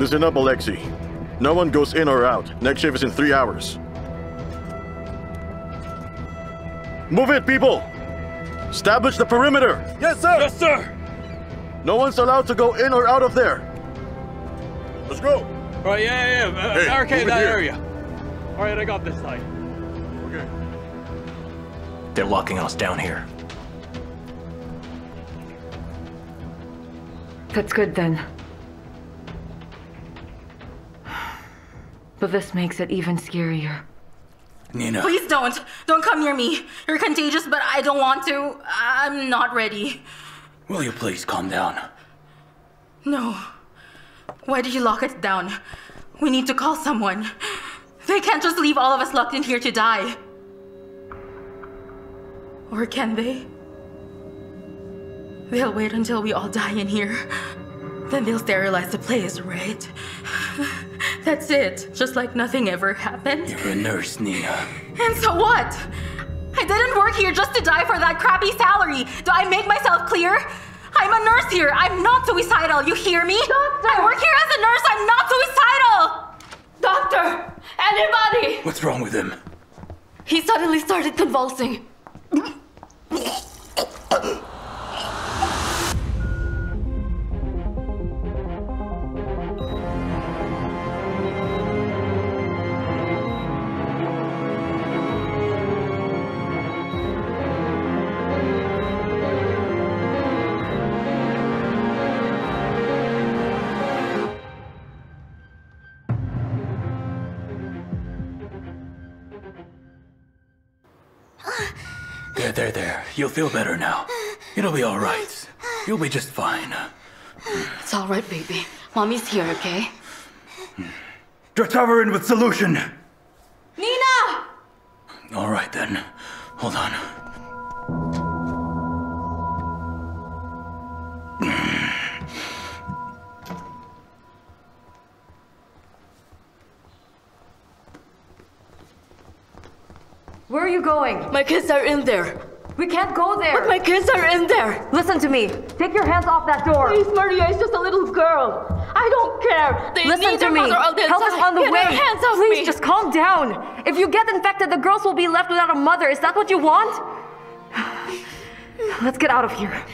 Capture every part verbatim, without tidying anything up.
Listen up, Alexei. No one goes in or out. Next shift is in three hours. Move it, people! Establish the perimeter! Yes, sir! Yes, sir! No one's allowed to go in or out of there. Let's go! All right, yeah, yeah, yeah. Uh, hey, arcade that area. All right, I got this side. Okay. They're locking us down here. That's good, then. But this makes it even scarier. Nina. Please don't. Don't come near me. You're contagious, but I don't want to. I'm not ready. Will you please calm down? No. Why did you lock us down? We need to call someone. They can't just leave all of us locked in here to die. Or can they? They'll wait until we all die in here. Then they'll sterilize the place, right? That's it. Just like nothing ever happened. You're a nurse, Nina. And so what? I didn't work here just to die for that crappy salary. Do I make myself clear? I'm a nurse here. I'm not suicidal. You hear me? Doctor! I work here as a nurse. I'm not suicidal! Doctor! Anybody! What's wrong with him? He suddenly started convulsing. There, there. You'll feel better now. It'll be all right. You'll be just fine. It's all right, baby. Mommy's here, okay? Just cover in with solution! Nina! All right, then. Hold on. Where are you going? My kids are in there. We can't go there. But my kids are in there. Listen to me. Take your hands off that door. Please, Maria, it's just a little girl. I don't care. They Listen need to their me. Help us on the Get way. Hands off Please, me. Just calm down. If you get infected, the girls will be left without a mother. Is that what you want? Let's get out of here.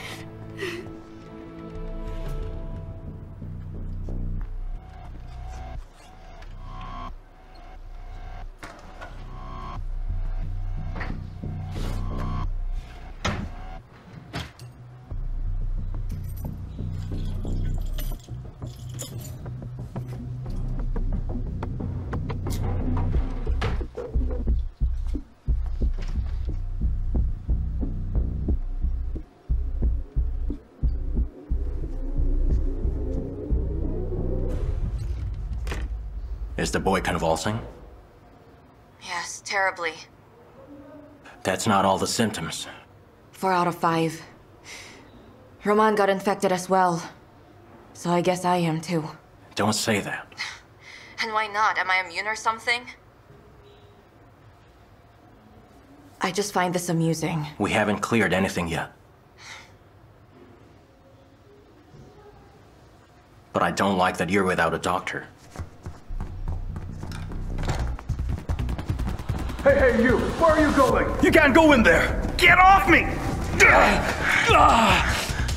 Is the boy convulsing? Yes, terribly. That's not all the symptoms. Four out of five. Roman got infected as well. So I guess I am too. Don't say that. And why not? Am I immune or something? I just find this amusing. We haven't cleared anything yet. But I don't like that you're without a doctor. Hey, hey, you! Where are you going? You can't go in there! Get off me!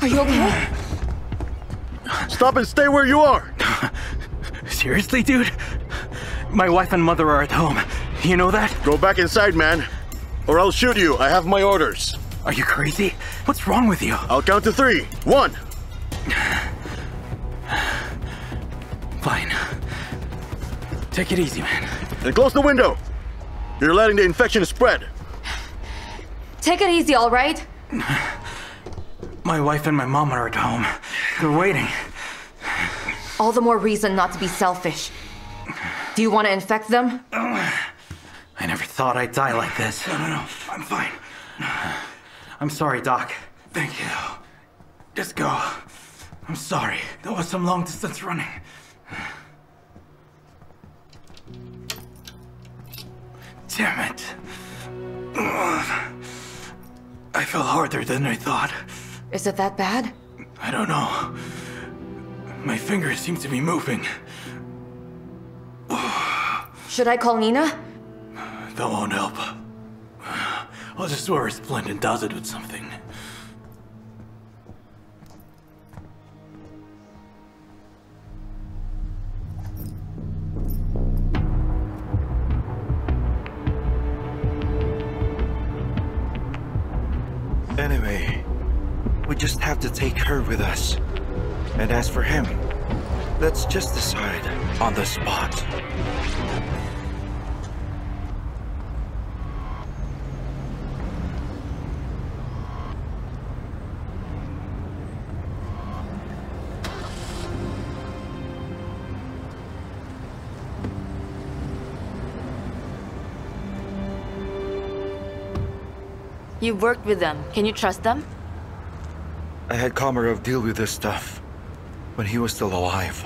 Are you okay? Stop and stay where you are! Seriously, dude? My wife and mother are at home. You know that? Go back inside, man. Or I'll shoot you. I have my orders. Are you crazy? What's wrong with you? I'll count to three. One! Fine. Take it easy, man. And close the window! You're letting the infection spread. Take it easy, all right? My wife and my mom are at home. They're waiting. All the more reason not to be selfish. Do you want to infect them? I never thought I'd die like this. No, no, no. I'm fine. I'm sorry, Doc. Thank you. Just go. I'm sorry. That was some long-distance running. Damn it. I fell harder than I thought. Is it that bad? I don't know. My fingers seem to be moving. Should I call Nina? That won't help. I'll just wear a splendid dozen with something. Anyway, we just have to take her with us. And as for him, let's just decide on the spot. You worked with them. Can you trust them? I had Komarov deal with this stuff when he was still alive.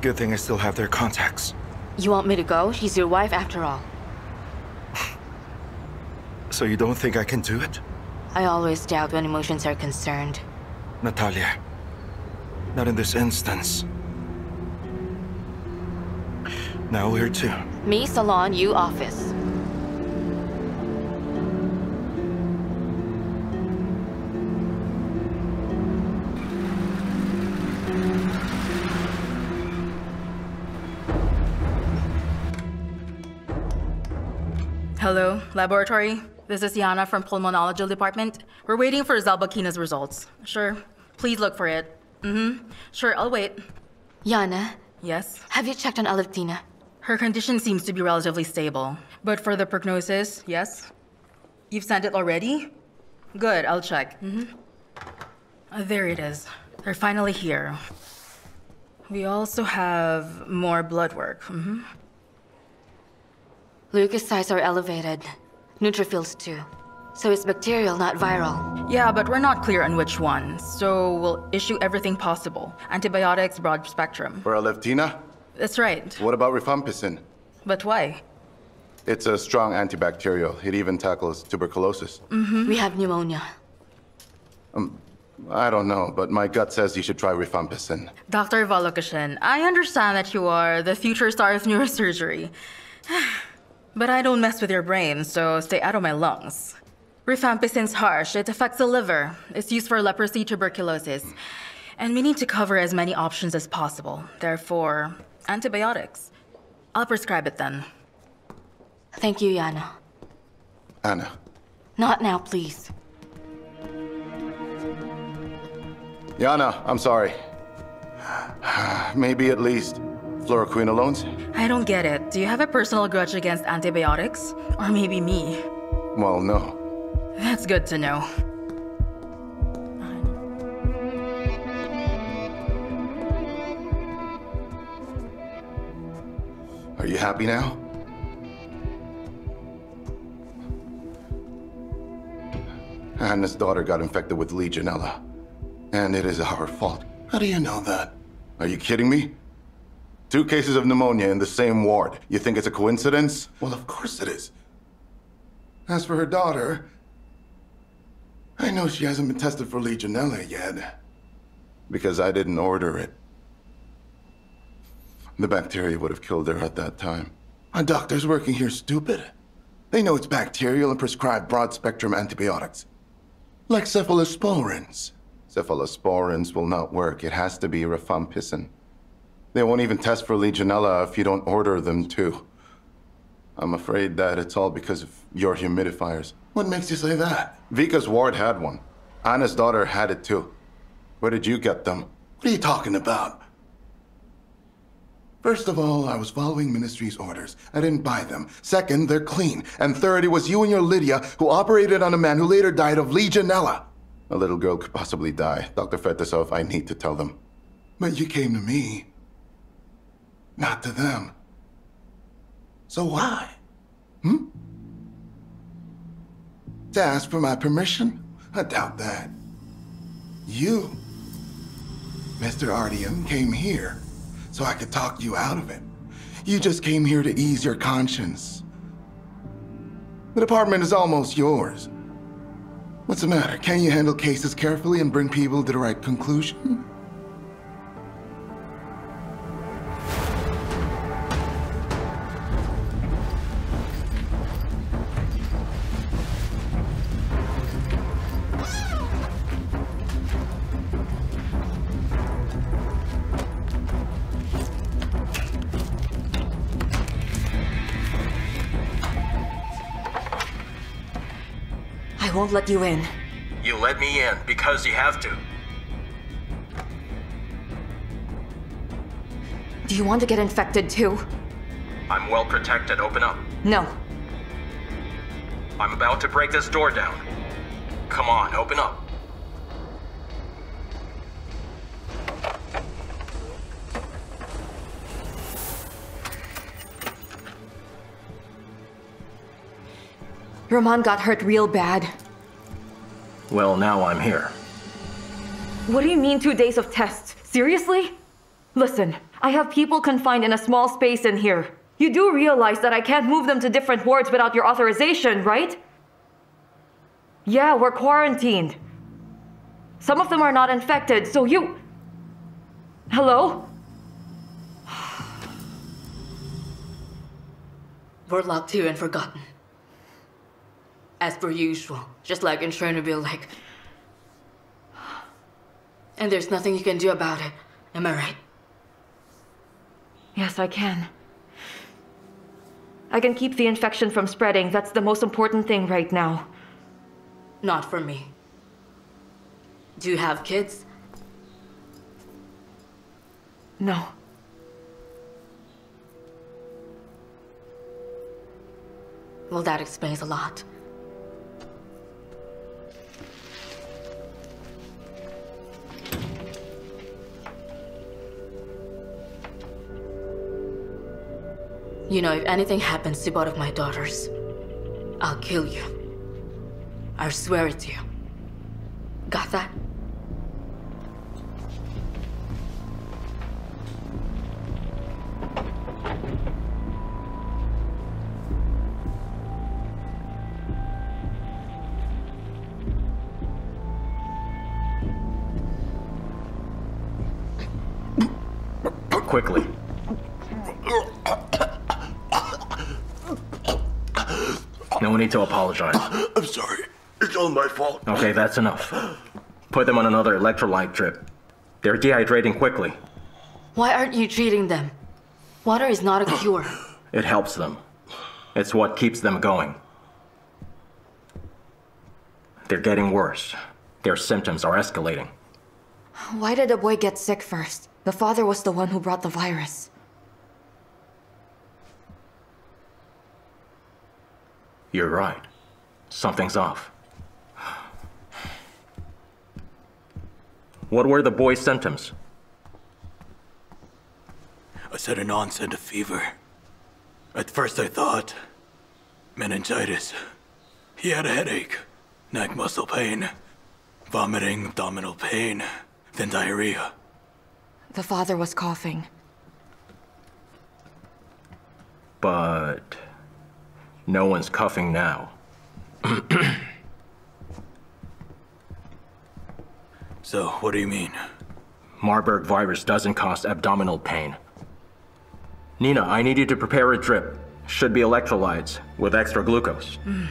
Good thing I still have their contacts. You want me to go? She's your wife after all. So you don't think I can do it? I always doubt when emotions are concerned. Natalia, not in this instance. Now we're two. Me, salon, you, office. Hello, laboratory. This is Yana from Pulmonology Department. We're waiting for Zalbakina's results. Sure, please look for it. Mm-hmm. Sure, I'll wait. Yana? Yes? Have you checked on Alevtina? Her condition seems to be relatively stable. But for the prognosis, yes? You've sent it already? Good, I'll check. Mm-hmm. Uh, there it is. They're finally here. We also have more blood work. Mm-hmm. Leukocytes are elevated. Neutrophils too. So it's bacterial, not viral. Yeah, but we're not clear on which one. So we'll issue everything possible. Antibiotics, broad spectrum. For Alevtina? That's right. What about rifampicin? But why? It's a strong antibacterial. It even tackles tuberculosis. Mm-hmm. We have pneumonia. Um, I don't know, but my gut says you should try rifampicin. Doctor Volokoshin, I understand that you are the future star of neurosurgery. But I don't mess with your brain, so stay out of my lungs. Rifampicin's harsh. It affects the liver. It's used for leprosy, tuberculosis. And we need to cover as many options as possible. Therefore, antibiotics. I'll prescribe it then. Thank you, Yana. Anna. Not now, please. Yana, I'm sorry. Maybe at least... fluoroquinolones? I don't get it. Do you have a personal grudge against antibiotics? Or maybe me? Well, no. That's good to know. Are you happy now? Anna's daughter got infected with Legionella. And it is our fault. How do you know that? Are you kidding me? Two cases of pneumonia in the same ward. You think it's a coincidence? Well, of course it is. As for her daughter, I know she hasn't been tested for Legionella yet, because I didn't order it. The bacteria would have killed her at that time. Our doctors working here stupid. They know it's bacterial and prescribe broad-spectrum antibiotics. Like cephalosporins. Cephalosporins will not work. It has to be rifampicin. They won't even test for Legionella if you don't order them to. I'm afraid that it's all because of your humidifiers. What makes you say that? Vika's ward had one. Anna's daughter had it too. Where did you get them? What are you talking about? First of all, I was following Ministry's orders. I didn't buy them. Second, they're clean. And third, it was you and your Lydia who operated on a man who later died of Legionella. A little girl could possibly die. Doctor Fetisov, I need to tell them. But you came to me. Not to them. So why? Hmm? To ask for my permission? I doubt that. You, Mister Artyom, came here so I could talk you out of it. You just came here to ease your conscience. The department is almost yours. What's the matter? Can't you handle cases carefully and bring people to the right conclusion? I won't let you in. You let me in because you have to. Do you want to get infected too? I'm well protected. Open up. No. I'm about to break this door down. Come on, open up. Roman got hurt real bad. Well, now I'm here. What do you mean two days of tests? Seriously? Listen, I have people confined in a small space in here. You do realize that I can't move them to different wards without your authorization, right? Yeah, we're quarantined. Some of them are not infected, so you... Hello? We're locked here and forgotten. As per usual, just like in Chernobyl, like... And there's nothing you can do about it, am I right? Yes, I can. I can keep the infection from spreading. That's the most important thing right now. Not for me. Do you have kids? No. Well, that explains a lot. You know, if anything happens to both of my daughters, I'll kill you. I swear it to you. Got that? Quickly. No need to apologize. I'm sorry. It's all my fault. Okay, that's enough. Put them on another electrolyte drip. They're dehydrating quickly. Why aren't you treating them? Water is not a cure. It helps them. It's what keeps them going. They're getting worse. Their symptoms are escalating. Why did the boy get sick first? The father was the one who brought the virus. You're right. Something's off. What were the boy's symptoms? A sudden onset of fever. At first I thought meningitis. He had a headache, neck muscle pain, vomiting, abdominal pain, then diarrhea. The father was coughing. But... no one's coughing now. So, what do you mean? Marburg virus doesn't cause abdominal pain. Nina, I need you to prepare a drip. Should be electrolytes with extra glucose. Mm.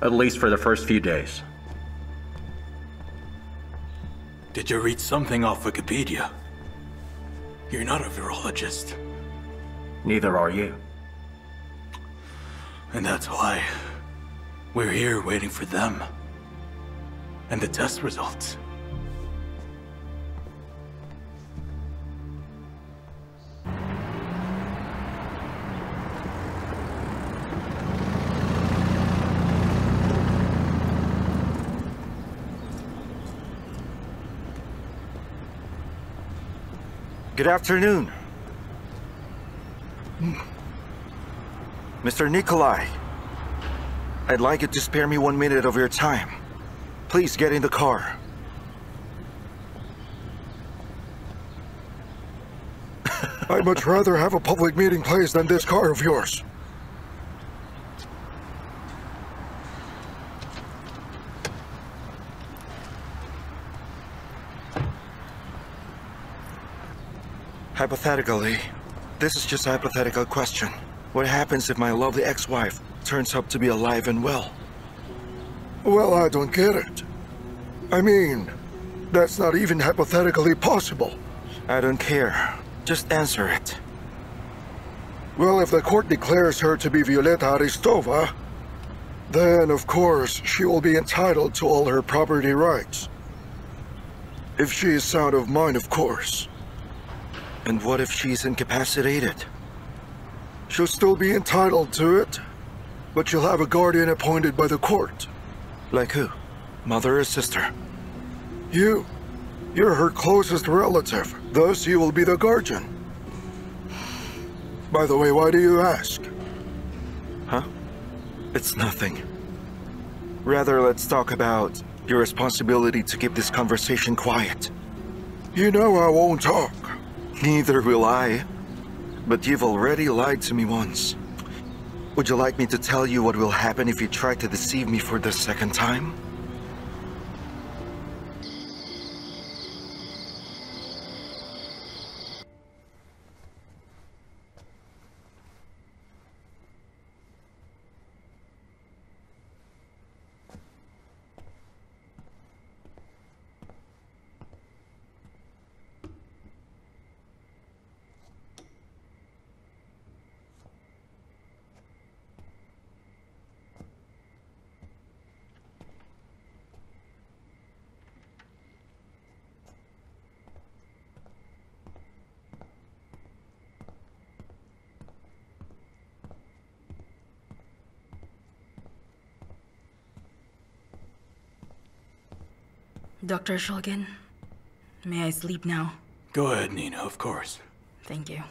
At least for the first few days. Did you read something off Wikipedia? You're not a virologist. Neither are you. And that's why we're here waiting for them and the test results. Good afternoon. Mm. Mister Nikolai, I'd like you to spare me one minute of your time. Please get in the car. I'd much rather have a public meeting place than this car of yours. Hypothetically, this is just a hypothetical question. What happens if my lovely ex-wife turns up to be alive and well? Well, I don't get it. I mean, that's not even hypothetically possible. I don't care. Just answer it. Well, if the court declares her to be Violetta Aristova, Then, of course, she will be entitled to all her property rights. If she is sound of mind, of course. And what if she's incapacitated? She'll still be entitled to it, but she'll have a guardian appointed by the court. Like who? Mother or sister? You. You're her closest relative, thus you will be the guardian. By the way, why do you ask? Huh? It's nothing. Rather, let's talk about your responsibility to keep this conversation quiet. You know I won't talk. Neither will I. But you've already lied to me once. Would you like me to tell you what will happen if you try to deceive me for the second time? Doctor Shulgin, may I sleep now? Go ahead, Nina, of course. Thank you.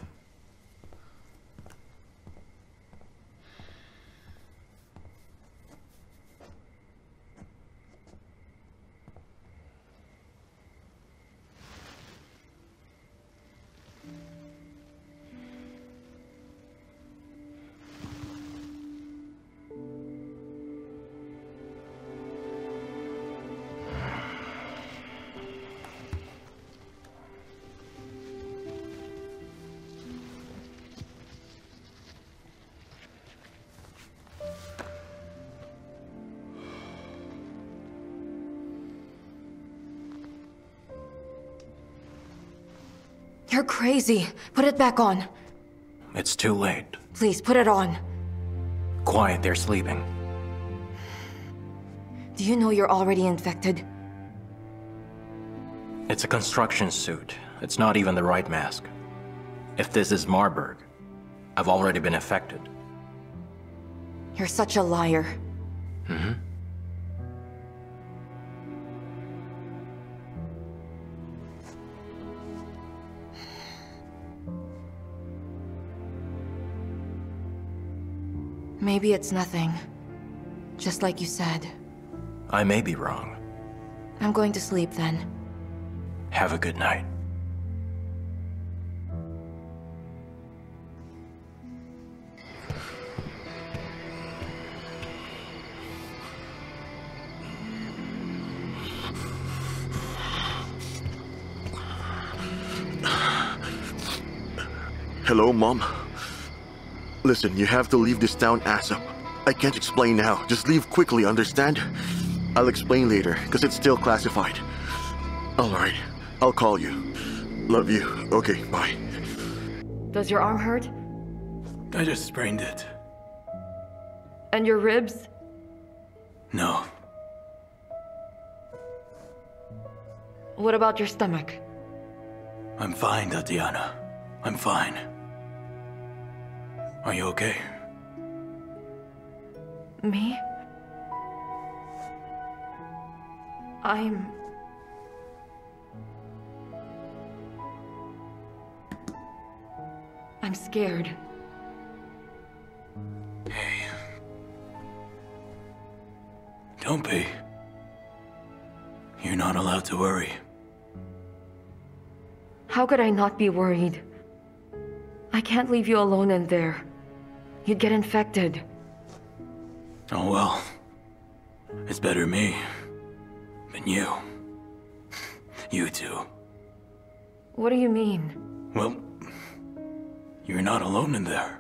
You're crazy. Put it back on. It's too late. Please, put it on. Quiet, they're sleeping. Do you know you're already infected? It's a construction suit. It's not even the right mask. If this is Marburg, I've already been affected. You're such a liar. Mm-hmm. Maybe it's nothing, just like you said. I may be wrong. I'm going to sleep then. Have a good night. Hello, Mom. Listen, you have to leave this town ass up. I can't explain now. Just leave quickly, understand? I'll explain later, because it's still classified. Alright, I'll call you. Love you. Okay, bye. Does your arm hurt? I just sprained it. And your ribs? No. What about your stomach? I'm fine, Tatiana. I'm fine. Are you okay? Me? I'm... I'm scared. Hey. Don't be. You're not allowed to worry. How could I not be worried? I can't leave you alone in there. You'd get infected. Oh well. It's better me than you. You two. What do you mean? Well, you're not alone in there.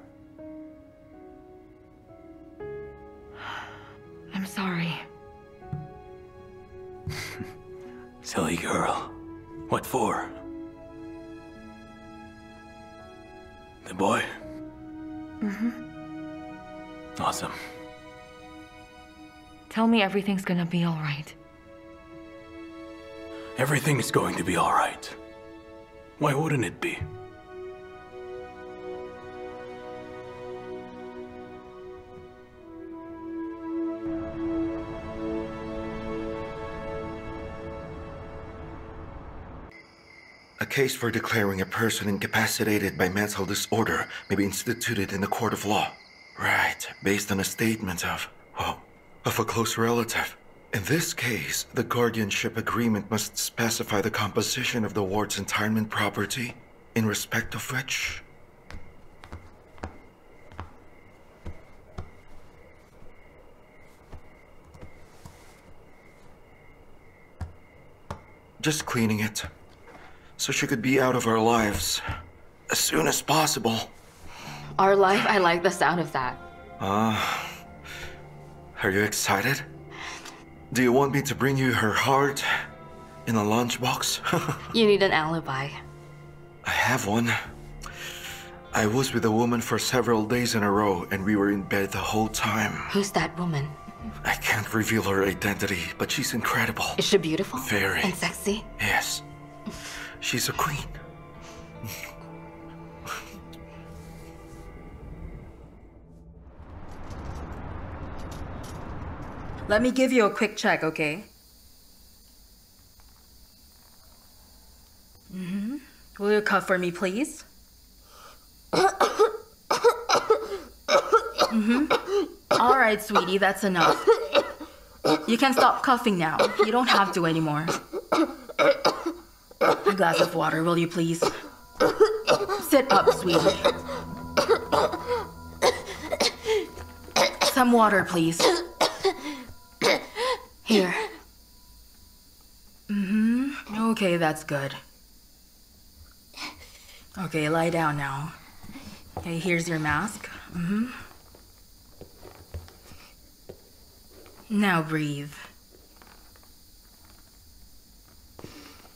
I'm sorry. Silly girl. What for? The boy? Mm-hmm. Awesome. Tell me everything's gonna be all right. Everything's going to be all right. Why wouldn't it be? A case for declaring a person incapacitated by mental disorder may be instituted in the court of law. Right, based on a statement of, oh, of a close relative. In this case, the guardianship agreement must specify the composition of the ward's internment property, in respect of which... Just cleaning it. So she could be out of our lives as soon as possible. Our life? I like the sound of that. Ah, uh, are you excited? Do you want me to bring you her heart in a lunchbox? You need an alibi. I have one. I was with a woman for several days in a row, and we were in bed the whole time. Who's that woman? I can't reveal her identity, but she's incredible. Is she beautiful? Very. And sexy? Yes. She's a queen. Let me give you a quick check, okay? Mm-hmm. Will you cough for me, please? Mm-hmm. All right, sweetie, that's enough. You can stop coughing now. You don't have to anymore. A glass of water, will you please? Sit up, sweetie. Some water, please. Here. Mm-hmm. Okay, that's good. Okay, lie down now. Okay, here's your mask. Mm-hmm. Now breathe.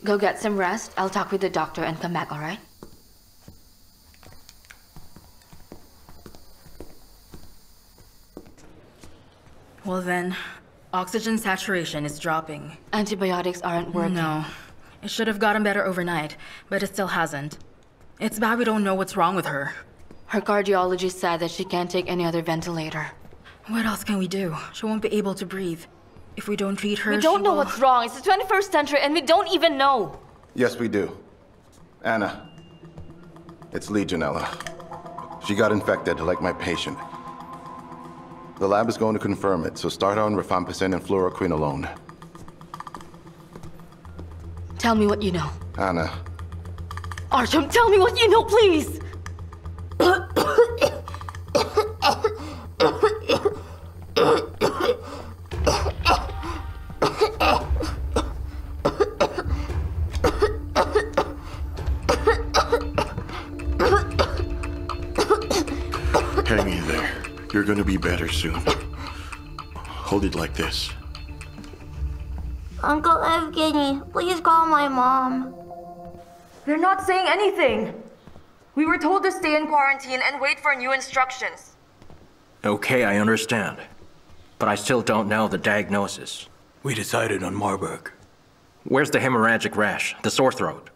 Go get some rest. I'll talk with the doctor and come back, all right? Well then, oxygen saturation is dropping. Antibiotics aren't working. No. It should have gotten better overnight, but it still hasn't. It's bad we don't know what's wrong with her. Her cardiologist said that she can't take any other ventilator. What else can we do? She won't be able to breathe. If we don't treat her, we don't know will... what's wrong. It's the twenty-first century and we don't even know. Yes, we do. Anna, it's Legionella. She got infected like my patient. The lab is going to confirm it, so start on rifampicin and fluoroquinolone. Tell me what you know. Anna. Artyom, tell me what you know, please! You're gonna be better soon. Hold it like this. Uncle Evgeny, please call my mom. They're not saying anything. We were told to stay in quarantine and wait for new instructions. Okay, I understand. But I still don't know the diagnosis. We decided on Marburg. Where's the hemorrhagic rash, the sore throat?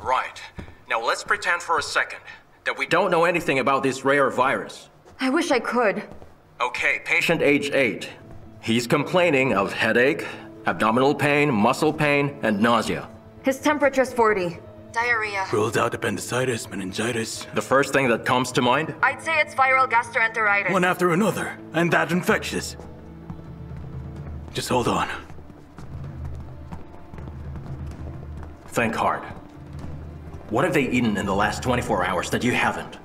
Right. Now let's pretend for a second that we don't know anything about this rare virus. I wish I could. Okay, patient age eight. He's complaining of headache, abdominal pain, muscle pain, and nausea. His temperature's forty. Diarrhea. Ruled out appendicitis, meningitis. The first thing that comes to mind? I'd say it's viral gastroenteritis. One after another, and that infectious. Just hold on. Think hard. What have they eaten in the last twenty-four hours that you haven't?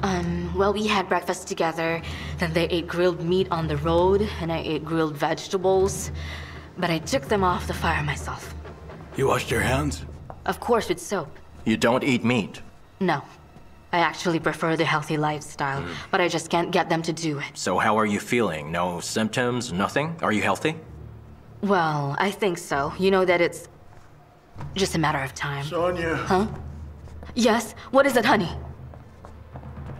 Um, well, we had breakfast together, then they ate grilled meat on the road, and I ate grilled vegetables. But I took them off the fire myself. You washed your hands? Of course, with soap. You don't eat meat? No. I actually prefer the healthy lifestyle, mm. but I just can't get them to do it. So how are you feeling? No symptoms, nothing? Are you healthy? Well, I think so. You know that it's just a matter of time. Sonia. Huh? Yes? What is it, honey?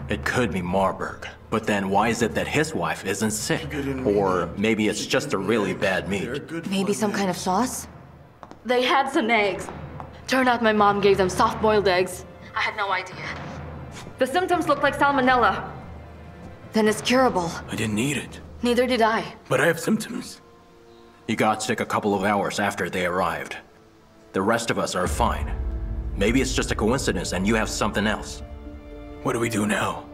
It could be Marburg. But then why is it that his wife isn't sick? Or maybe it's just a really bad meat. Maybe some kind of sauce? They had some eggs. Turned out my mom gave them soft-boiled eggs. I had no idea. The symptoms look like salmonella. Then it's curable. I didn't need it. Neither did I. But I have symptoms. You got sick a couple of hours after they arrived. The rest of us are fine. Maybe it's just a coincidence and you have something else. What do we do now?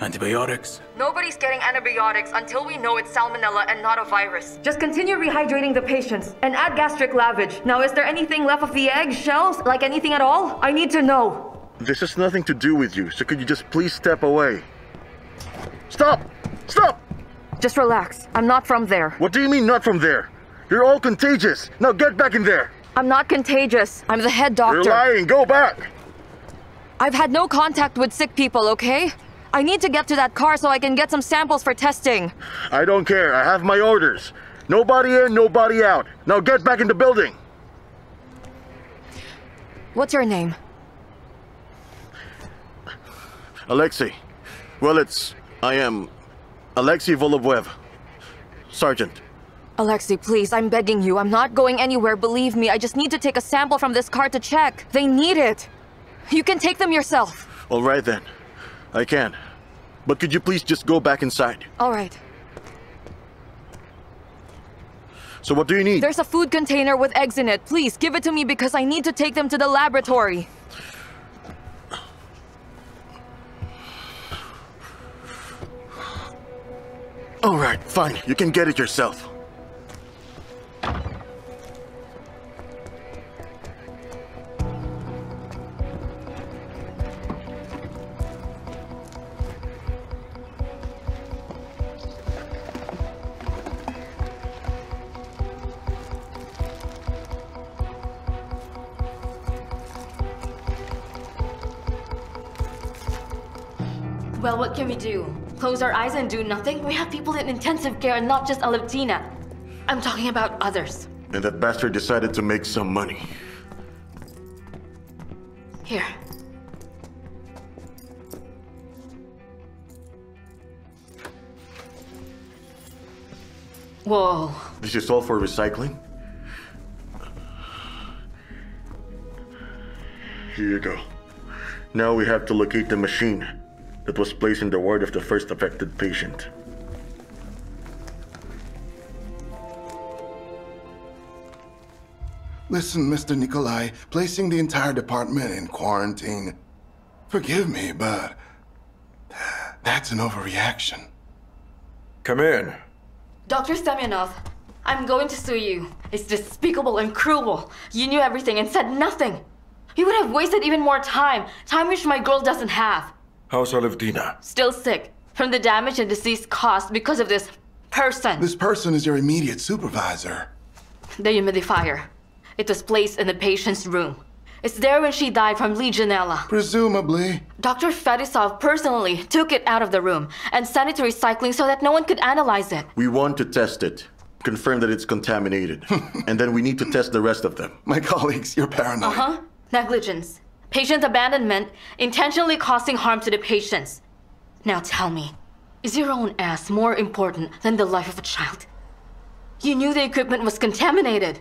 Antibiotics? Nobody's getting antibiotics until we know it's salmonella and not a virus. Just continue rehydrating the patients and add gastric lavage. Now, is there anything left of the egg, shells, like anything at all? I need to know. This has nothing to do with you, so could you just please step away? Stop! Stop! Just relax. I'm not from there. What do you mean, not from there? You're all contagious. Now get back in there! I'm not contagious. I'm the head doctor. You're lying. Go back! I've had no contact with sick people, okay? I need to get to that car so I can get some samples for testing. I don't care. I have my orders. Nobody in, nobody out. Now get back in the building. What's your name? Alexei. Well, it's... I am... Alexei Volobyev. Sergeant. Alexei, please, I'm begging you. I'm not going anywhere, believe me. I just need to take a sample from this car to check. They need it. You can take them yourself. All right, then. I can. But could you please just go back inside? All right. So what do you need? There's a food container with eggs in it. Please, give it to me because I need to take them to the laboratory. All right, fine. You can get it yourself. Well, what can we do? Close our eyes and do nothing? We have people in intensive care and not just Alevtina. I'm talking about others. And that bastard decided to make some money. Here. Whoa. This is all for recycling? Here you go. Now we have to locate the machine that was placed in the ward of the first affected patient. Listen, Mister Nikolai, placing the entire department in quarantine. Forgive me, but that's an overreaction. Come in. Doctor Semyonov, I'm going to sue you. It's despicable and cruel. You knew everything and said nothing. You would have wasted even more time, time which my girl doesn't have. How's Alevtina? Still sick, from the damage and disease caused because of this person. This person is your immediate supervisor. The humidifier. It was placed in the patient's room. It's there when she died from Legionella. Presumably. Doctor Fetisov personally took it out of the room and sent it to recycling so that no one could analyze it. We want to test it. Confirm that it's contaminated. And then we need to test the rest of them. My colleagues, you're paranoid. Uh-huh. Negligence. Patient abandonment, intentionally causing harm to the patients. Now tell me, is your own ass more important than the life of a child? You knew the equipment was contaminated.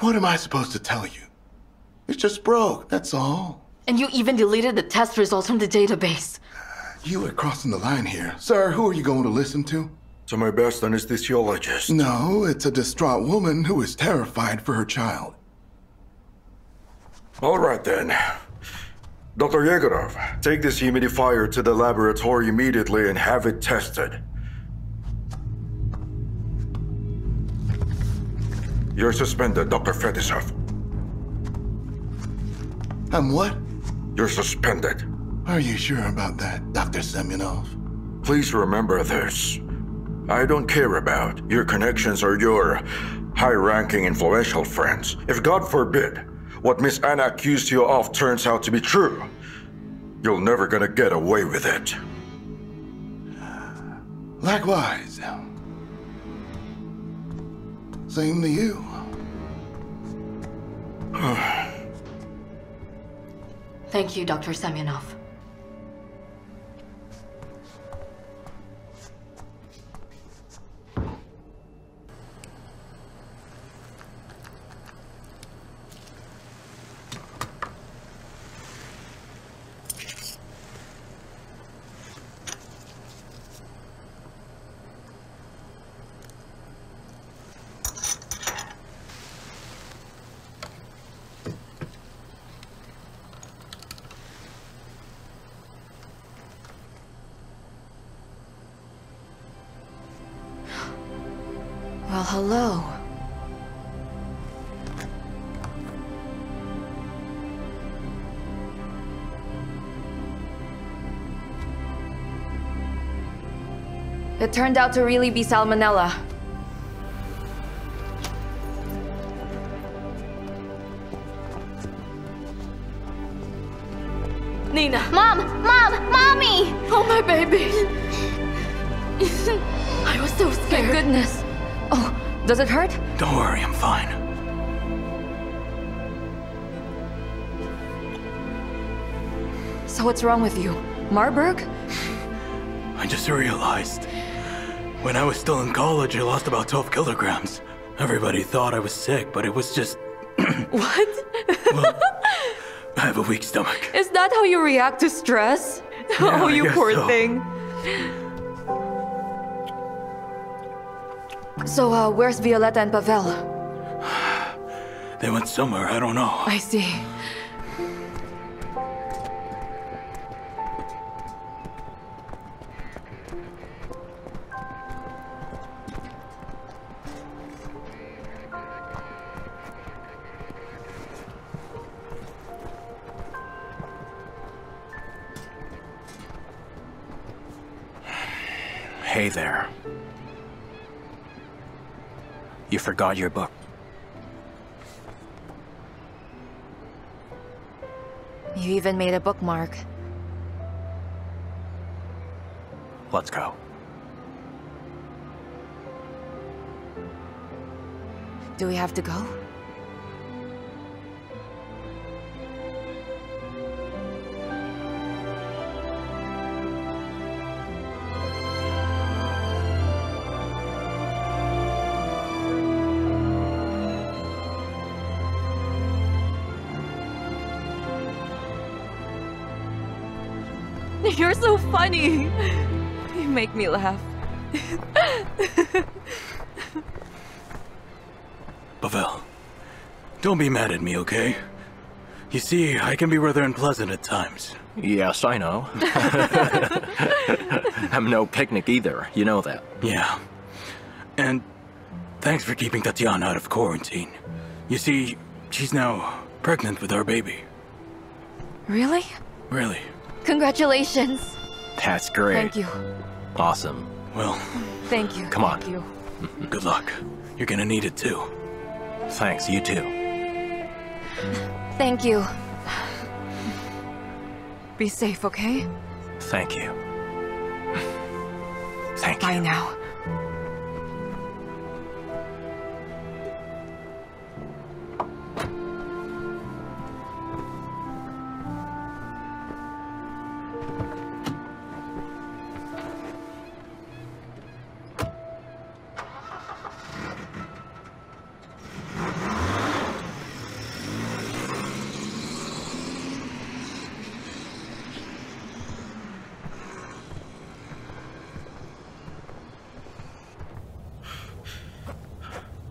What am I supposed to tell you? It just broke, that's all. And you even deleted the test results from the database. You are crossing the line here. Sir, who are you going to listen to? To my best anesthesiologist. No, it's a distraught woman who is terrified for her child. All right, then. Doctor Yegorov, take this humidifier to the laboratory immediately and have it tested. You're suspended, Doctor Fetisov. I'm what? You're suspended. Are you sure about that, Doctor Semyonov? Please remember this. I don't care about your connections or your high-ranking influential friends. If God forbid, what Miss Anna accused you of turns out to be true, you're never gonna get away with it. Likewise. Same to you. Thank you, Doctor Semyonov. Well, hello. It turned out to really be Salmonella. Nina! Mom! Mom! Mommy! Oh, my baby! I was so scared. Thank goodness. Oh, does it hurt? Don't worry, I'm fine. So what's wrong with you? Marburg? I just realized. When I was still in college, I lost about twelve kilograms. Everybody thought I was sick, but it was just... What? Well, I have a weak stomach. Is that how you react to stress? Yeah, oh, you poor so. thing. So, uh, where's Violetta and Pavel? They went somewhere, I don't know. I see. Hey there. You forgot your book. You even made a bookmark. Let's go. Do we have to go? You're so funny! You make me laugh. Pavel, don't be mad at me, okay? You see, I can be rather unpleasant at times. Yes, I know. I'm no picnic either, you know that. Yeah. And thanks for keeping Tatiana out of quarantine. You see, she's now pregnant with our baby. Really? Really. Congratulations. That's great. Thank you. Awesome. Well, thank you. Come on. Thank you. Good luck. You're gonna need it too. Thanks, you too. Thank you. Be safe, okay? Thank you. Thank you. Bye now.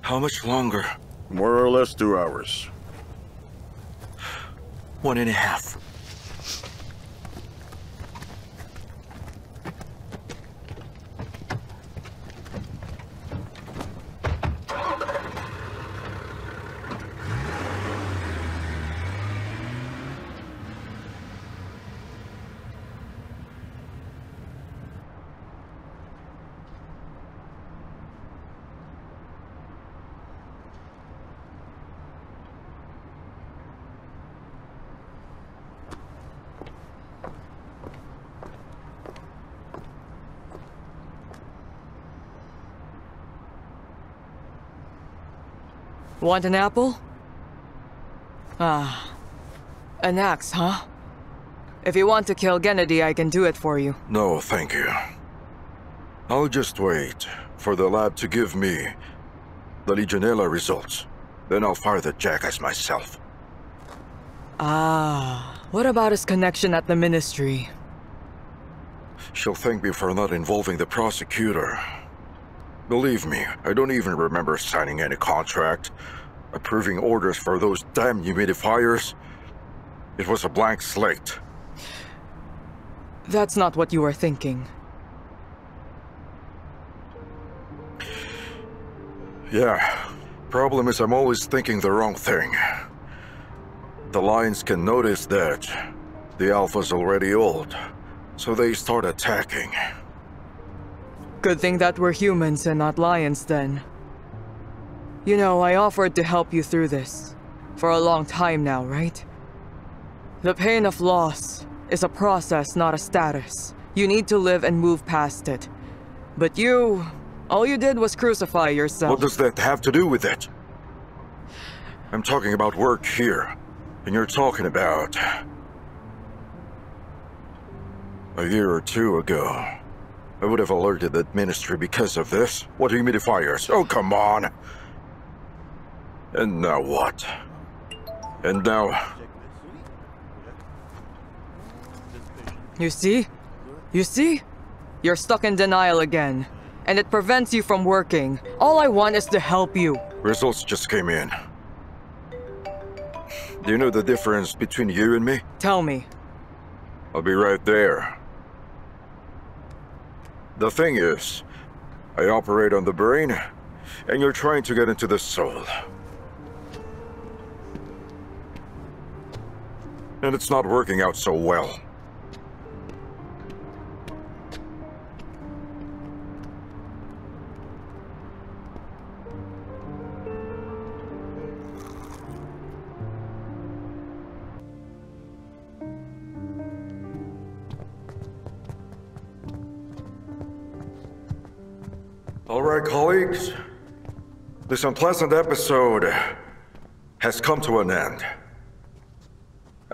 How much longer? More or less two hours. One and a half. Want an apple? Ah, an axe, huh? If you want to kill Gennady, I can do it for you. No, thank you. I'll just wait for the lab to give me the Legionella results. Then I'll fire the jackass myself. Ah, what about his connection at the Ministry? She'll thank me for not involving the prosecutor. Believe me, I don't even remember signing any contract, approving orders for those damn humidifiers. It was a blank slate. That's not what you were thinking. Yeah. Problem is I'm always thinking the wrong thing. The lions can notice that the alpha's already old, so they start attacking. Good thing that we're humans and not lions then. You know, I offered to help you through this. For a long time now, right? The pain of loss is a process, not a status. You need to live and move past it. But you... all you did was crucify yourself. What does that have to do with it? I'm talking about work here, and you're talking about... a year or two ago. I would have alerted that ministry because of this. What humidifiers? Oh, come on! And now what? And now... You see? You see? You're stuck in denial again. And it prevents you from working. All I want is to help you. Results just came in. Do you know the difference between you and me? Tell me. I'll be right there. The thing is, I operate on the brain, and you're trying to get into the soul. And it's not working out so well. All right, colleagues, this unpleasant episode has come to an end.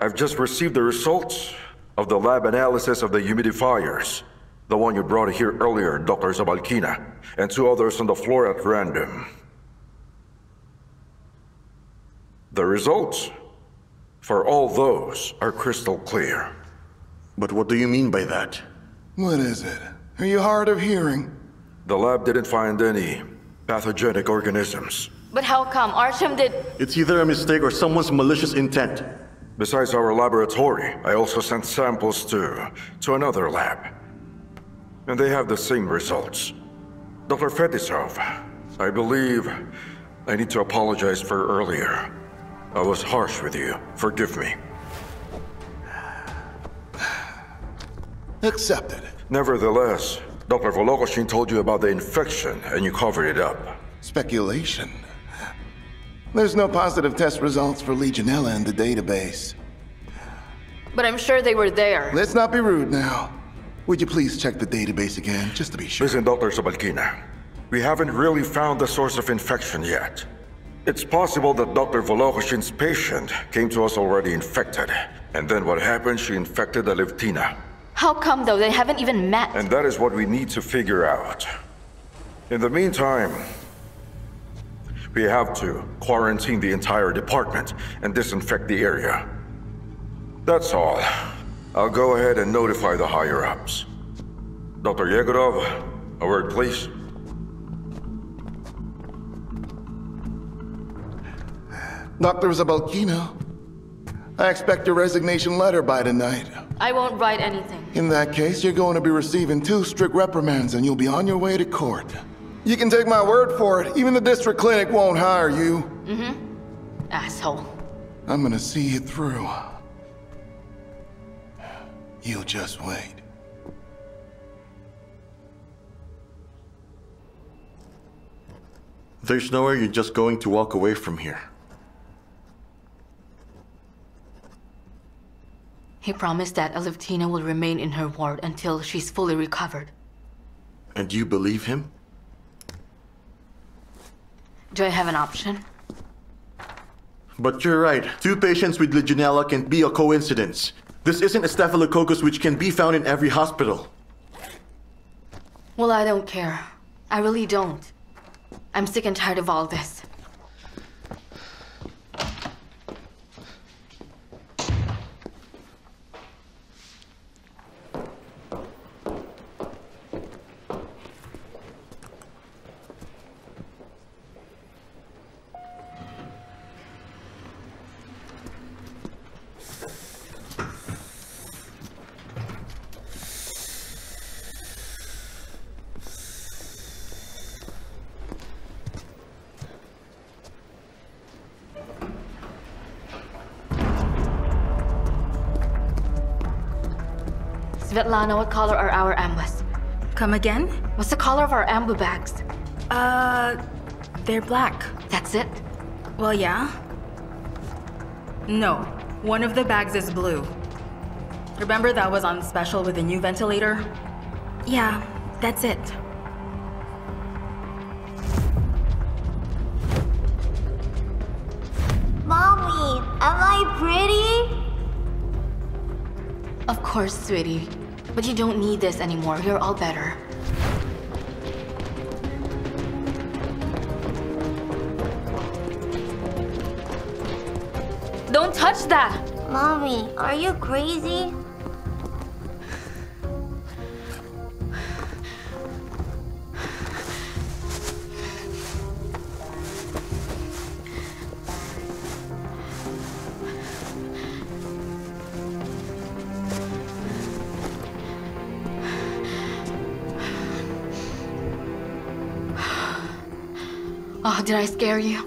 I've just received the results of the lab analysis of the humidifiers, the one you brought here earlier, Doctor Zalbakina, and two others on the floor at random. The results for all those are crystal clear. But what do you mean by that? What is it? Are you hard of hearing? The lab didn't find any pathogenic organisms. But how come? Artem did... It's either a mistake or someone's malicious intent. Besides our laboratory, I also sent samples to... to another lab. And they have the same results. Doctor Fetisov, I believe I need to apologize for earlier. I was harsh with you. Forgive me. Accepted. Nevertheless, Doctor Volokoshin told you about the infection, and you covered it up. Speculation. There's no positive test results for Legionella in the database. But I'm sure they were there. Let's not be rude now. Would you please check the database again, just to be sure? Listen, Doctor Zalbakina, we haven't really found the source of infection yet. It's possible that Doctor Volokoshin's patient came to us already infected. And then what happened, she infected Alevtina. How come, though? They haven't even met. And that is what we need to figure out. In the meantime, we have to quarantine the entire department and disinfect the area. That's all. I'll go ahead and notify the higher-ups. Doctor Yegorov, a word, please. Doctor Zalbakina, I expect your resignation letter by tonight. I won't write anything. In that case, you're going to be receiving two strict reprimands and you'll be on your way to court. You can take my word for it. Even the district clinic won't hire you. Mm-hmm. Asshole. I'm gonna see it through. You just wait. There's nowhere you're just going to walk away from here. He promised that Alevtina will remain in her ward until she's fully recovered. And you believe him? Do I have an option? But you're right. Two patients with Legionella can be a coincidence. This isn't a staphylococcus which can be found in every hospital. Well, I don't care. I really don't. I'm sick and tired of all this. Svetlana, what color are our ambus? Come again? What's the color of our ambu bags? Uh, they're black. That's it? Well, yeah. No, one of the bags is blue. Remember that was on special with a new ventilator? Yeah, that's it. Mommy, am I pretty? Of course, sweetie. But you don't need this anymore. You're all better. Don't touch that! Mommy, are you crazy? Oh, did I scare you?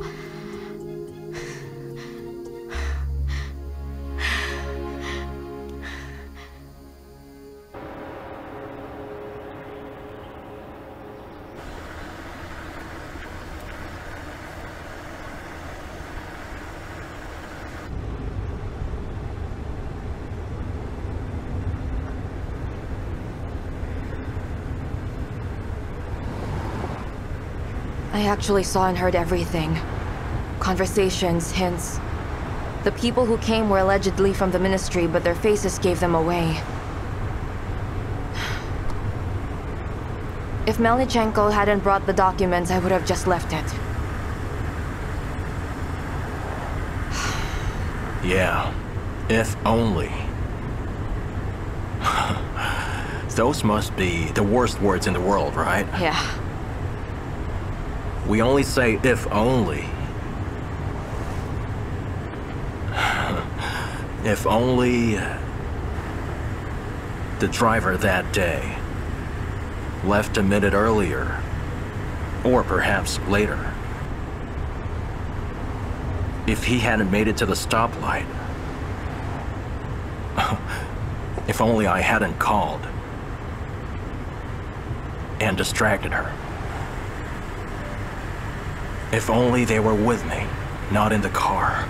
I actually saw and heard everything. Conversations, hints. The people who came were allegedly from the ministry, but their faces gave them away. If Melnichenko hadn't brought the documents, I would have just left it. Yeah, if only. Those must be the worst words in the world, right? Yeah. We only say, if only. If only the driver that day left a minute earlier, or perhaps later. If he hadn't made it to the stoplight. If only I hadn't called and distracted her. If only they were with me, not in the car.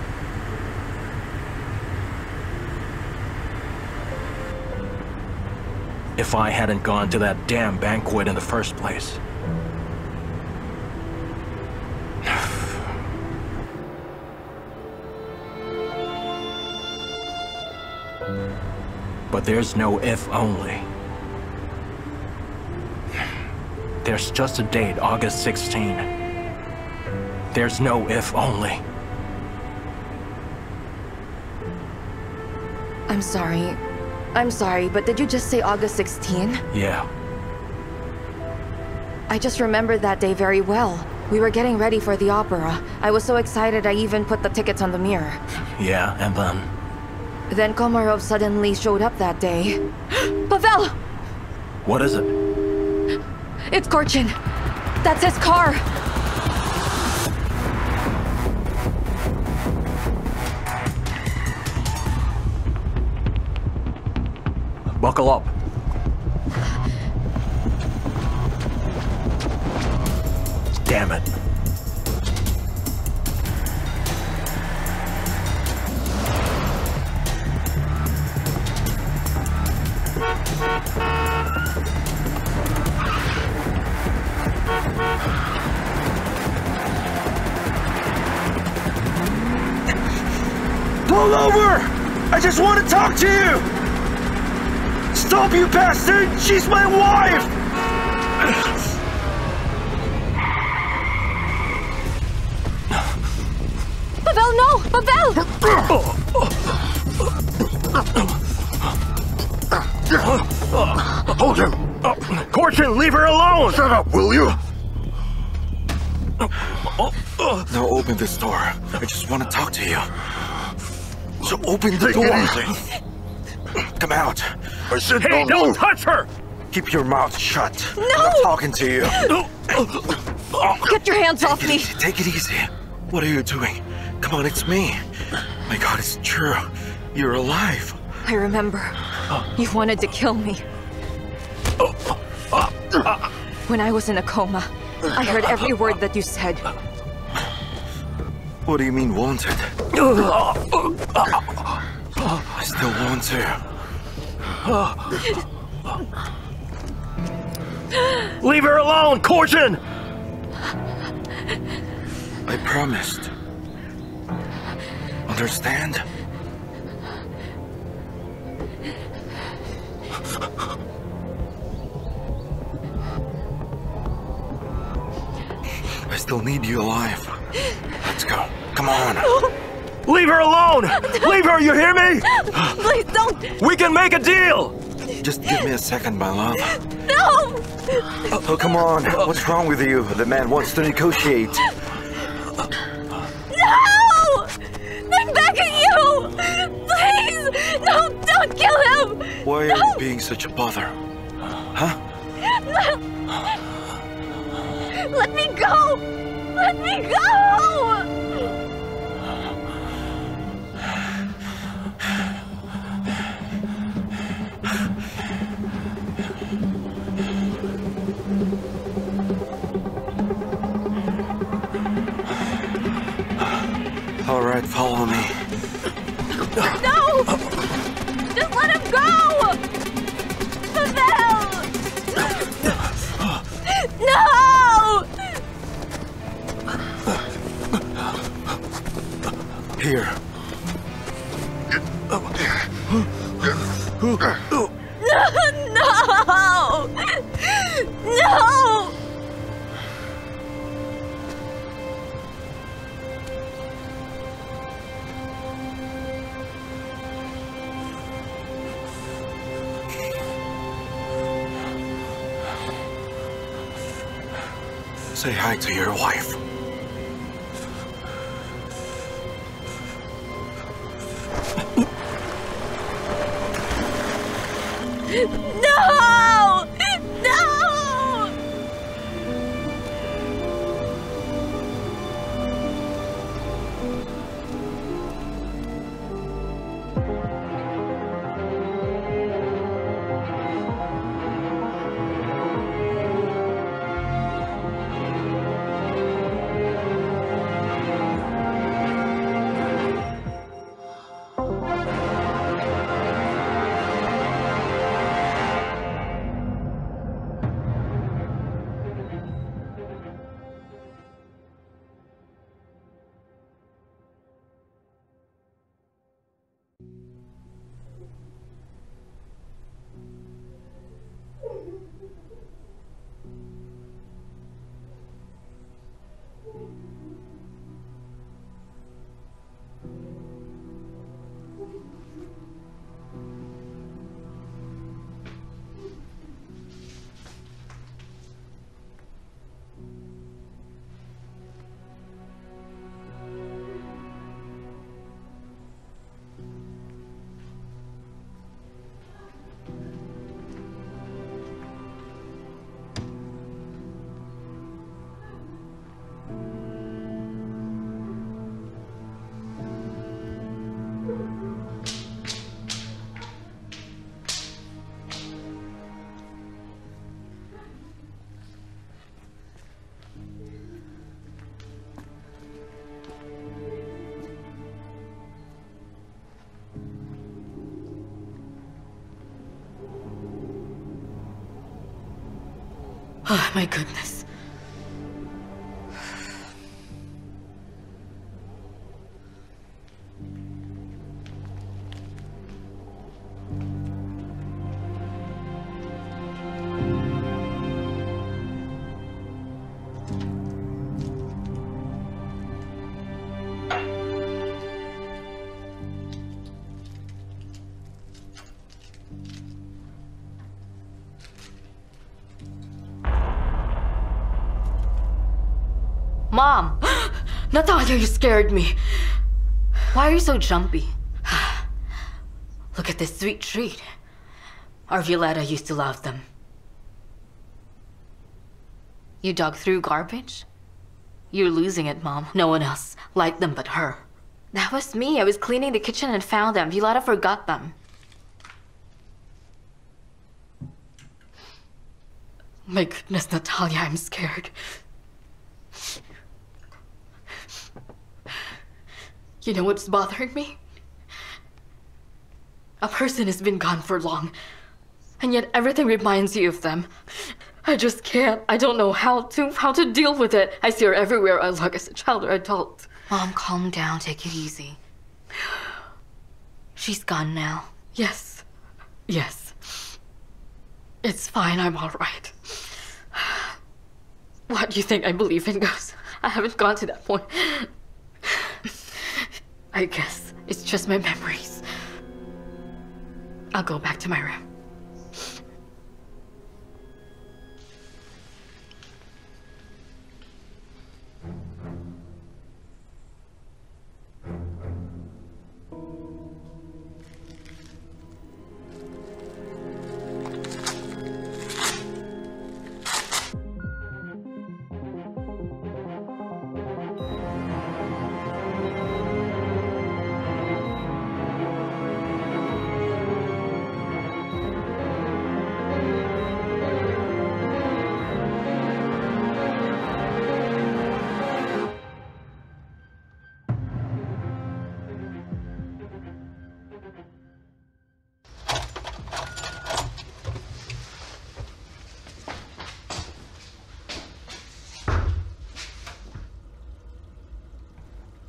If I hadn't gone to that damn banquet in the first place. But there's no if only. There's just a date, August sixteenth. There's no if only. I'm sorry. I'm sorry, but did you just say August sixteenth? Yeah. I just remembered that day very well. We were getting ready for the opera. I was so excited I even put the tickets on the mirror. Yeah, and then? Then Komarov suddenly showed up that day. Pavel! What is it? It's Korchin. That's his car. Buckle up. Damn it. Pull over! I just want to talk to you! Stop, you bastard! She's my wife! Pavel, no! Pavel! Hold him! Korchin, leave her alone! Shut up, will you? Now open this door. I just want to talk to you. So open the door! Come out! I said, hey, don't, don't move. Touch her! Keep your mouth shut. No! I'm not talking to you. No. Get your hands off me. Take it easy. What are you doing? Come on, it's me. My God, it's true. You're alive. I remember. You wanted to kill me. When I was in a coma, I heard every word that you said. What do you mean, wanted? I still want her. Leave her alone, Korchin! I promised. Understand? I still need you alive. Let's go. Come on. No. Leave her alone! No. Leave her, you hear me? Please don't! We can make a deal! Just give me a second, my love. No! Oh, oh, come on. What's wrong with you? The man wants to negotiate. No! I'm begging you! Please! No, don't kill him! Why no. are you being such a bother? Huh? Let me go! Let me go! All right, follow me. No! Just let him go! Pavel! No! Here. No! No! No! Say hi to your wife. No! No! Oh, my goodness. Mom! Natalia, you scared me. Why are you so jumpy? Look at this sweet treat. Our Violetta used to love them. You dug through garbage? You're losing it, Mom. No one else liked them but her. That was me. I was cleaning the kitchen and found them. Violetta forgot them. My goodness, Natalia, I'm scared. You know what's bothering me? A person has been gone for long, and yet everything reminds you of them. I just can't. I don't know how to how to deal with it. I see her everywhere I look, as a child or adult. Mom, calm down. Take it easy. She's gone now. Yes. Yes. It's fine. I'm all right. What do you think I believe in, guys? I haven't gone to that point. I guess it's just my memories. I'll go back to my room.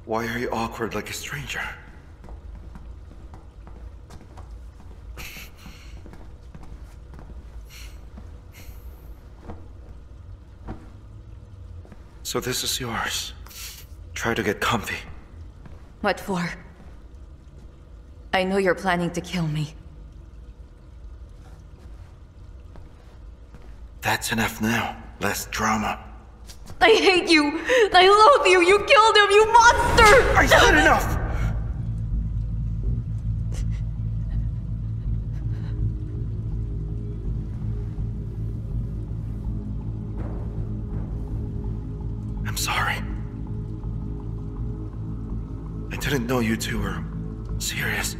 Why are you awkward like a stranger? So this is yours. Try to get comfy. What for? I know you're planning to kill me. That's enough now. Less drama. I hate you! I loathe you! You killed him, you monster! I said enough! I'm sorry. I didn't know you two were serious.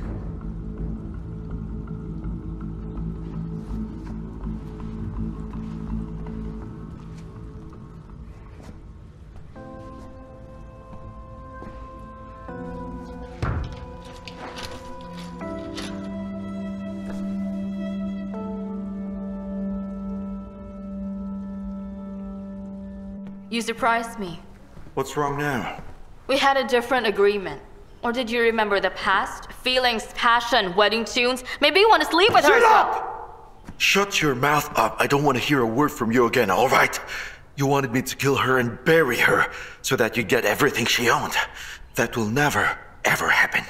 You surprised me. What's wrong now? We had a different agreement. Or did you remember the past? Feelings, passion, wedding tunes? Maybe you want to sleep with her. Shut up! Shut your mouth up. I don't want to hear a word from you again, all right? You wanted me to kill her and bury her so that you'd get everything she owned. That will never, ever happen.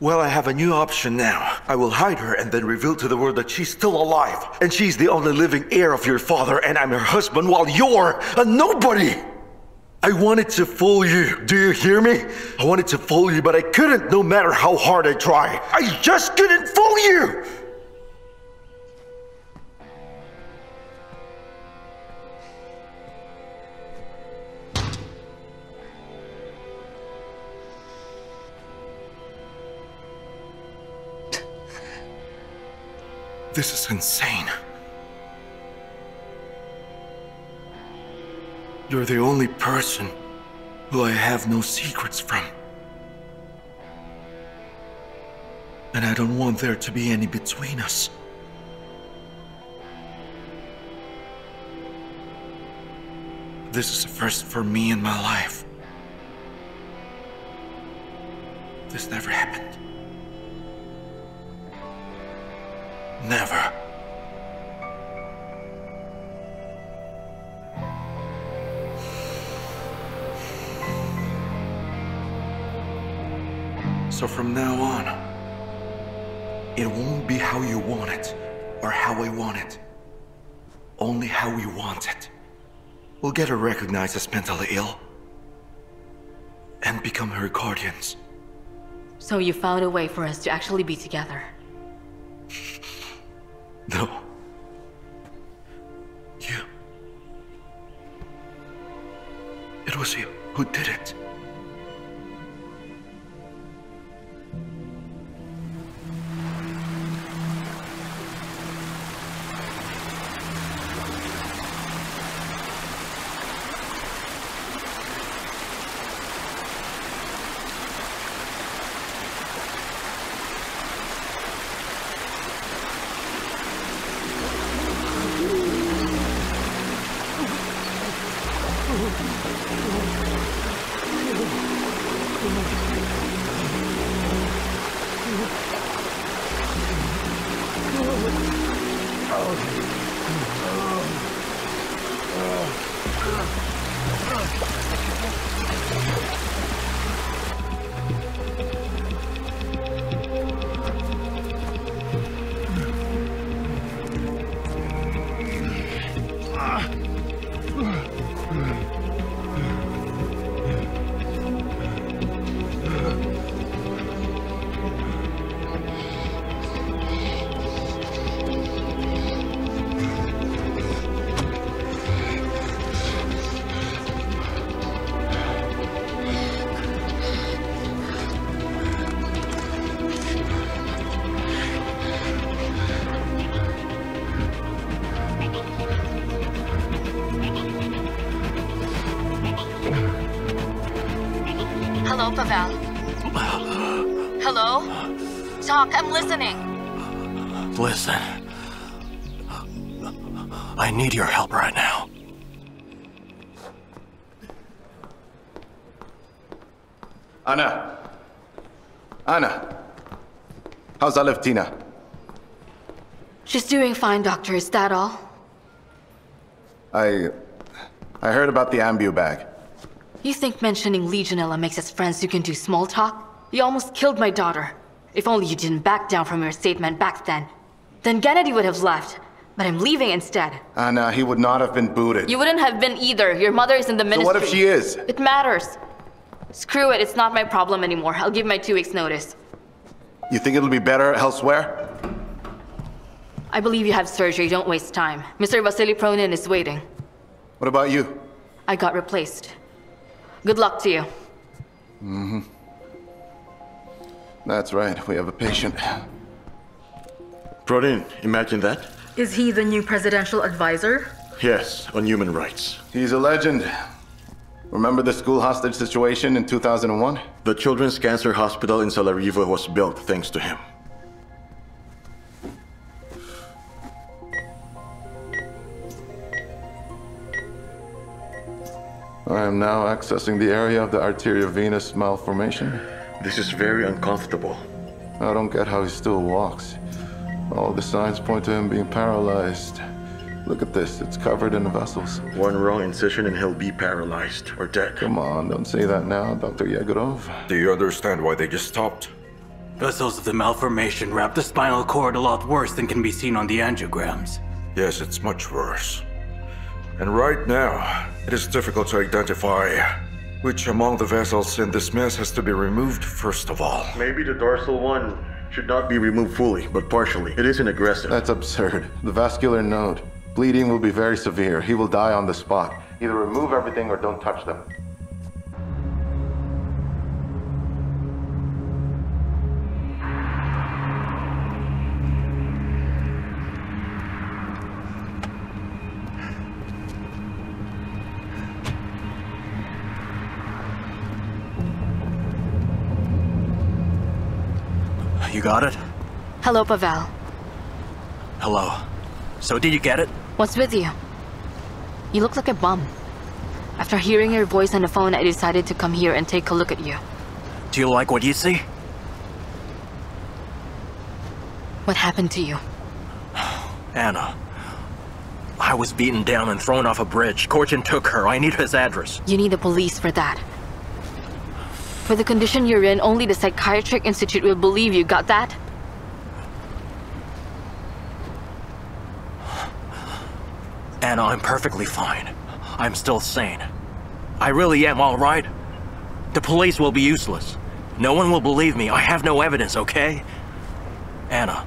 Well, I have a new option now. I will hide her and then reveal to the world that she's still alive. And she's the only living heir of your father, and I'm her husband while you're a nobody! I wanted to fool you, do you hear me? I wanted to fool you, but I couldn't, no matter how hard I tried. I just couldn't fool you! This is insane. You're the only person who I have no secrets from. And I don't want there to be any between us. This is a first for me in my life. This never happened. Never. So from now on, it won't be how you want it or how I want it. Only how we want it. We'll get her recognized as mentally ill and become her guardians. So you found a way for us to actually be together. No. You. It was you who did it. Hello, Pavel. Hello? Talk, I'm listening. Listen. I need your help right now. Anna. Anna. How's Alevtina? She's doing fine, Doctor. Is that all? I... I heard about the ambu bag. You think mentioning Legionella makes us friends who can do small talk? You almost killed my daughter. If only you didn't back down from your statement back then. Then Gennady would have left. But I'm leaving instead. Anna, he would not have been booted. You wouldn't have been either. Your mother is in the ministry. So what if she is? It matters. Screw it, it's not my problem anymore. I'll give my two weeks notice. You think it'll be better elsewhere? I believe you have surgery, don't waste time. Mister Vasily Pronin is waiting. What about you? I got replaced. Good luck to you. Mm-hmm. That's right, we have a patient. Pronin, imagine that. Is he the new presidential advisor? Yes, on human rights. He's a legend. Remember the school hostage situation in two thousand one? The Children's Cancer Hospital in Sarajevo was built thanks to him. I am now accessing the area of the arteriovenous malformation. This is very uncomfortable. I don't get how he still walks. All the signs point to him being paralyzed. Look at this, it's covered in vessels. One wrong incision and he'll be paralyzed or dead. Come on, don't say that now, Doctor Yegorov. Do you understand why they just stopped? Vessels of the malformation wrap the spinal cord a lot worse than can be seen on the angiograms. Yes, it's much worse. And right now, it is difficult to identify which among the vessels in this mess has to be removed first of all. Maybe the dorsal one should not be removed fully, but partially. It isn't aggressive. That's absurd. The vascular node. Bleeding will be very severe. He will die on the spot. Either remove everything or don't touch them. Got it? Hello, Pavel. Hello. So did you get it? What's with you? You look like a bum. After hearing your voice on the phone, I decided to come here and take a look at you. Do you like what you see? What happened to you? Anna. I was beaten down and thrown off a bridge. Korchin took her. I need his address. You need the police for that. For the condition you're in, only the Psychiatric Institute will believe you, got that? Anna, I'm perfectly fine. I'm still sane. I really am, all right? The police will be useless. No one will believe me. I have no evidence, okay? Anna,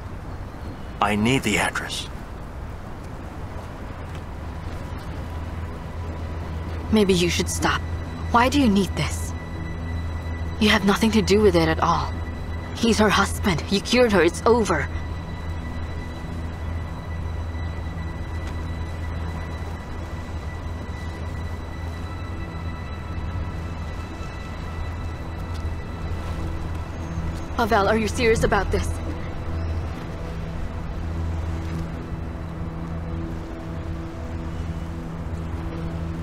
I need the address. Maybe you should stop. Why do you need this? You have nothing to do with it at all. He's her husband. You cured her. It's over. Pavel, are you serious about this?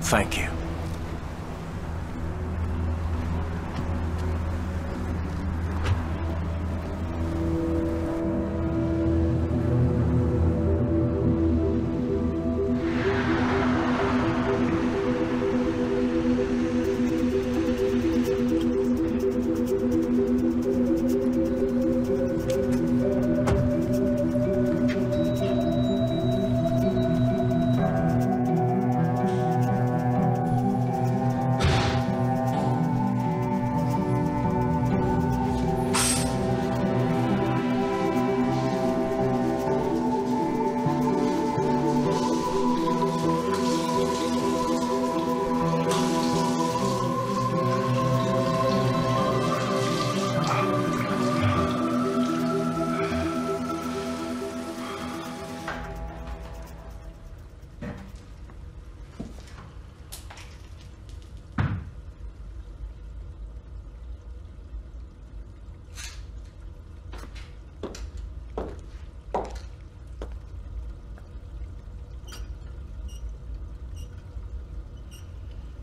Thank you.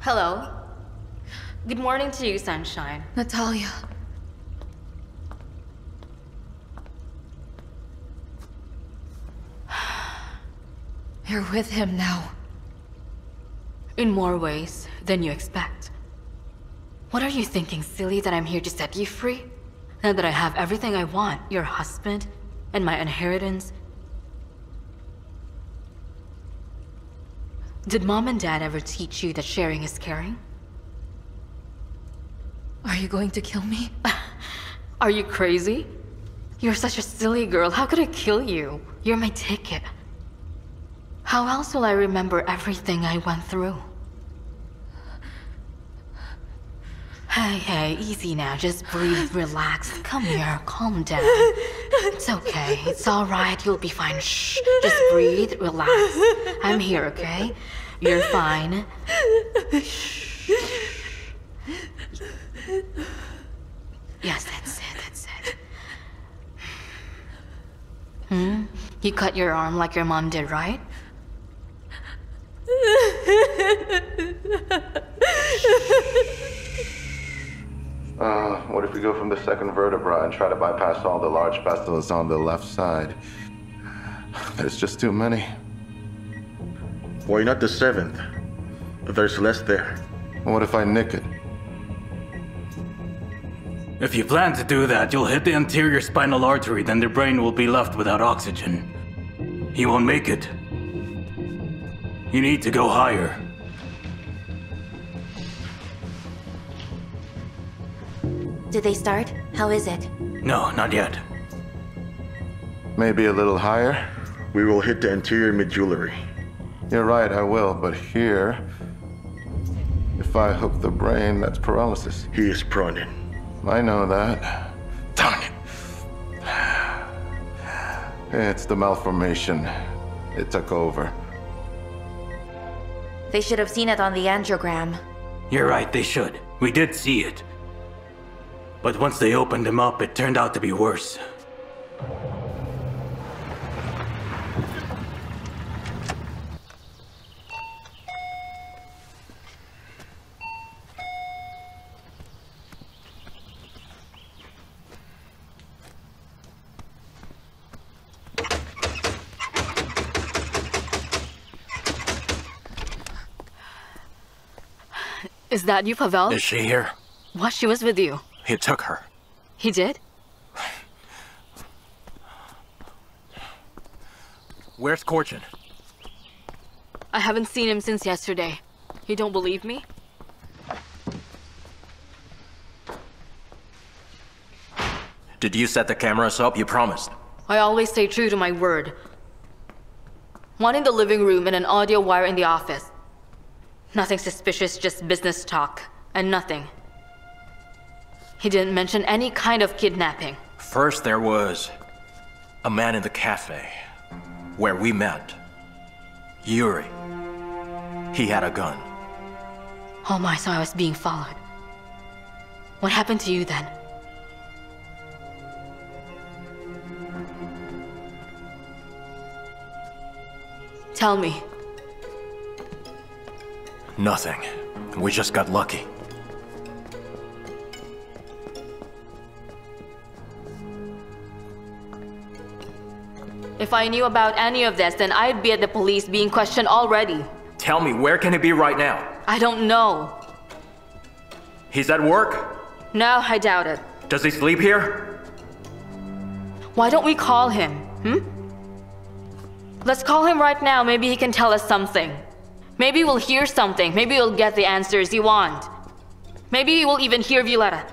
Hello. Good morning to you, sunshine. Natalia. You're with him now. In more ways than you expect. What are you thinking, silly, that I'm here to set you free? Now that I have everything I want, your husband and my inheritance. Did Mom and Dad ever teach you that sharing is caring? Are you going to kill me? Are you crazy? You're such a silly girl. How could I kill you? You're my ticket. How else will I remember everything I went through? Hey, hey, easy now. Just breathe, relax. Come here, calm down. It's okay. It's all right. You'll be fine. Shh. Just breathe, relax. I'm here, okay? You're fine. Shh. Yes, that's it. That's it. Hmm? You cut your arm like your mom did, right? Uh, what if we go from the second vertebra and try to bypass all the large vessels on the left side? There's just too many. Why not the seventh? There's less there. What if I nick it? If you plan to do that, you'll hit the anterior spinal artery, then the brain will be left without oxygen. You won't make it. You need to go higher. Did they start? How is it? No, not yet. Maybe a little higher? We will hit the anterior medullary. You're right, I will, but here... If I hook the brain, that's paralysis. He is Pronin. I know that. Darn it! It's the malformation. It took over. They should have seen it on the angiogram. You're right, they should. We did see it. But once they opened him up, it turned out to be worse. Is that you, Pavel? Is she here? What? She was with you. He took her. He did? Where's Korchin? I haven't seen him since yesterday. You don't believe me? Did you set the cameras up? You promised. I always stay true to my word. One in the living room and an audio wire in the office. Nothing suspicious, just business talk. And nothing. He didn't mention any kind of kidnapping. First there was... a man in the cafe... where we met. Yuri. He had a gun. Oh my, so I was being followed. What happened to you then? Tell me. Nothing. We just got lucky. If I knew about any of this, then I'd be at the police being questioned already. Tell me, where can he be right now? I don't know. He's at work? No, I doubt it. Does he sleep here? Why don't we call him, hmm? Let's call him right now. Maybe he can tell us something. Maybe we'll hear something. Maybe we'll get the answers you want. Maybe we'll even hear Violetta.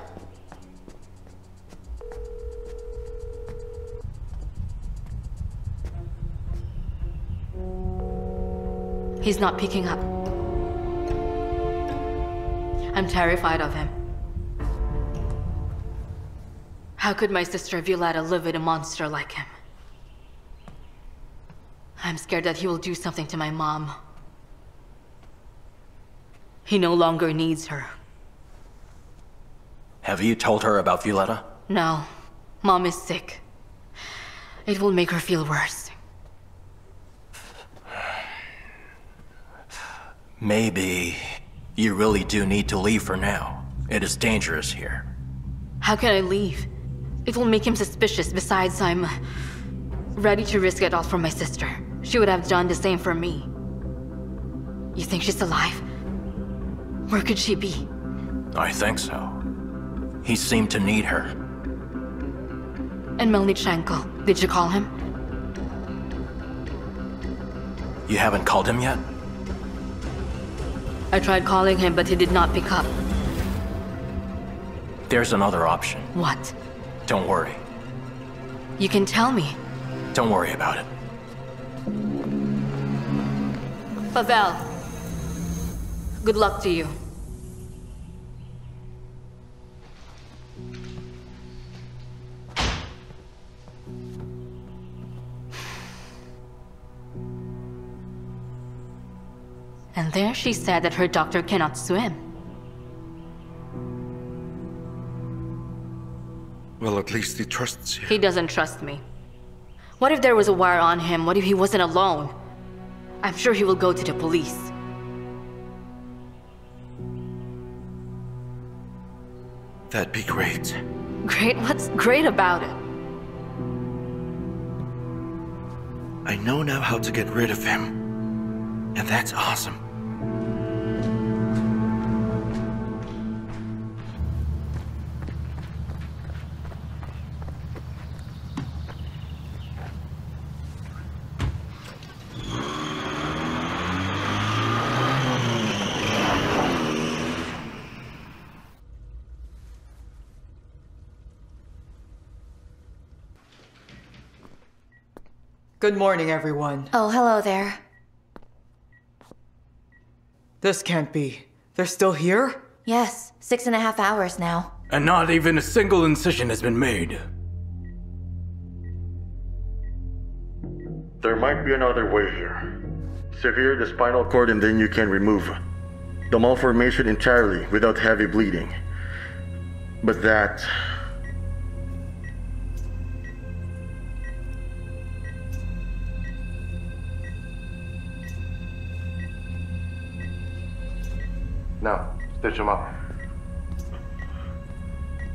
He's not picking up. I'm terrified of him. How could my sister Violetta live with a monster like him? I'm scared that he will do something to my mom. He no longer needs her. Have you told her about Violetta? No. Mom is sick. It will make her feel worse. Maybe You really do need to leave for now. It is dangerous here. How can I leave? It will make him suspicious. Besides, I'm ready to risk it all for my sister. She would have done the same for me. You think she's alive? Where could she be? I think so. He seemed to need her. And Melnichenko, did you call him? You haven't called him yet? I tried calling him, but he did not pick up. There's another option. What? Don't worry. You can tell me. Don't worry about it. Pavel, good luck to you. And there she said that her doctor cannot swim. Well, at least he trusts you. He doesn't trust me. What if there was a wire on him? What if he wasn't alone? I'm sure he will go to the police. That'd be great. Great? What's great about it? I know now how to get rid of him. And that's awesome. Good morning, everyone. Oh, hello there. This can't be. They're still here? Yes, six and a half hours now. And not even a single incision has been made. There might be another way here. Severe the spinal cord and then you can remove the malformation entirely without heavy bleeding. But that... Now, stitch him up.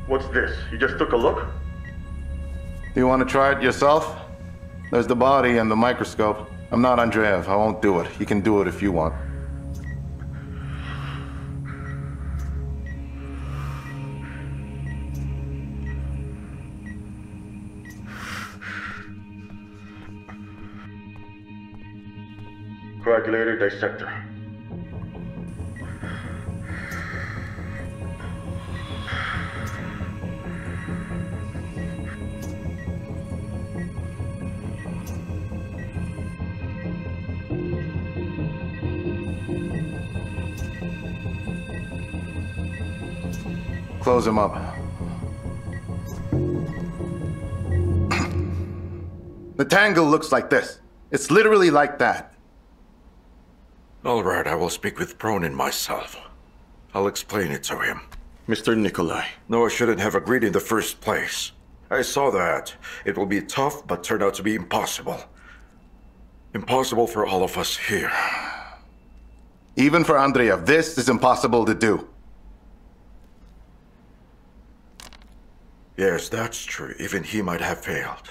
What's this? You just took a look? Do you want to try it yourself? There's the body and the microscope. I'm not Andreev. I won't do it. You can do it if you want. Coagulator dissector. Close him up. The tangle looks like this. It's literally like that. All right, I will speak with Pronin myself. I'll explain it to him. Mister Nikolai. No, I shouldn't have agreed in the first place. I saw that. It will be tough, but turned out to be impossible. Impossible for all of us here. Even for Andreev, this is impossible to do. Yes, that's true. Even he might have failed.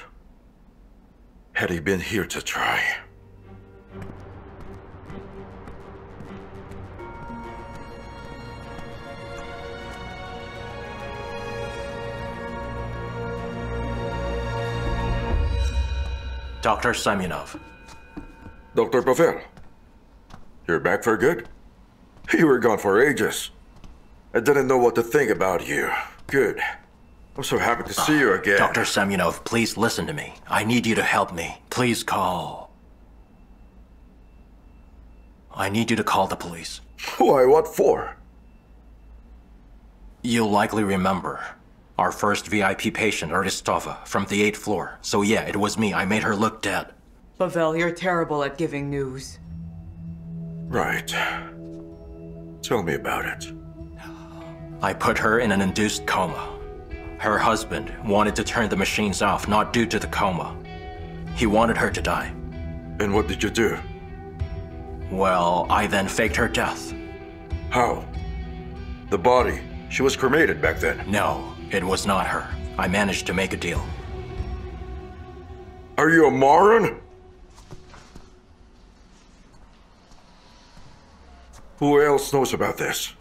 Had he been here to try. Doctor Semyonov. Doctor Pavel. You're back for good? You were gone for ages. I didn't know what to think about you. Good. I'm so happy to see you again. Doctor Semyonov, please listen to me. I need you to help me. Please call. I need you to call the police. Why, what for? You'll likely remember our first V I P patient, Aristova, from the eighth floor. So yeah, it was me. I made her look dead. Pavel, you're terrible at giving news. Right. Tell me about it. I put her in an induced coma. Her husband wanted to turn the machines off, not due to the coma. He wanted her to die. And what did you do? Well, I then faked her death. How? The body. She was cremated back then. No, it was not her. I managed to make a deal. Are you a moron? Who else knows about this?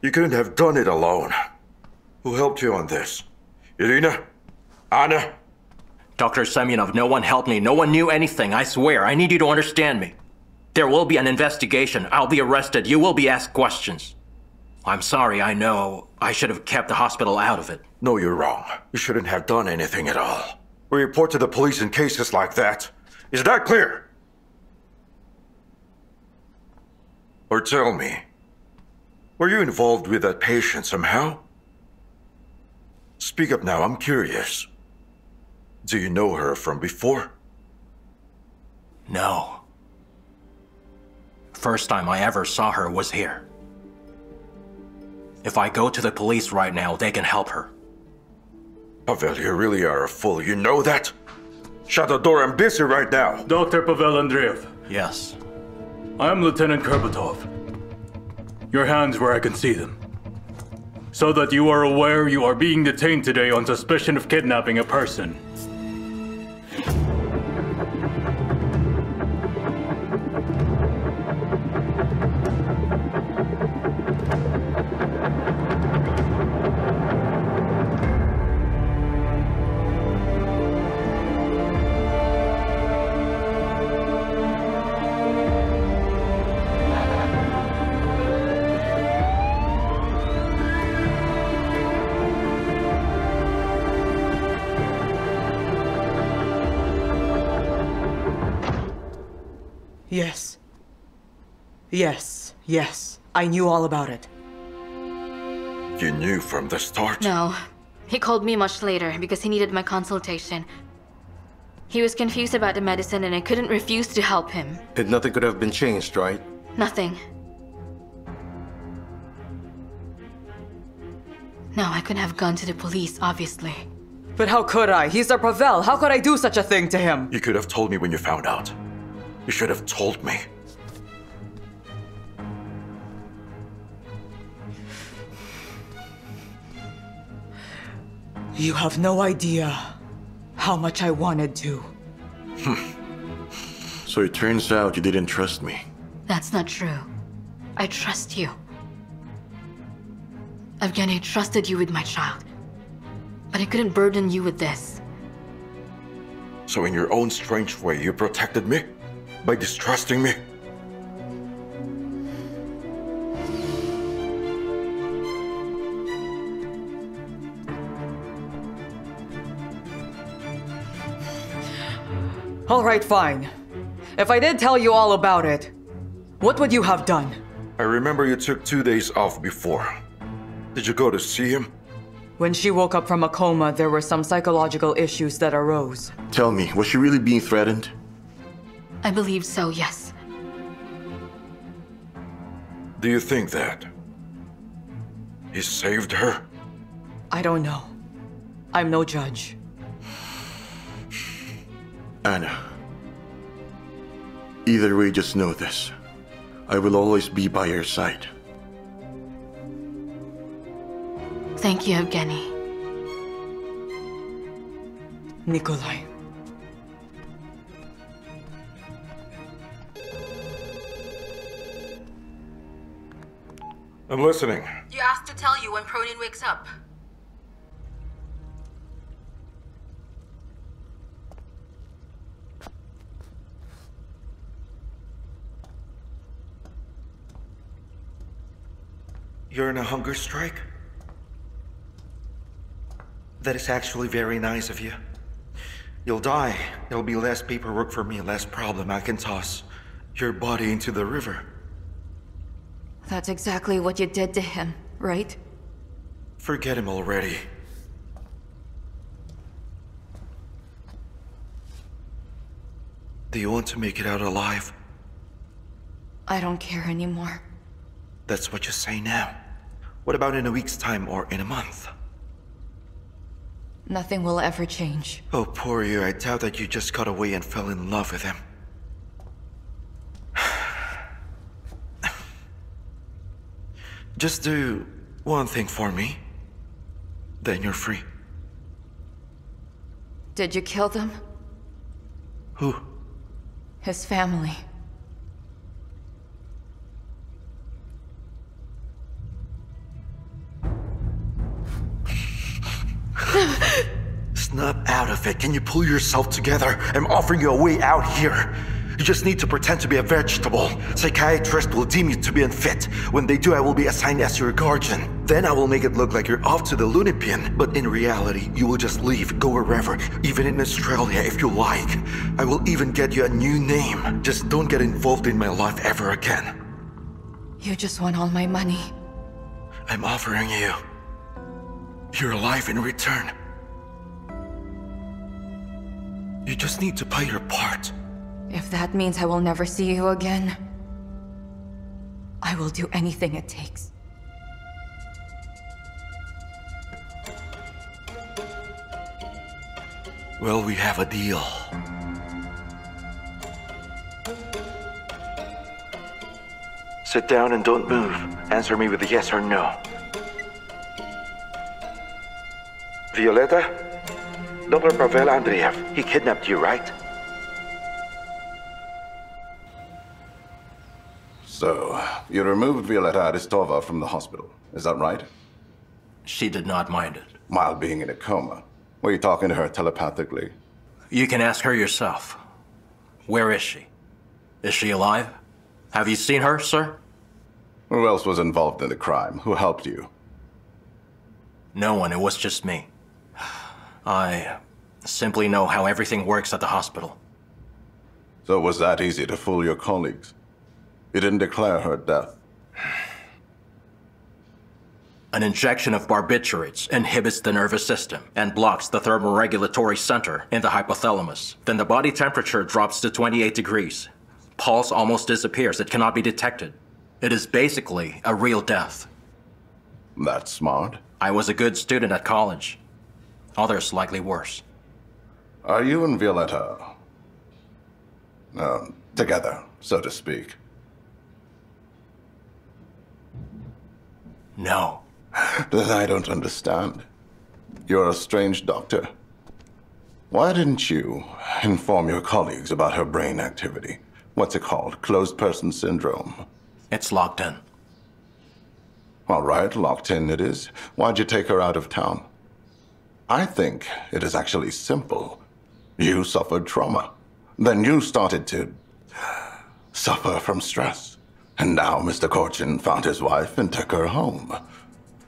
You couldn't have done it alone. Who helped you on this? Irina? Anna? Doctor Semyonov, no one helped me. No one knew anything. I swear, I need you to understand me. There will be an investigation. I'll be arrested. You will be asked questions. I'm sorry, I know. I should have kept the hospital out of it. No, you're wrong. You shouldn't have done anything at all. We report to the police in cases like that. Is that clear? Or tell me, were you involved with that patient somehow? Speak up now, I'm curious. Do you know her from before? No. First time I ever saw her was here. If I go to the police right now, they can help her. Pavel, you really are a fool, you know that? Shut the door, I'm busy right now! Doctor Pavel Andreev. Yes. I'm Lieutenant Kurbatov. Your hands where I can see them. So that you are aware, you are being detained today on suspicion of kidnapping a person. Yes. Yes, yes. I knew all about it. You knew from the start? No. He called me much later because he needed my consultation. He was confused about the medicine and I couldn't refuse to help him. And nothing could have been changed, right? Nothing. No, I couldn't have gone to the police, obviously. But how could I? He's our Pavel. How could I do such a thing to him? You could have told me when you found out. You should have told me. You have no idea how much I wanted to. So it turns out you didn't trust me. That's not true. I trust you. Evgeny, I trusted you with my child. But I couldn't burden you with this. So in your own strange way, you protected me? By distrusting me? All right, fine. If I did tell you all about it, what would you have done? I remember you took two days off before. Did you go to see him? When she woke up from a coma, there were some psychological issues that arose. Tell me, was she really being threatened? I believe so, yes. Do you think that he saved her? I don't know. I'm no judge. Anna, either way, just know this. I will always be by your side. Thank you, Evgeny. Nikolai. I'm listening. You asked to tell you when Pronin wakes up. You're in a hunger strike? That is actually very nice of you. You'll die. There'll be less paperwork for me, less problem. I can toss your body into the river. That's exactly what you did to him, right? Forget him already. Do you want to make it out alive? I don't care anymore. That's what you say now. What about in a week's time or in a month? Nothing will ever change. Oh, poor you. I doubt that you just got away and fell in love with him. Just do one thing for me, then you're free. Did you kill them? Who? His family. Snap out of it. Can you pull yourself together? I'm offering you a way out here. You just need to pretend to be a vegetable. Psychiatrist will deem you to be unfit. When they do, I will be assigned as your guardian. Then I will make it look like you're off to the loony bin. But in reality, you will just leave, go wherever, even in Australia if you like. I will even get you a new name. Just don't get involved in my life ever again. You just want all my money. I'm offering you your life in return. You just need to play your part. If that means I will never see you again, I will do anything it takes. Well, we have a deal. Sit down and don't move. Answer me with a yes or no. Violetta? Doctor Pavel Andreev, he kidnapped you, right? So, you removed Violetta Aristova from the hospital, is that right? She did not mind it. While being in a coma. Were you talking to her telepathically? You can ask her yourself. Where is she? Is she alive? Have you seen her, sir? Who else was involved in the crime? Who helped you? No one, it was just me. I simply know how everything works at the hospital. So it was that easy to fool your colleagues? You didn't declare her death? An injection of barbiturates inhibits the nervous system and blocks the thermoregulatory center in the hypothalamus. Then the body temperature drops to twenty-eight degrees. Pulse almost disappears. It cannot be detected. It is basically a real death. That's smart. I was a good student at college. Others slightly worse. Are you and Violetta uh, together, so to speak? No. Then I don't understand. You're a strange doctor. Why didn't you inform your colleagues about her brain activity? What's it called? Closed person syndrome? It's locked in. All right, locked in it is. Why'd you take her out of town? I think it is actually simple. You suffered trauma. Then you started to suffer from stress. And now Mister Korchin found his wife and took her home.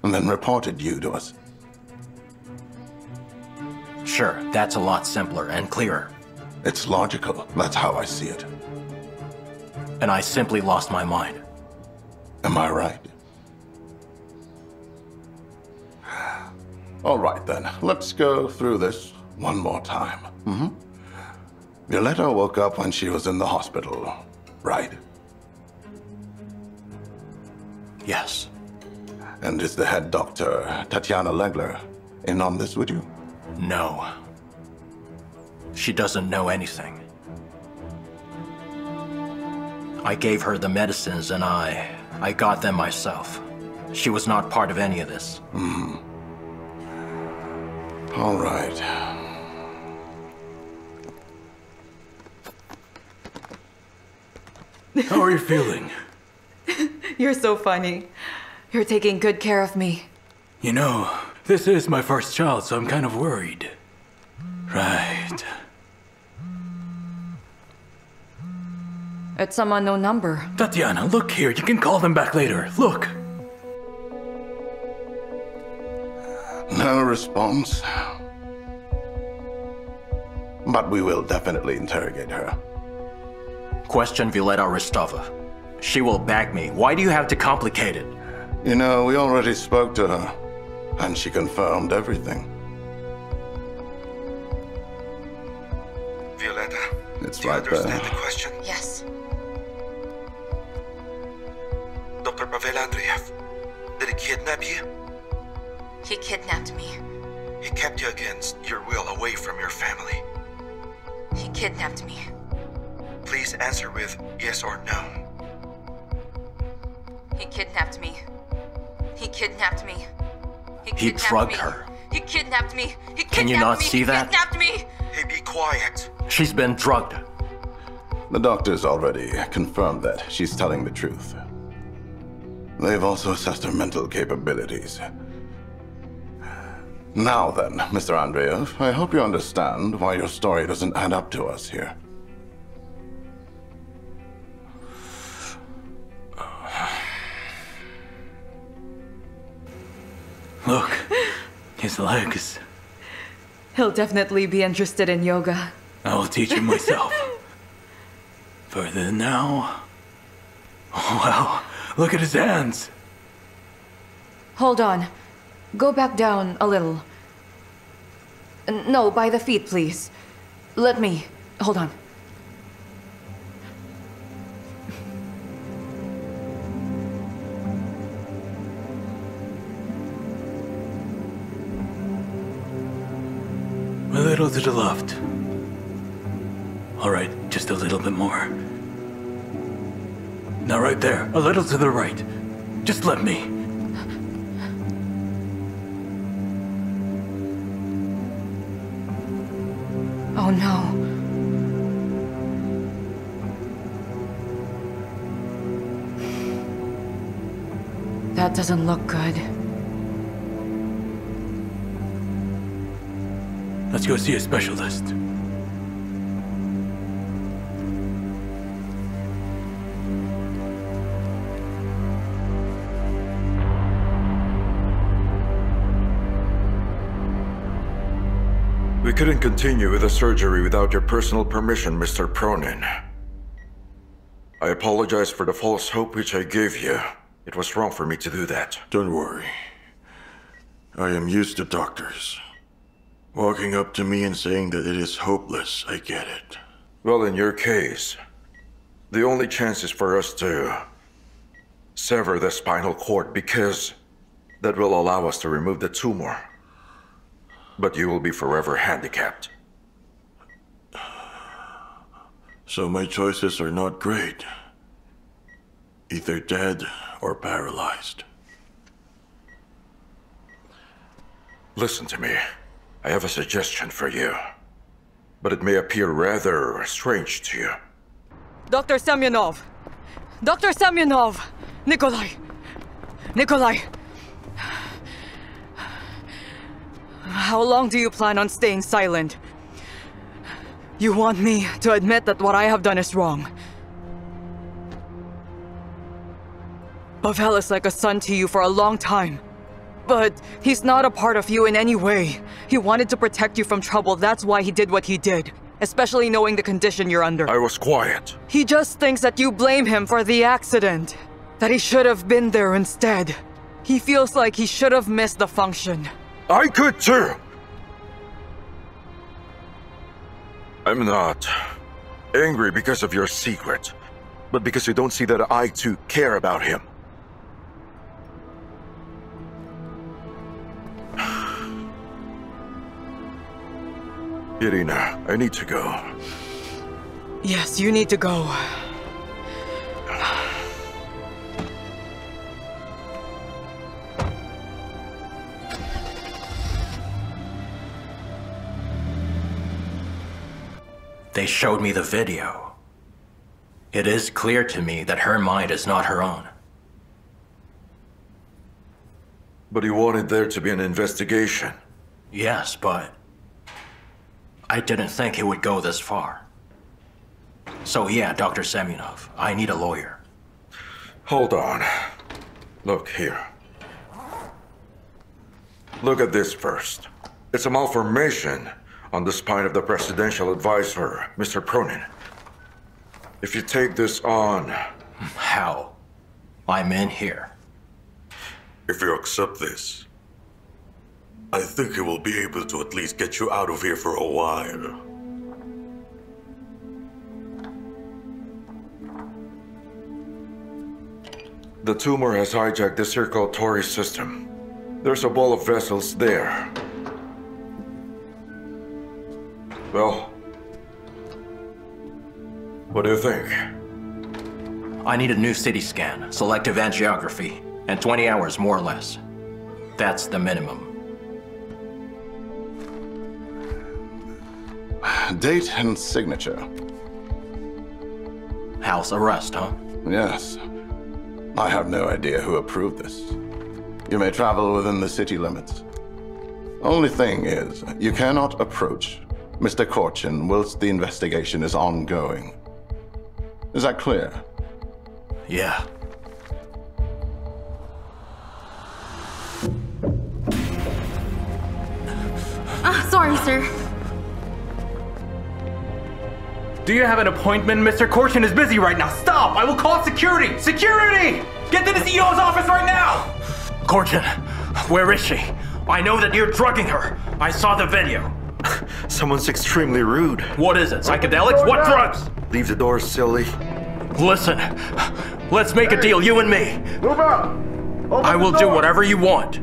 And then reported you to us. Sure, that's a lot simpler and clearer. It's logical. That's how I see it. And I simply lost my mind. Am I right? All right, then. Let's go through this one more time. Mm-hmm. Violetta woke up when she was in the hospital, right? Yes. And is the head doctor, Tatiana Legler, in on this with you? No. She doesn't know anything. I gave her the medicines and I... I got them myself. She was not part of any of this. Mm-hmm. All right. How are you feeling? You're so funny. You're taking good care of me. You know, this is my first child, so I'm kind of worried. Right. It's some unknown number. Tatiana, look here. You can call them back later. Look. No response. But we will definitely interrogate her. Question Violetta Aristova. She will bag me. Why do you have to complicate it? You know, we already spoke to her, and she confirmed everything. Violetta, it's do right you understand there. The question? Yes. Doctor Pavel Andreev, did he kidnap you? He kidnapped me. He kept you against your will away from your family. He kidnapped me. Please answer with yes or no. He kidnapped me. He kidnapped me. He, kidnapped he drugged me. her. He kidnapped me. He kidnapped Can you not me. see he that? Kidnapped me. Hey, be quiet. She's been drugged. The doctors already confirmed that. She's telling the truth. They've also assessed her mental capabilities. Now then, Mister Andreev, I hope you understand why your story doesn't add up to us here. Look, his legs. He'll definitely be interested in yoga. I will teach him myself. Further now... Wow, look at his hands! Hold on. Go back down a little. No, by the feet, please. Let me... Hold on. A little to the left. All right, just a little bit more. Now right there, a little to the right. Just let me. Oh no. That doesn't look good. Let's go see a specialist. We couldn't continue with the surgery without your personal permission, Mister Pronin. I apologize for the false hope which I gave you. It was wrong for me to do that. Don't worry. I am used to doctors. Walking up to me and saying that it is hopeless, I get it. Well, in your case, the only chance is for us to sever the spinal cord because that will allow us to remove the tumor. But you will be forever handicapped. So my choices are not great. Either dead or paralyzed. Listen to me. I have a suggestion for you, but it may appear rather strange to you. Doctor Semyonov! Doctor Semyonov! Nikolai! Nikolai! How long do you plan on staying silent? You want me to admit that what I have done is wrong. Pavel is like a son to you for a long time. But he's not a part of you in any way. He wanted to protect you from trouble, that's why he did what he did. Especially knowing the condition you're under. I was quiet. He just thinks that you blame him for the accident. That he should have been there instead. He feels like he should have missed the function. I could too! I'm not angry because of your secret, but because you don't see that I too care about him. Irina, I need to go. Yes, you need to go. They showed me the video. It is clear to me that her mind is not her own. But you wanted there to be an investigation. Yes, but... I didn't think it would go this far. So yeah, Doctor Semyonov, I need a lawyer. Hold on. Look here. Look at this first. It's a malformation on the spine of the presidential advisor, Mister Pronin. If you take this on... How? I'm in here. If you accept this, I think you will be able to at least get you out of here for a while. The tumor has hijacked the circulatory system. There's a ball of vessels there. Well, what do you think? I need a new C T scan, selective angiography, and twenty hours, more or less. That's the minimum. Date and signature. House arrest, huh? Yes. I have no idea who approved this. You may travel within the city limits. Only thing is, you cannot approach Mister Korchin whilst the investigation is ongoing. Is that clear? Yeah. Uh, sorry, sir. Do you have an appointment? Mister Korchin is busy right now. Stop! I will call security! Security! Get to the C E O's office right now! Korchin, where is she? I know that you're drugging her. I saw the video. Someone's extremely rude. What is it? Psychedelics? What drugs? Leave the door, silly. Listen, let's make hey. a deal, you and me. Move up! Open I will do whatever you want,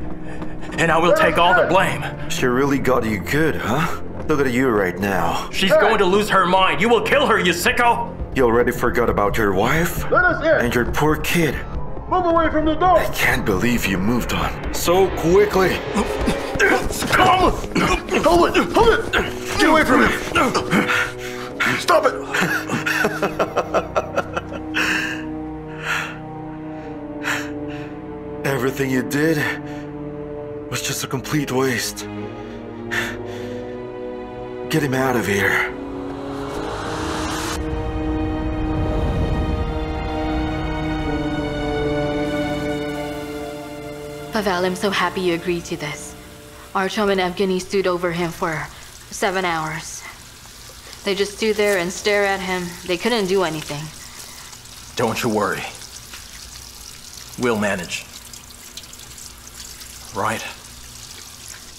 and I will hey, take all hey. the blame. She really got you good, huh? Look at you right now. She's hey. going to lose her mind. You will kill her, you sicko! You already forgot about your wife Let us in. and your poor kid. Move away from the door! I can't believe you moved on so quickly. Hold it! Hold it! Hold it! Get away from him! Stop it! Everything you did was just a complete waste. Get him out of here. Pavel, I'm so happy you agreed to this. Artyom and Evgeny stood over him for seven hours. They just stood there and stared at him. They couldn't do anything. Don't you worry. We'll manage. Right.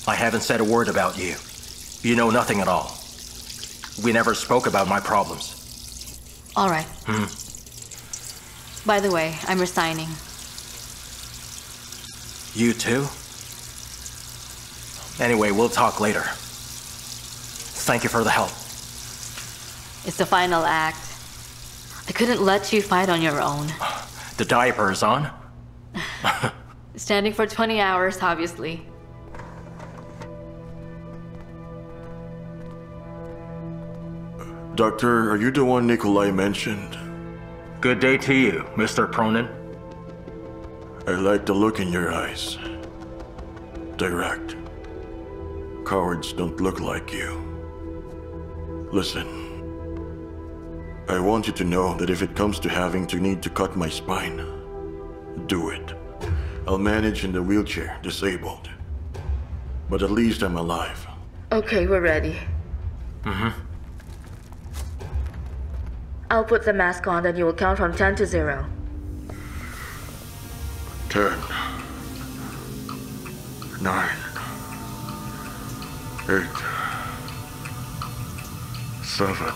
I haven't said a word about you. You know nothing at all. We never spoke about my problems. All right. Hmm. By the way, I'm resigning. You too? Anyway, we'll talk later. Thank you for the help. It's the final act. I couldn't let you fight on your own. The diaper is on? Standing for twenty hours, obviously. Doctor, are you the one Nikolai mentioned? Good day to you, Mister Pronin. I like the look in your eyes. Direct. Cowards don't look like you. Listen. I want you to know that if it comes to having to need to cut my spine, do it. I'll manage in the wheelchair, disabled. But at least I'm alive. Okay, we're ready. Mm-hmm. I'll put the mask on, then you will count from ten to zero. Ten. Nine. Eight. Seven.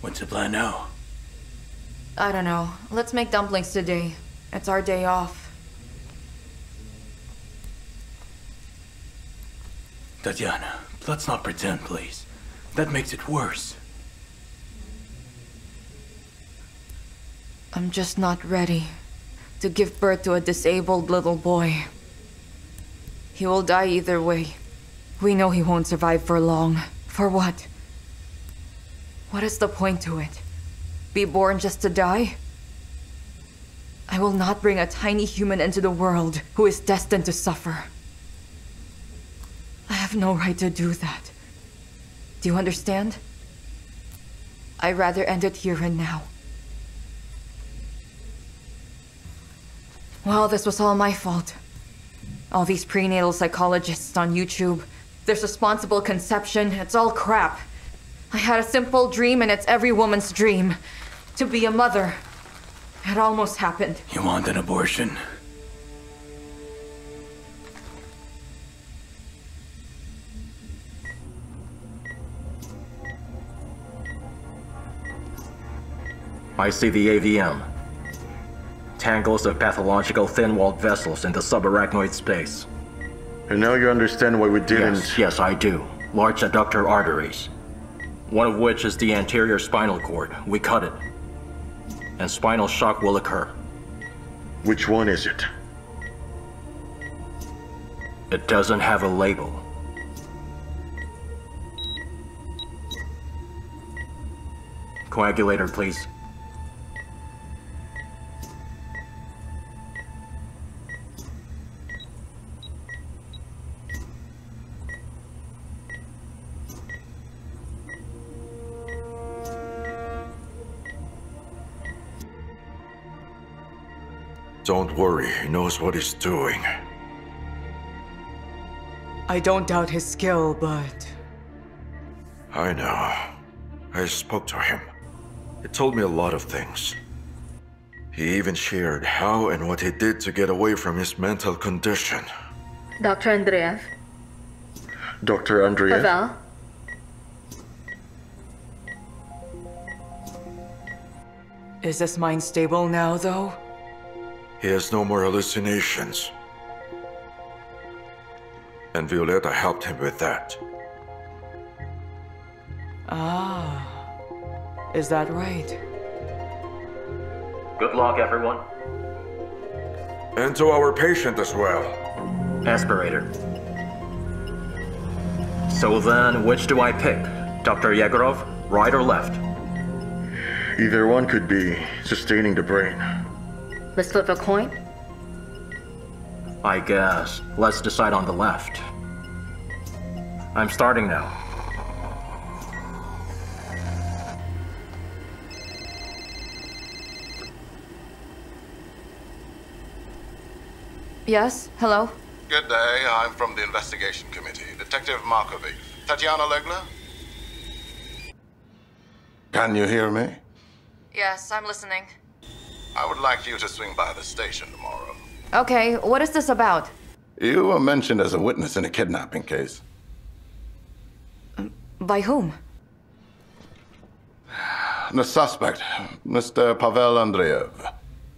What's the plan now? I don't know. Let's make dumplings today. It's our day off. Tatiana, let's not pretend, please. That makes it worse. I'm just not ready to give birth to a disabled little boy. He will die either way. We know he won't survive for long. For what? What is the point to it? Be born just to die? I will not bring a tiny human into the world who is destined to suffer. I have no right to do that. Do you understand? I'd rather end it here and now. Well, this was all my fault. All these prenatal psychologists on YouTube, there's responsible conception, it's all crap. I had a simple dream, and it's every woman's dream. To be a mother. It almost happened. You want an abortion? I see the A V M. tangles of pathological thin-walled vessels in the subarachnoid space. And now you understand why we didn't... Yes, yes, I do. Large adductor arteries. One of which is the anterior spinal cord. We cut it. And spinal shock will occur. Which one is it? It doesn't have a label. Coagulator, please. Don't worry, he knows what he's doing. I don't doubt his skill, but... I know. I spoke to him. He told me a lot of things. He even shared how and what he did to get away from his mental condition. Doctor Andreev. Doctor Andreev. Pavel. Is his mind stable now, though? He has no more hallucinations. And Violetta helped him with that. Ah, is that right? Good luck, everyone. And to our patient as well. Aspirator. So then, which do I pick? Doctor Yegorov, right or left? Either one could be sustaining the brain. Let's flip a coin? I guess. Let's decide on the left. I'm starting now. Yes? Hello? Good day. I'm from the investigation committee. Detective Markovic. Tatiana Legler? Can you hear me? Yes, I'm listening. I would like you to swing by the station tomorrow. Okay, what is this about? You were mentioned as a witness in a kidnapping case. By whom? The suspect, Mister Pavel Andreev.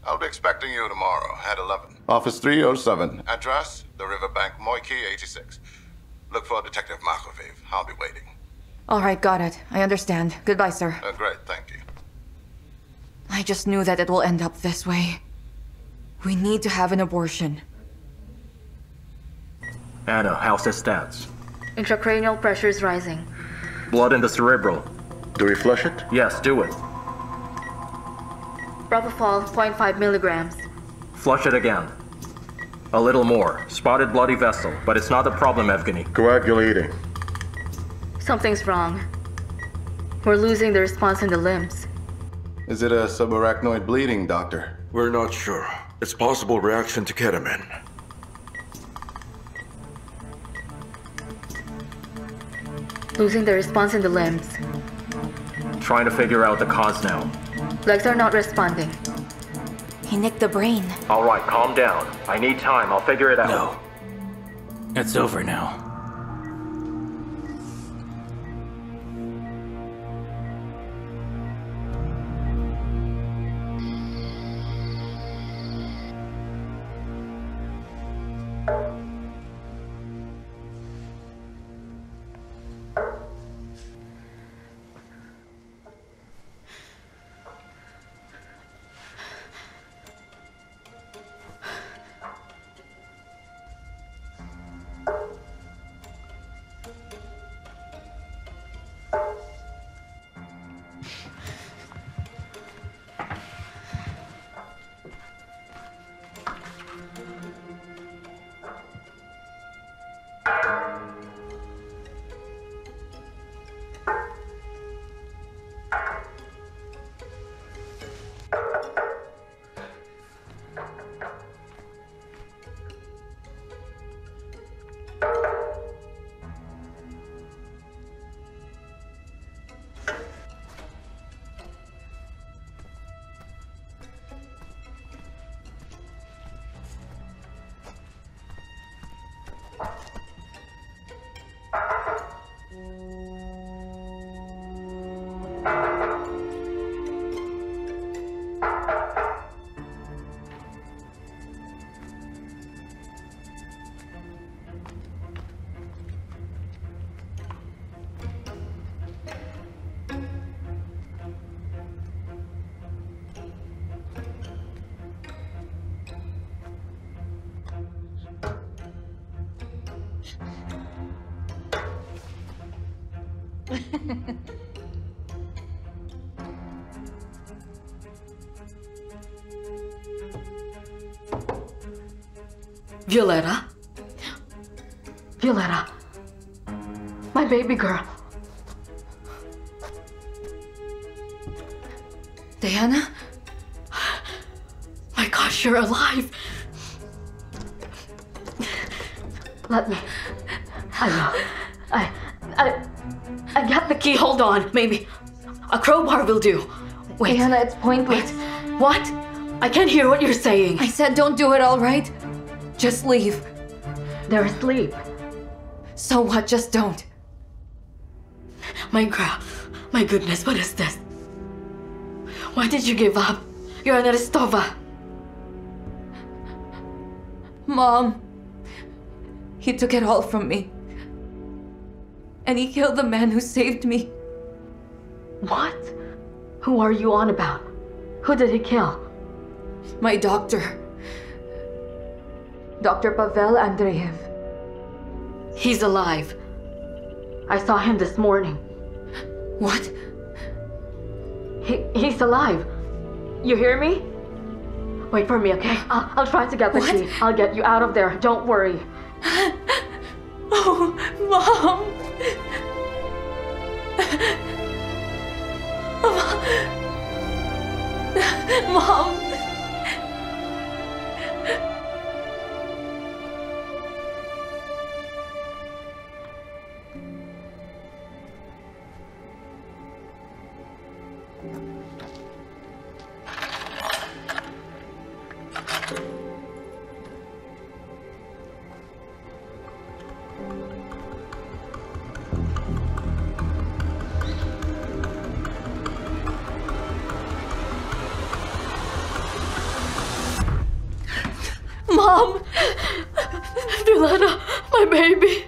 I'll be expecting you tomorrow at eleven. Office three oh seven. Address, the Riverbank Moiki eighty-six. Look for Detective Markovic. I'll be waiting. All right, got it. I understand. Goodbye, sir. Uh, great, thank you. I just knew that it will end up this way. We need to have an abortion. Anna, how's the stats? Intracranial pressure is rising. Blood in the cerebral. Do we flush it? Yes, do it. Propofol, zero point five milligrams. Flush it again. A little more. Spotted bloody vessel, but it's not a problem, Evgeny. Coagulating. Something's wrong. We're losing the response in the limbs. Is it a subarachnoid bleeding, doctor? We're not sure. It's possible reaction to ketamine. Losing the response in the limbs. Trying to figure out the cause now. Legs are not responding. He nicked the brain. All right, calm down. I need time. I'll figure it out. No. It's over now. Violetta? Violetta, my baby girl. Diana? My gosh, you're alive. Let me. I will. I, I, I got the key. Hold on. Maybe a crowbar will do. Wait. Diana, it's pointless. Wait. What? I can't hear what you're saying. I said don't do it, all right? Just leave. They're asleep. So what? Just don't. My God. My goodness, what is this? Why did you give up? You're an Aristova. Mom. He took it all from me. And he killed the man who saved me. What? Who are you on about? Who did he kill? My doctor. Doctor Pavel Andreev. He's alive. I saw him this morning. What? He, he's alive. You hear me? Wait for me, okay? I'll, I'll try to get the key. I'll get you out of there. Don't worry. Oh, Mom. Mom. Mom. Mom! Violetta, my baby!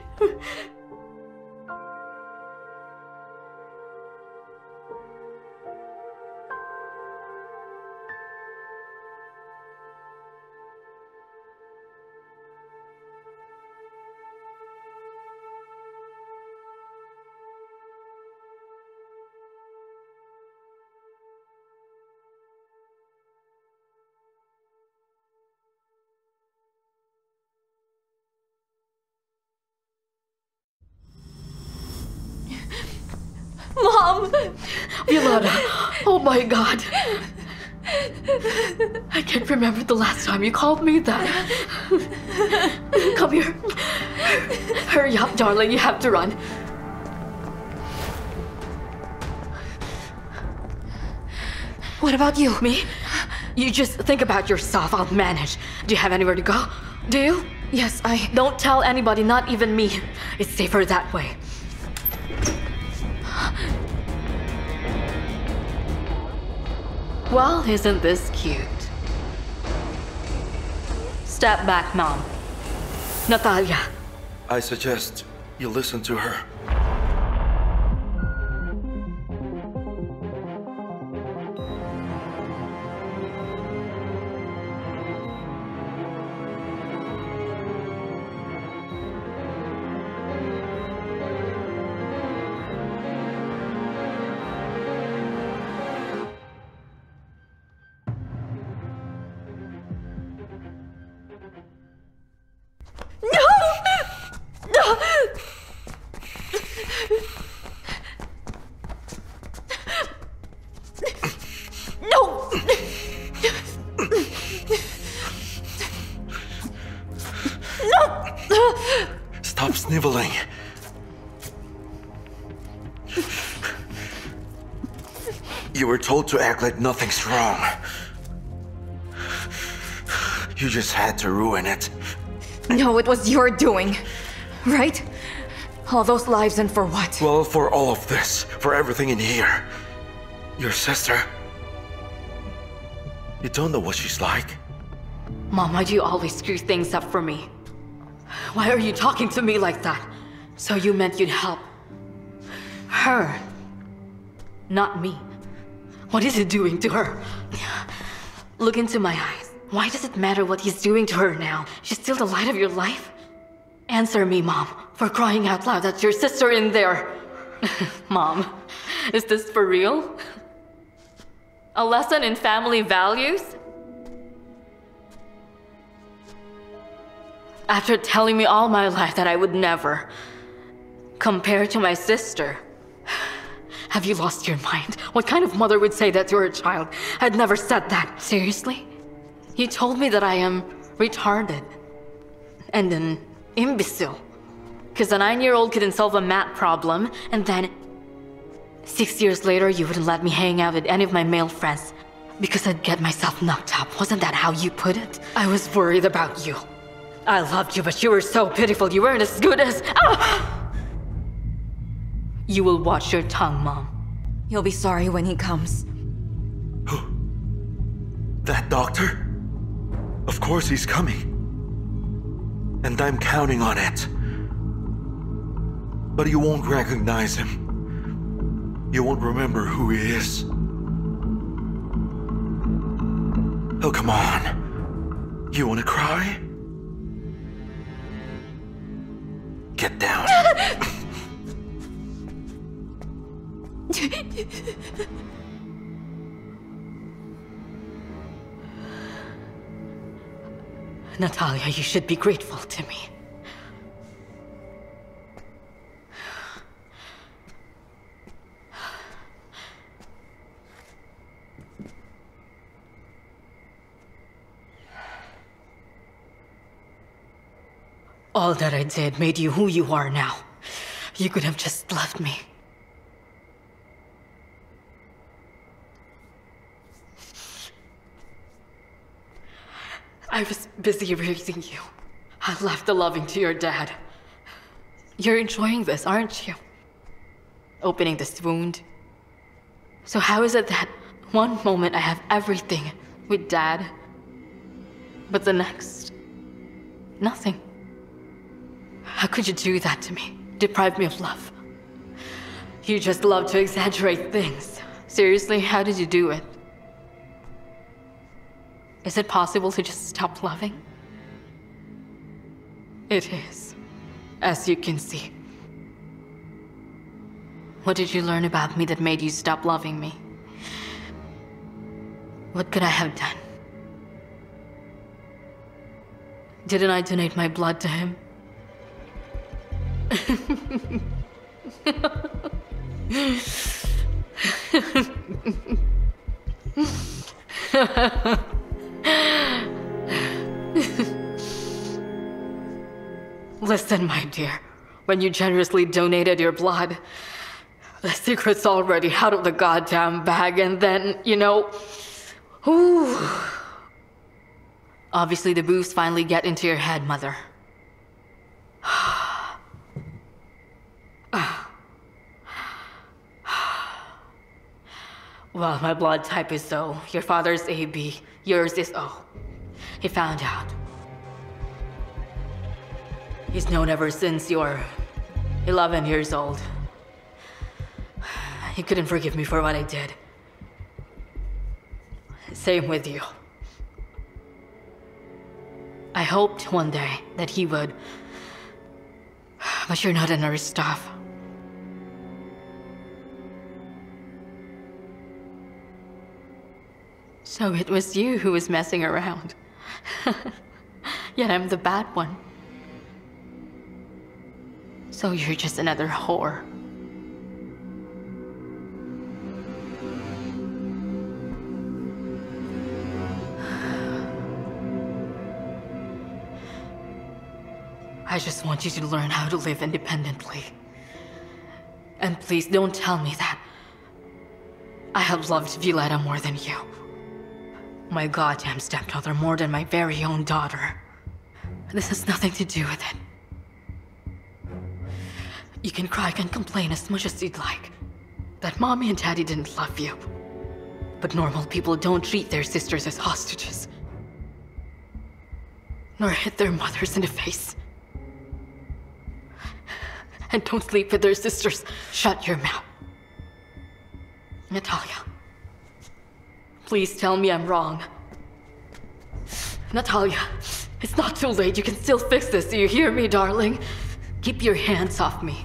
Violetta, oh my God. I can't remember the last time you called me that. Come here. Hurry up, darling, you have to run. What about you? Me? You just think about yourself, I'll manage. Do you have anywhere to go? Do you? Yes, I... Don't tell anybody, not even me. It's safer that way. Well, isn't this cute? Step back, Mom. Natalia. I suggest you listen to her. To act like nothing's wrong. You just had to ruin it. No, it was your doing, right? All those lives and for what? Well, for all of this, for everything in here. Your sister. You don't know what she's like. Mom, why do you always screw things up for me? Why are you talking to me like that? So you meant you'd help her, not me. What is he doing to her? Look into my eyes. Why does it matter what he's doing to her now? She's still the light of your life. Answer me, Mom, for crying out loud. That's your sister in there. Mom, is this for real? A lesson in family values? After telling me all my life that I would never compare to my sister. Have you lost your mind? What kind of mother would say that to her child? I'd never said that. Seriously? You told me that I am retarded and an imbecile. Because a nine-year-old couldn't solve a math problem, and then six years later you wouldn't let me hang out with any of my male friends because I'd get myself knocked up. Wasn't that how you put it? I was worried about you. I loved you, but you were so pitiful. You weren't as good as... Ah! You will watch your tongue, Mom. You'll be sorry when he comes. Who? That doctor? Of course he's coming. And I'm counting on it. But you won't recognize him. You won't remember who he is. Oh, come on. You wanna cry? Get down. Natalia, you should be grateful to me. All that I did made you who you are now. You could have just left me. I was busy raising you. I left the loving to your dad. You're enjoying this, aren't you? Opening this wound. So how is it that one moment I have everything with Dad, but the next, nothing? How could you do that to me? Deprive me of love. You just love to exaggerate things. Seriously, how did you do it? Is it possible to just stop loving? It is, as you can see. What did you learn about me that made you stop loving me? What could I have done? Didn't I donate my blood to him? Listen, my dear, when you generously donated your blood, the secret's already out of the goddamn bag, and then, you know, whew. Obviously the boobs finally get into your head, Mother. Well, my blood type is O. Your father's A B. Yours is O. He found out. He's known ever since you were eleven years old. He couldn't forgive me for what I did. Same with you. I hoped one day that he would. But you're not an Aristov. So it was you who was messing around. Yet I'm the bad one. So you're just another whore. I just want you to learn how to live independently. And please don't tell me that I have loved Violetta more than you. My goddamn stepdaughter more than my very own daughter. This has nothing to do with it. You can cry and complain as much as you'd like that Mommy and Daddy didn't love you. But normal people don't treat their sisters as hostages. Nor hit their mothers in the face. And don't sleep with their sisters. Shut your mouth. Natalia. Please tell me I'm wrong. Natalia, It's not too late. You can still fix this. Do you hear me, darling? Keep your hands off me.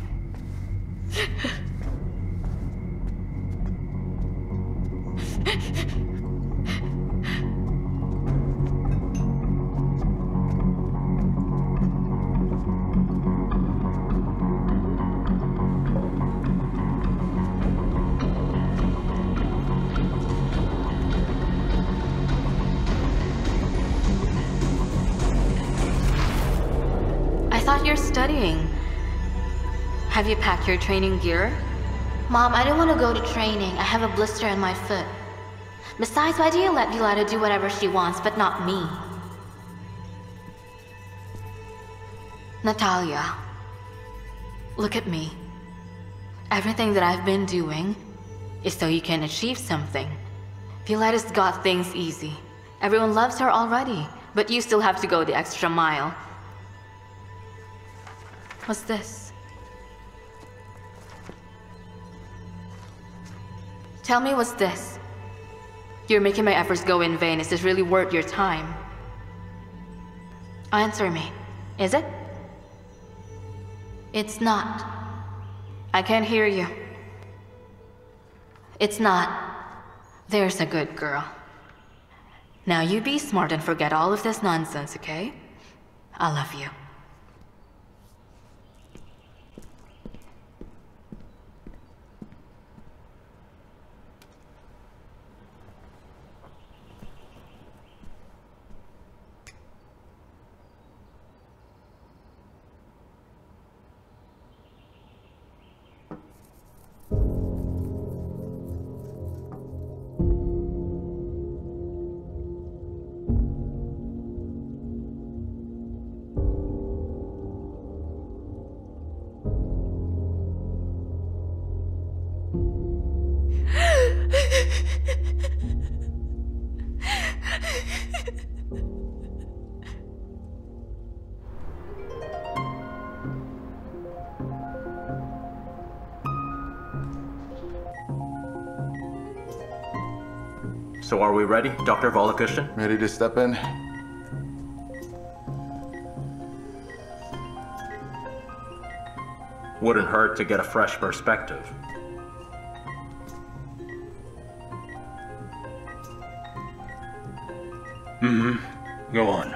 Have you packed your training gear? Mom, I don't want to go to training. I have a blister in my foot. Besides, why do you let Violetta do whatever she wants, but not me? Natalia, look at me. Everything that I've been doing is so you can achieve something. Violetta's got things easy. Everyone loves her already, but you still have to go the extra mile. What's this? Tell me, what's this? You're making my efforts go in vain. Is this really worth your time? Answer me. Is it? It's not. I can't hear you. It's not. There's a good girl. Now you be smart and forget all of this nonsense, okay? I love you. So are we ready, Doctor Volokoshin? Ready to step in? Wouldn't hurt to get a fresh perspective. Mm-hmm. Go on.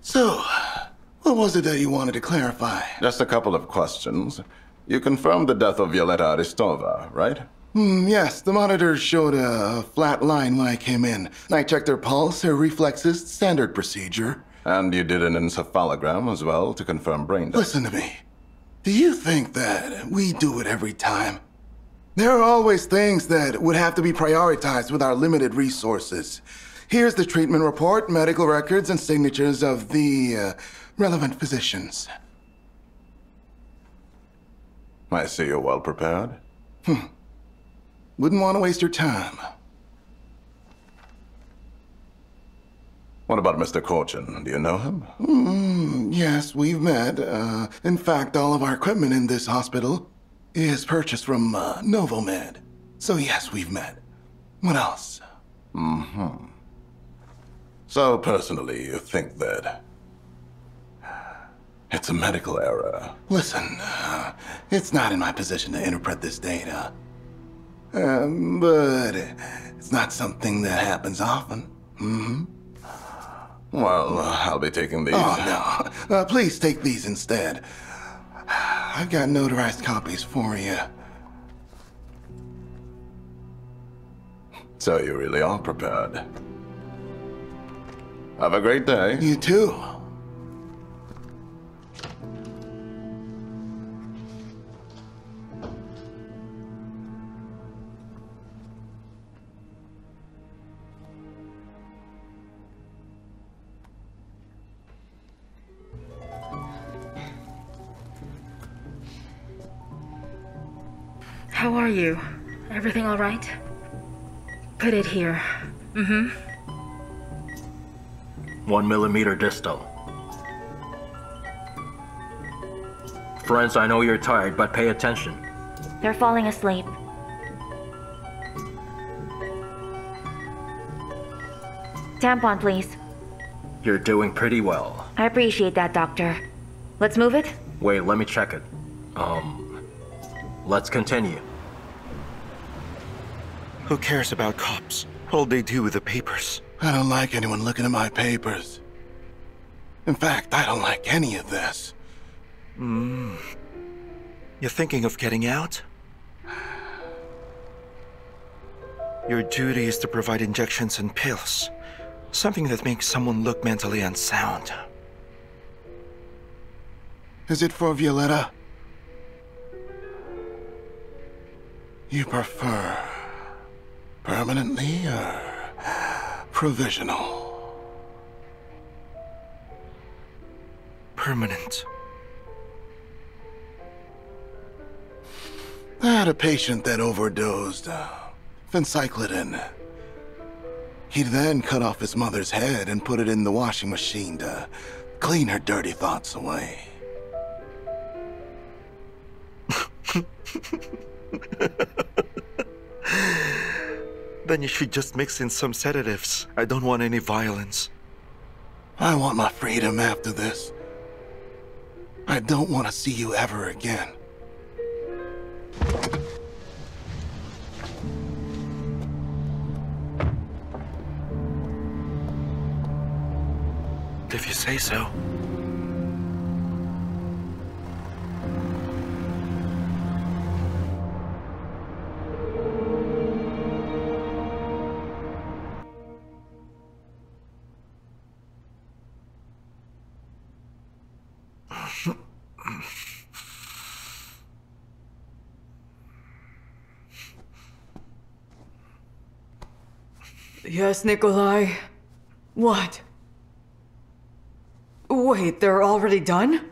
So, what was it that you wanted to clarify? Just a couple of questions. You confirmed the death of Violetta Aristova, right? Mm, yes, the monitor showed a flat line when I came in. I checked her pulse, her reflexes, standard procedure. And you did an encephalogram as well to confirm brain death. Listen to me. Do you think that we do it every time? There are always things that would have to be prioritized with our limited resources. Here's the treatment report, medical records, and signatures of the uh, relevant physicians. I see you're well prepared. Hmm. Wouldn't want to waste your time. What about Mister Korchin? Do you know him? Mm, yes, we've met. Uh, in fact, all of our equipment in this hospital is purchased from uh, Novomed. So yes, we've met. What else? Mm-hmm. So personally, you think that it's a medical error. Listen, uh, it's not in my position to interpret this data. Um, but it's not something that happens often. Mm-hmm. Well, uh, I'll be taking these. Oh, no. Uh, please take these instead. I've got notarized copies for you. So you really are prepared. Have a great day. You too. How are you? Everything all right? Put it here. Mm-hmm. One millimeter distal. Friends, I know you're tired, but pay attention. They're falling asleep. Tampon, please. You're doing pretty well. I appreciate that, Doctor. Let's move it? Wait, let me check it. Um, let's continue. Who cares about cops? All they do with the papers. I don't like anyone looking at my papers. In fact, I don't like any of this. Mm. You're thinking of getting out? Your duty is to provide injections and pills. Something that makes someone look mentally unsound. Is it for Violetta? You prefer... permanently or... provisional? Permanent. I had a patient that overdosed. Uh, fencyclidin. He then cut off his mother's head and put it in the washing machine to clean her dirty thoughts away. Then you should just mix in some sedatives. I don't want any violence. I want my freedom after this. I don't want to see you ever again. If you say so. Yes, Nikolai. What? Wait, they're already done?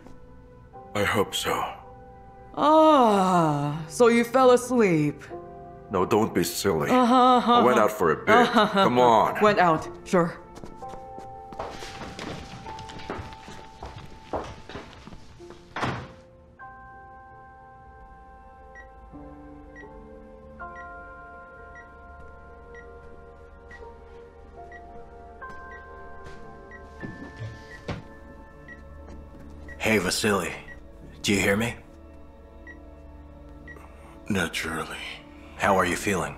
I hope so. Ah, so you fell asleep. No, don't be silly. Uh-huh, uh-huh. I went out for a bit. Uh-huh, uh-huh. Come on. Went out, sure. Hey, Vasily. Do you hear me? Naturally. How are you feeling?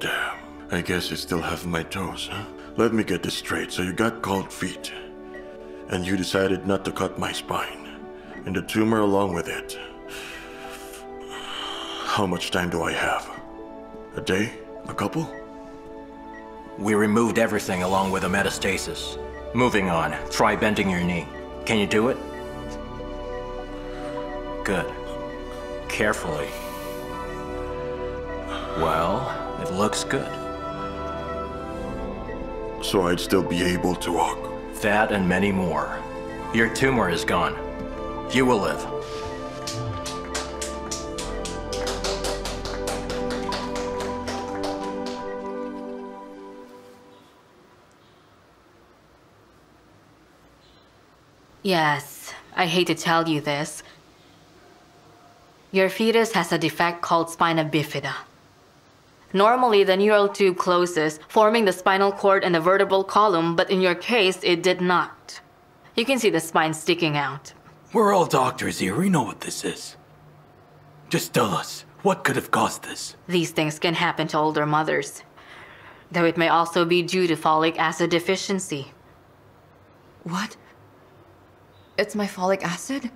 Damn. I guess I still have my toes, huh? Let me get this straight. So you got cold feet. And you decided not to cut my spine. And the tumor along with it. How much time do I have? A day? A couple? We removed everything along with the metastasis. Moving on, try bending your knee. Can you do it? Good. Carefully. Well, it looks good. So I'd still be able to walk? That and many more. Your tumor is gone. You will live. Yes, I hate to tell you this. Your fetus has a defect called spina bifida. Normally, the neural tube closes, forming the spinal cord and the vertebral column, but in your case, it did not. You can see the spine sticking out. We're all doctors here. We know what this is. Just tell us, what could have caused this? These things can happen to older mothers, though it may also be due to folic acid deficiency. What? It's my folic acid?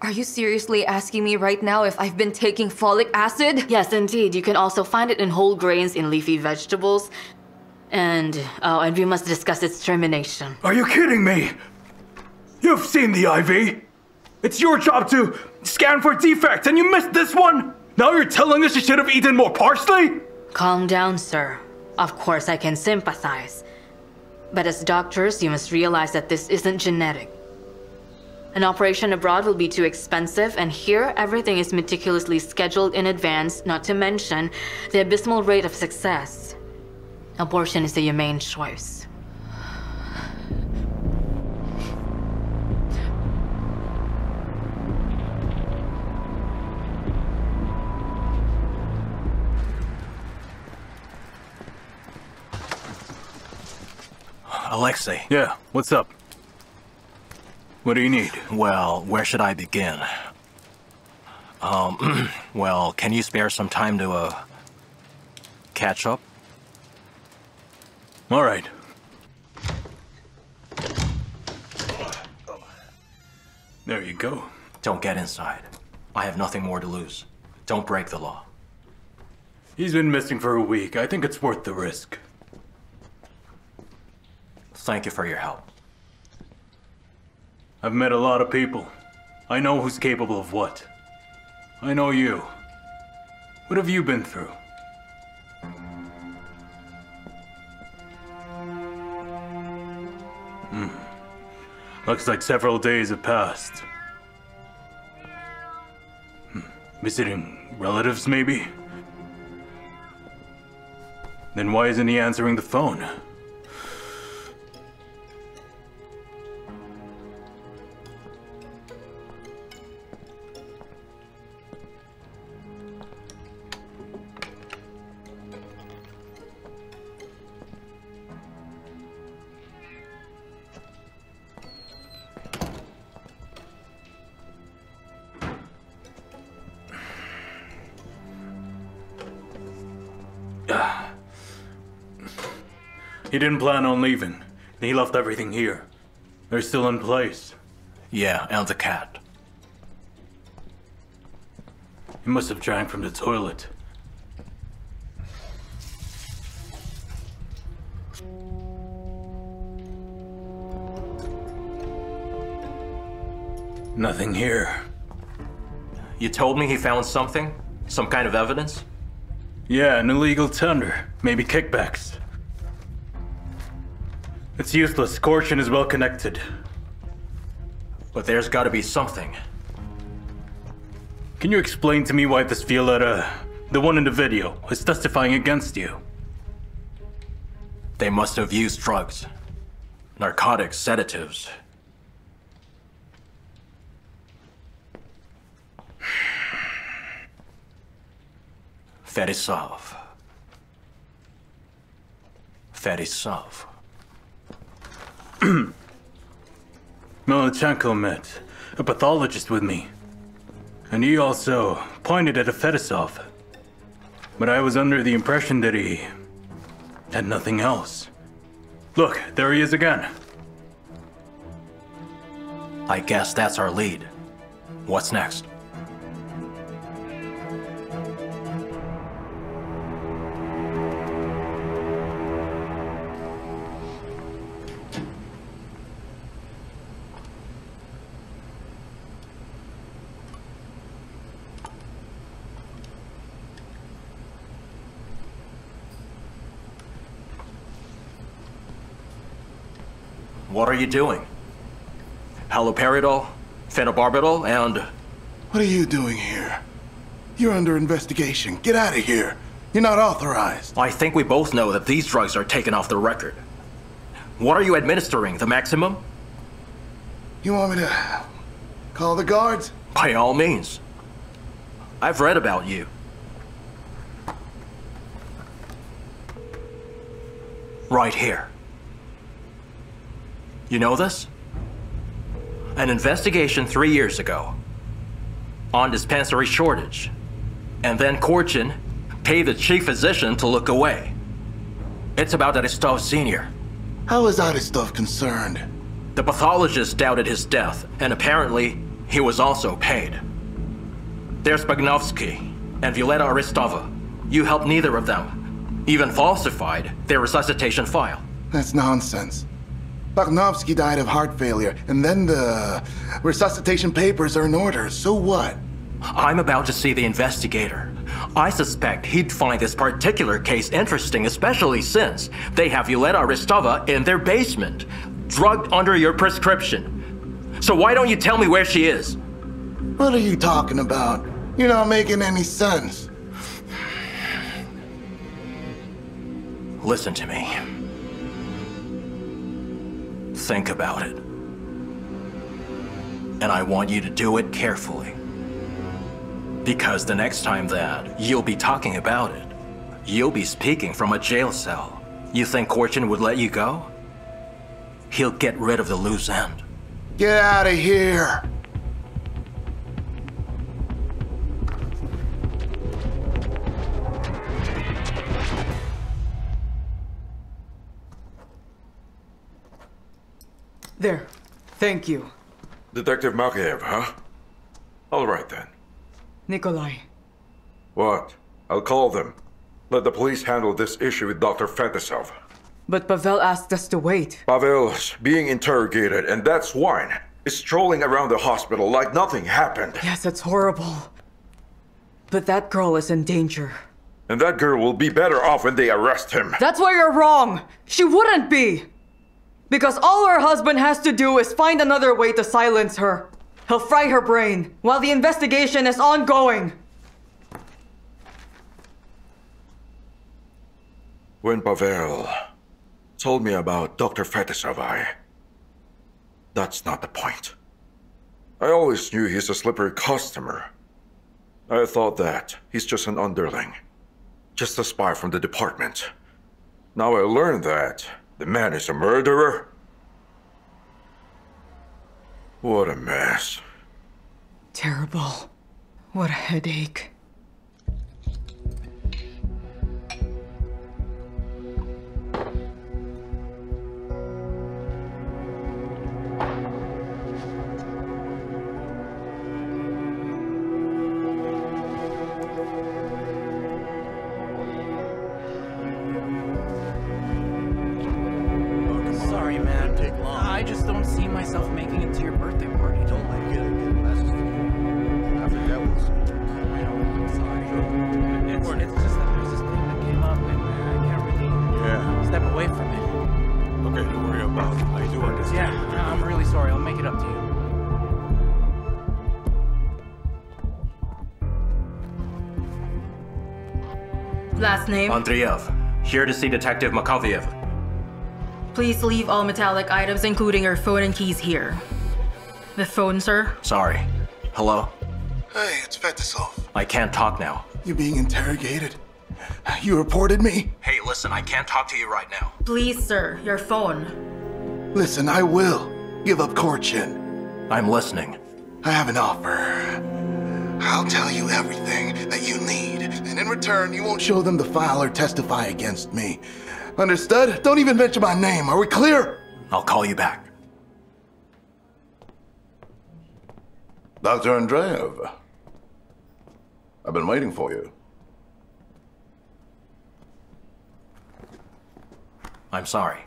Are you seriously asking me right now if I've been taking folic acid? Yes, indeed. You can also find it in whole grains, in leafy vegetables. And, oh, and we must discuss its termination. Are you kidding me? You've seen the I V. It's your job to scan for defects, and you missed this one? Now you're telling us you should have eaten more parsley? Calm down, sir. Of course I can sympathize. But as doctors, you must realize that this isn't genetic. An operation abroad will be too expensive, and here everything is meticulously scheduled in advance, not to mention the abysmal rate of success. Abortion is a humane choice. Alexei. Yeah, what's up? What do you need? Well, where should I begin? Um, well, can you spare some time to, uh, catch up? All right. There you go. Don't get inside. I have nothing more to lose. Don't break the law. He's been missing for a week. I think it's worth the risk. Thank you for your help. I've met a lot of people. I know who's capable of what. I know you. What have you been through? Hmm. Looks like several days have passed. Hmm. Visiting relatives, maybe? Then why isn't he answering the phone? He didn't plan on leaving. He left everything here. They're still in place. Yeah, and the cat. He must have drank from the toilet. Nothing here. You told me he found something? Some kind of evidence? Yeah, an illegal tender. Maybe kickbacks. It's useless. Korchin is well connected. But there's got to be something. Can you explain to me why this Violetta, the one in the video, is testifying against you? They must have used drugs. Narcotics, sedatives. Fetisov. Fetisov. Melnichenko met a pathologist with me, and he also pointed at a Fetisov, but I was under the impression that he had nothing else. Look, there he is again. I guess that's our lead. What's next? What are you doing? Haloperidol, phenobarbital, and... What are you doing here? You're under investigation. Get out of here. You're not authorized. I think we both know that these drugs are taken off the record. What are you administering, the maximum? You want me to call the guards? By all means. I've read about you. Right here. You know this? An investigation three years ago on dispensary shortage, and then Korchin paid the chief physician to look away. It's about Aristov Senior. How is Aristov concerned? The pathologist doubted his death, and apparently he was also paid. There's Bagnovsky and Violetta Aristova. You helped neither of them, even falsified their resuscitation file. That's nonsense. Bagnovsky died of heart failure, and then the resuscitation papers are in order, so what? I'm about to see the investigator. I suspect he'd find this particular case interesting, especially since they have Violetta Aristova in their basement, drugged under your prescription. So why don't you tell me where she is? What are you talking about? You're not making any sense. Listen to me. Think about it. And I want you to do it carefully. Because the next time that you'll be talking about it, you'll be speaking from a jail cell. You think Korchin would let you go? He'll get rid of the loose end. Get out of here! There. Thank you. Detective Markovic, huh? All right then. Nikolai. What? I'll call them. Let the police handle this issue with Doctor Fetisov. But Pavel asked us to wait. Pavel's being interrogated, and that swine is strolling around the hospital like nothing happened. Yes, it's horrible. But that girl is in danger. And that girl will be better off when they arrest him. That's why you're wrong. She wouldn't be. Because all her husband has to do is find another way to silence her. He'll fry her brain while the investigation is ongoing. When Pavel told me about Doctor Fetisov, I... that's not the point. I always knew he's a slippery customer. I thought that he's just an underling. Just a spy from the department. Now I learned that the man is a murderer? What a mess. Terrible. What a headache. Name? Andreev. Here to see Detective Markovic. Please leave all metallic items, including your phone and keys, here. The phone, sir? Sorry. Hello? Hey, it's Fetisov. I can't talk now. You're being interrogated? You reported me? Hey, listen, I can't talk to you right now. Please, sir, your phone. Listen, I will give up Korchin. I'm listening. I have an offer. I'll tell you everything that you need, and in return, you won't show them the file or testify against me. Understood? Don't even mention my name. Are we clear? I'll call you back. Doctor Andreev, I've been waiting for you. I'm sorry.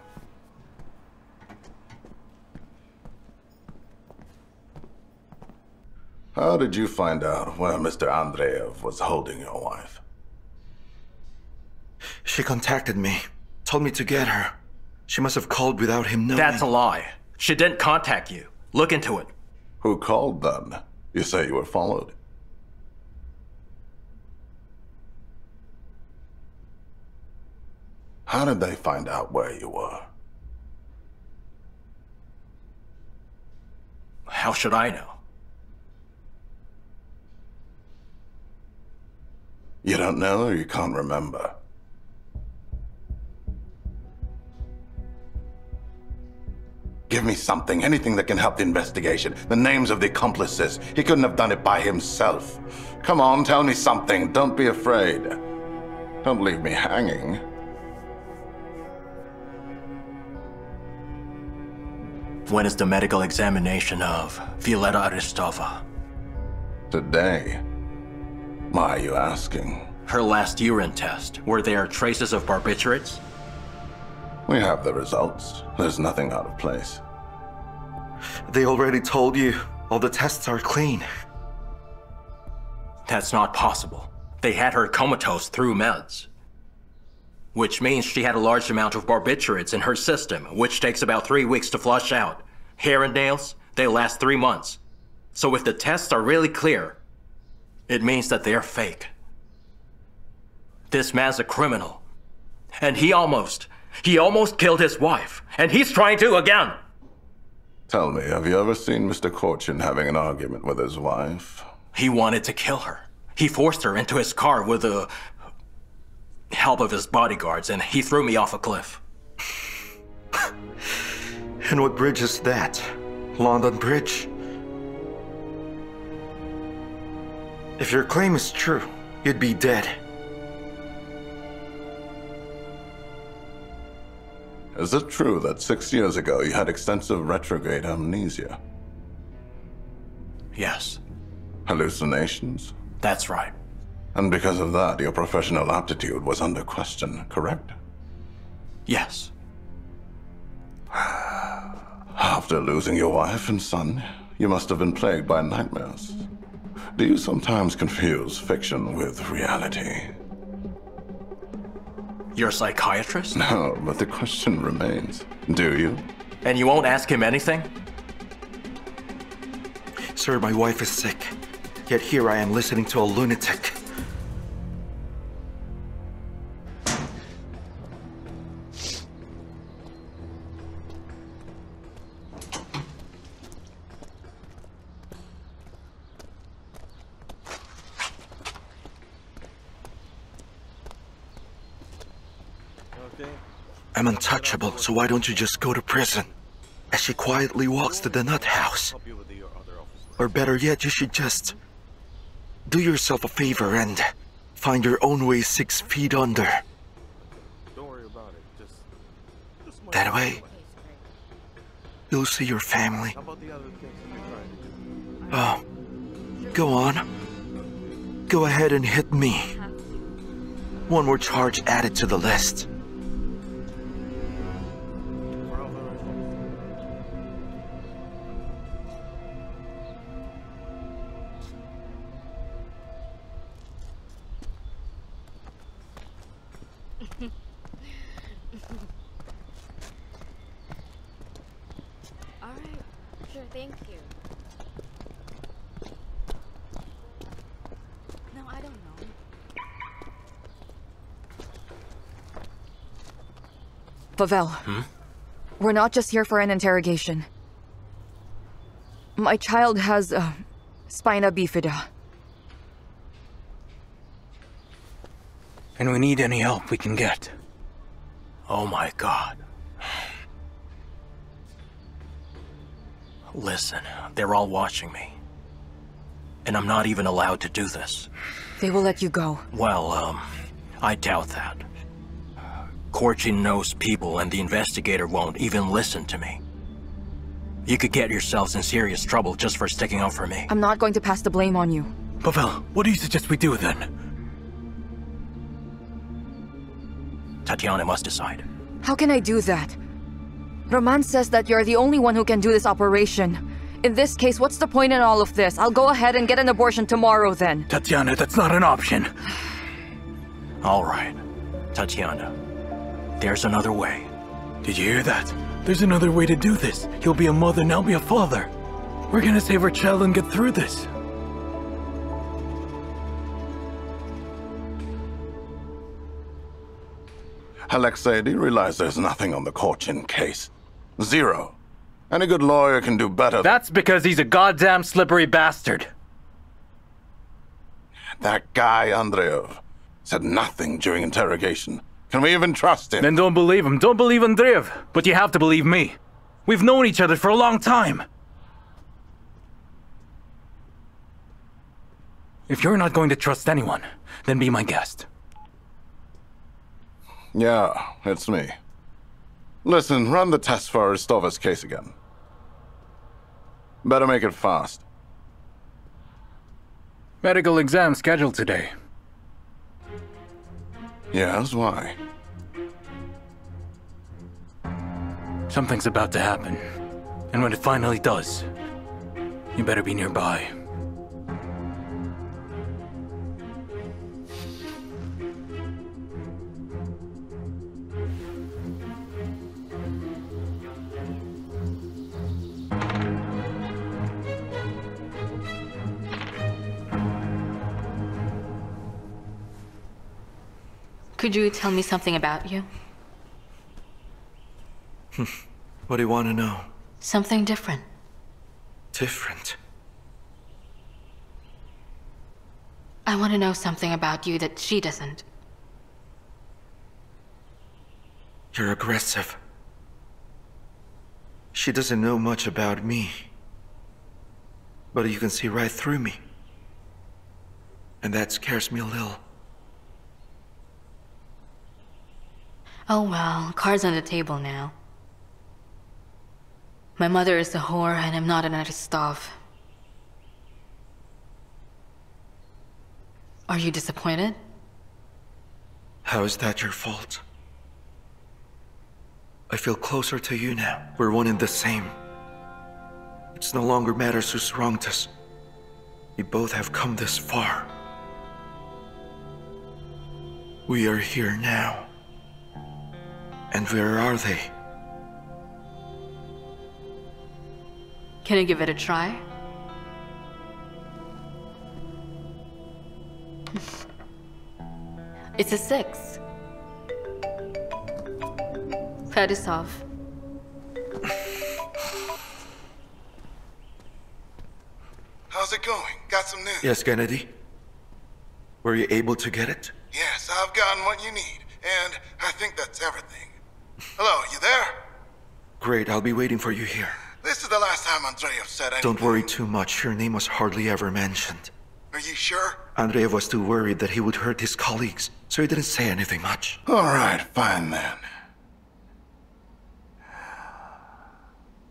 How did you find out where Mister Andreev was holding your wife? She contacted me, told me to get her. She must have called without him knowing. That's a lie. She didn't contact you. Look into it. Who called then? You say you were followed. How did they find out where you were? How should I know? You don't know, or you can't remember? Give me something, anything that can help the investigation. The names of the accomplices. He couldn't have done it by himself. Come on, tell me something. Don't be afraid. Don't leave me hanging. When is the medical examination of Violetta Aristova? Today. Why are you asking? Her last urine test. Were there traces of barbiturates? We have the results. There's nothing out of place. They already told you all the tests are clean. That's not possible. They had her comatose through meds. Which means she had a large amount of barbiturates in her system, which takes about three weeks to flush out. Hair and nails, they last three months. So if the tests are really clear, it means that they're fake. This man's a criminal. And he almost, he almost killed his wife. And he's trying to again. Tell me, have you ever seen Mister Korchin having an argument with his wife? He wanted to kill her. He forced her into his car with the help of his bodyguards, and he threw me off a cliff. And what bridge is that? London Bridge? If your claim is true, you'd be dead. Is it true that six years ago you had extensive retrograde amnesia? Yes. Hallucinations? That's right. And because of that, your professional aptitude was under question, correct? Yes. After losing your wife and son, you must have been plagued by nightmares. Do you sometimes confuse fiction with reality? You're a psychiatrist? No, but the question remains. Do you? And you won't ask him anything? Sir, my wife is sick. Yet here I am listening to a lunatic. I'm untouchable, so why don't you just go to prison? As she quietly walks to the nut house. Or better yet, you should just do yourself a favor and find your own way six feet under. Don't worry about it. Just, just that way, you'll see your family. How about the other things you're trying to do? Oh, go on. Go ahead and hit me. One more charge added to the list. Pavel, hmm? We're not just here for an interrogation. My child has uh, spina bifida. And we need any help we can get. Oh my God. Listen, they're all watching me. And I'm not even allowed to do this. They will let you go. Well, um, I doubt that. Korchin knows people, and the investigator won't even listen to me. You could get yourselves in serious trouble just for sticking up for me. I'm not going to pass the blame on you. Pavel, what do you suggest we do then? Tatiana must decide. How can I do that? Roman says that you're the only one who can do this operation. In this case, what's the point in all of this? I'll go ahead and get an abortion tomorrow then. Tatiana, that's not an option. All right, Tatiana. There's another way. Did you hear that? There's another way to do this. He'll be a mother and I'll be a father. We're gonna save our child and get through this. Alexei, do you realize there's nothing on the Korchin case? Zero. Any good lawyer can do better. That's because he's a goddamn slippery bastard. That guy, Andreev, said nothing during interrogation. Can we even trust him? Then don't believe him. Don't believe Andreev. But you have to believe me. We've known each other for a long time. If you're not going to trust anyone, then be my guest. Yeah, it's me. Listen, run the test for Aristova's case again. Better make it fast. Medical exam scheduled today. Yes, why? Something's about to happen. And when it finally does, you better be nearby. Could you tell me something about you? What do you want to know? Something different. Different? I want to know something about you that she doesn't. You're aggressive. She doesn't know much about me. But you can see right through me. And that scares me a little. Oh well, cards on the table now. My mother is a whore and I'm not an Aristov. Are you disappointed? How is that your fault? I feel closer to you now. We're one in the same. It no longer matters who wronged us. We both have come this far. We are here now. And where are they? Can I give it a try? It's a six. Fetisov. How's it going? Got some news? Yes, Kennedy. Were you able to get it? Yes, I've gotten what you need. And I think that's everything. Hello, you there? Great, I'll be waiting for you here. This is the last time Andreev said anything. Don't worry too much. Your name was hardly ever mentioned. Are you sure? Andreev was too worried that he would hurt his colleagues, so he didn't say anything much. All right, fine then.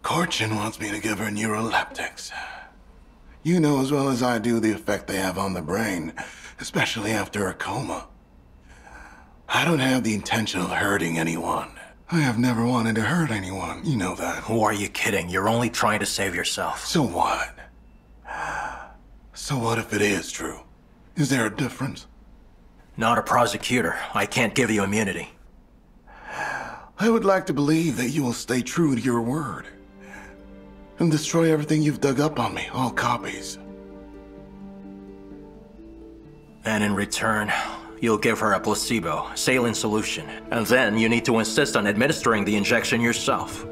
Korchin wants me to give her neuroleptics. You know as well as I do the effect they have on the brain, especially after a coma. I don't have the intention of hurting anyone. I have never wanted to hurt anyone, you know that. Who are you kidding? You're only trying to save yourself. So what? So what if it is true? Is there a difference? Not a prosecutor. I can't give you immunity. I would like to believe that you will stay true to your word. And destroy everything you've dug up on me, all copies. And in return, you'll give her a placebo, saline solution. And then you need to insist on administering the injection yourself.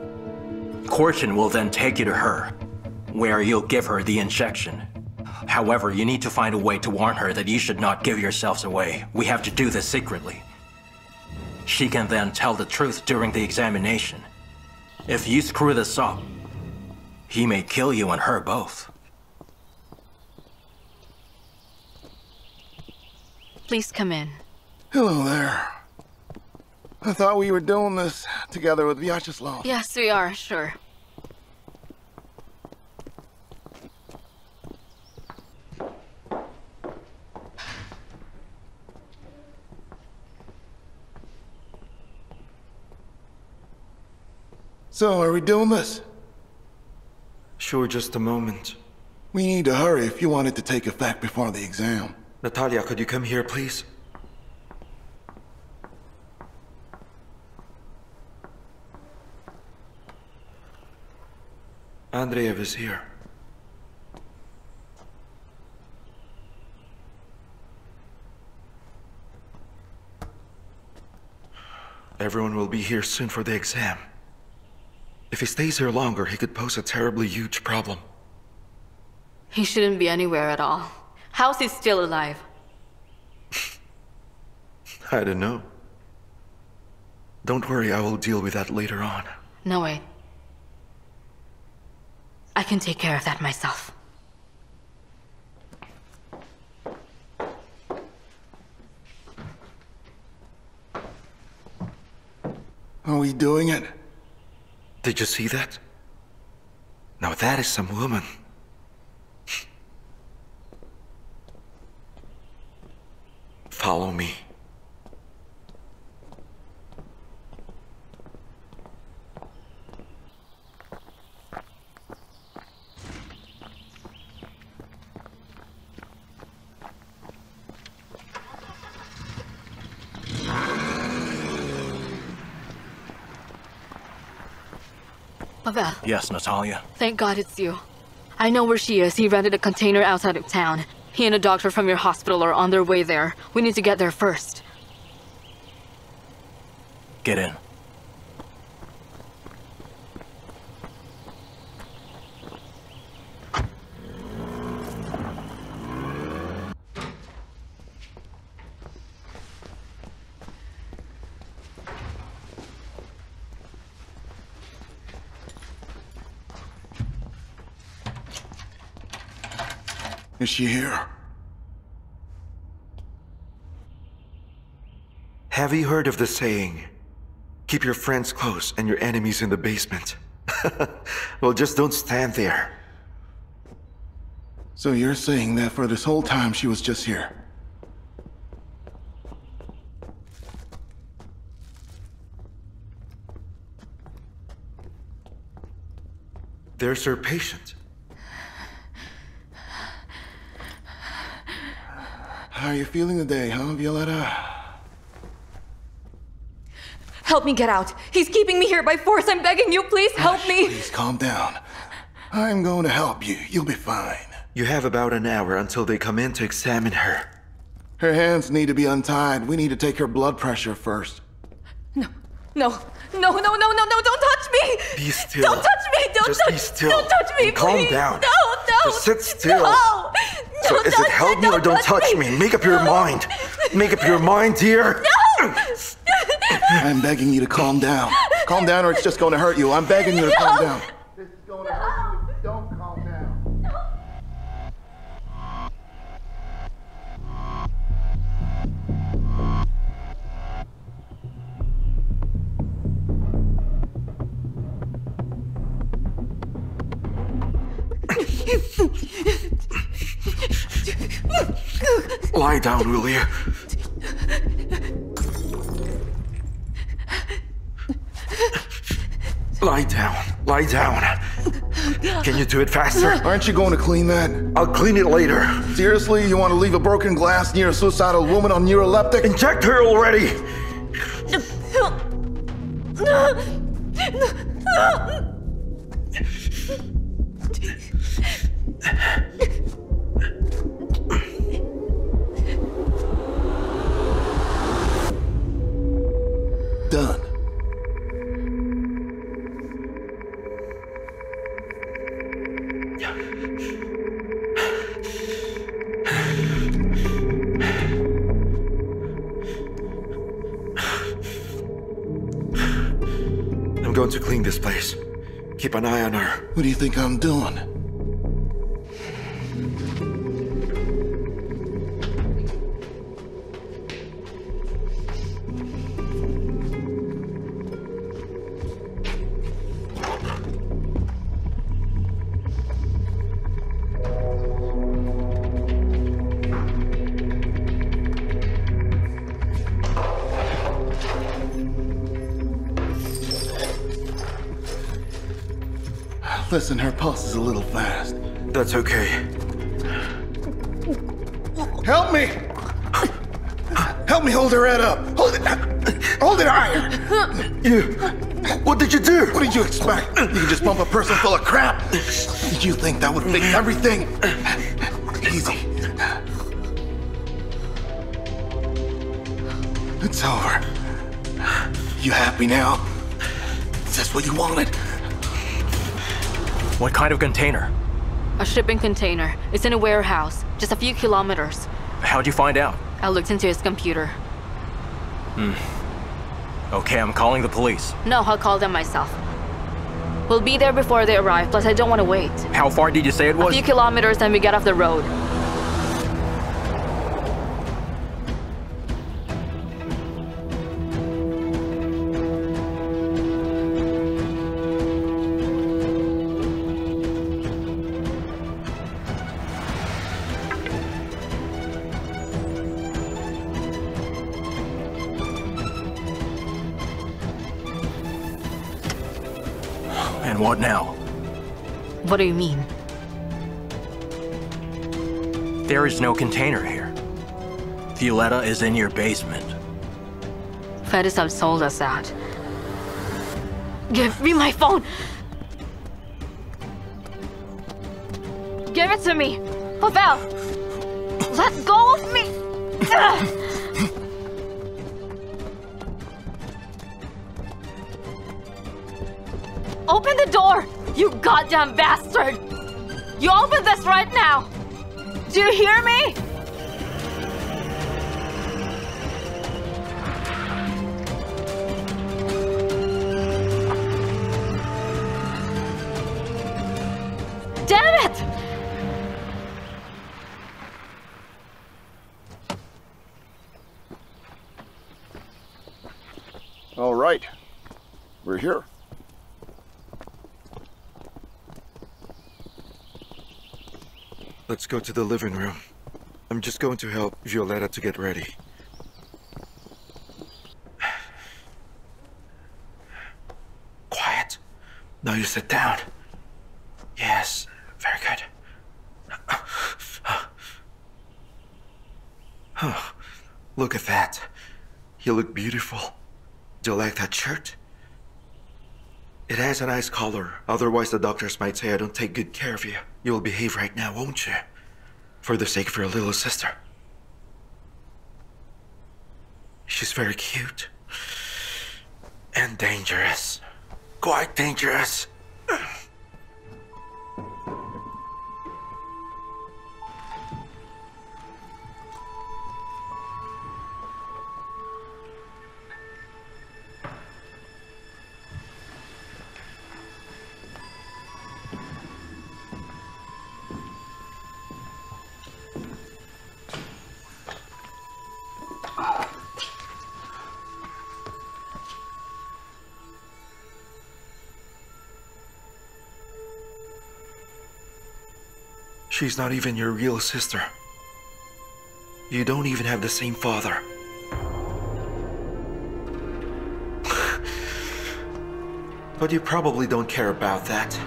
Korchin will then take you to her, where you'll give her the injection. However, you need to find a way to warn her that you should not give yourselves away. We have to do this secretly. She can then tell the truth during the examination. If you screw this up, he may kill you and her both. Please come in. Hello there. I thought we were doing this together with Vyacheslav. Yes, we are, sure. So, are we doing this? Sure, just a moment. We need to hurry if you want it to take effect before the exam. Natalia, could you come here, please? Andreev is here. Everyone will be here soon for the exam. If he stays here longer, he could pose a terribly huge problem. He shouldn't be anywhere at all. How's he still alive? I don't know. Don't worry, I will deal with that later on. No way. I can take care of that myself. Are we doing it? Did you see that? Now that is some woman. Follow me. Pavel. Yes, Natalia. Thank God it's you. I know where she is. He rented a container outside of town. He and a doctor from your hospital are on their way there. We need to get there first. Get in. Is she here? Have you heard of the saying, keep your friends close and your enemies in the basement? Well, just don't stand there. So you're saying that for this whole time she was just here? There's her patient. How are you feeling today, huh, Violetta? Help me get out. He's keeping me here by force. I'm begging you, please help Gosh, me. Please calm down. I'm going to help you. You'll be fine. You have about an hour until they come in to examine her. Her hands need to be untied. We need to take her blood pressure first. No, no. No, no, no, no, no, don't touch me! Be still. Don't touch me! Don't Just touch me! Still. Don't touch me! And calm please. down. No, no! Just sit still. No! no so is it help me or don't touch me? me? Make up your no. mind. Make up your mind, dear. No! I'm begging you to calm down. Calm down or it's just going to hurt you. I'm begging you to no. calm down. This is going to hurt you. Don't calm down. No. Lie down, will you? Lie down, lie down. Can you do it faster? Aren't you going to clean that? I'll clean it later. Seriously, you want to leave a broken glass near a suicidal woman on neuroleptic? Inject her already! Done. I'm going to clean this place. Keep an eye on her. What do you think I'm doing? Listen, her pulse is a little fast. That's okay. Help me! Help me hold her head up! Hold it! Hold it higher! You... What did you do? What did you expect? You can just bump a person full of crap? Did you think that would fix everything? Easy. It's over. You happy now? Is this what you wanted? What kind of container? A shipping container. It's in a warehouse, just a few kilometers. How'd you find out? I looked into his computer. Hmm. Okay, I'm calling the police. No, I'll call them myself. We'll be there before they arrive, plus I don't want to wait. How far did you say it was? A few kilometers and we get off the road. What now? What do you mean? There is no container here. Violetta is in your basement. Fetisov sold us that. Give me my phone! Give it to me! Pavel! Let go of me! Ugh. Open the door, you goddamn bastard! You open this right now! Do you hear me? Damn it! right. We're here. Let's go to the living room. I'm just going to help Violetta to get ready. Quiet. Now you sit down. Yes, very good. Oh, look at that. You look beautiful. Do you like that shirt? It has a nice color. Otherwise the doctors might say I don't take good care of you. You'll behave right now, won't you? For the sake of your little sister. She's very cute. And dangerous. Quite dangerous. She's not even your real sister. You don't even have the same father. But you probably don't care about that.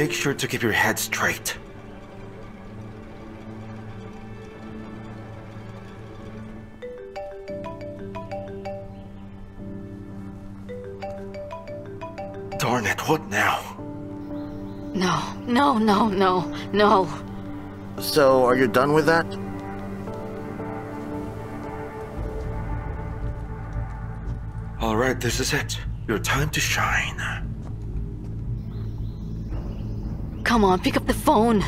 Make sure to keep your head straight. What now? No, no, no, no, no. So, are you done with that? All right, this is it. Your time to shine. Come on, pick up the phone.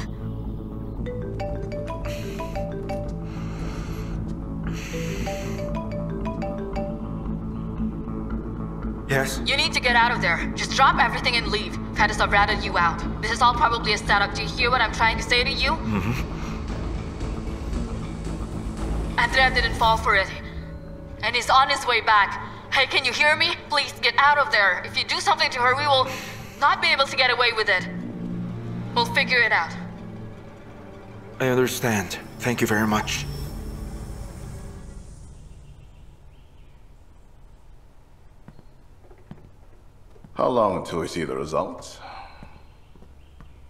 Yes? You need to get out of there. Just drop everything and leave. Fetisov ratted you out. This is all probably a setup. Do you hear what I'm trying to say to you? Mm-hmm. Andrea didn't fall for it. And he's on his way back. Hey, can you hear me? Please, get out of there. If you do something to her, we will not be able to get away with it. We'll figure it out. I understand. Thank you very much. How long until we see the results?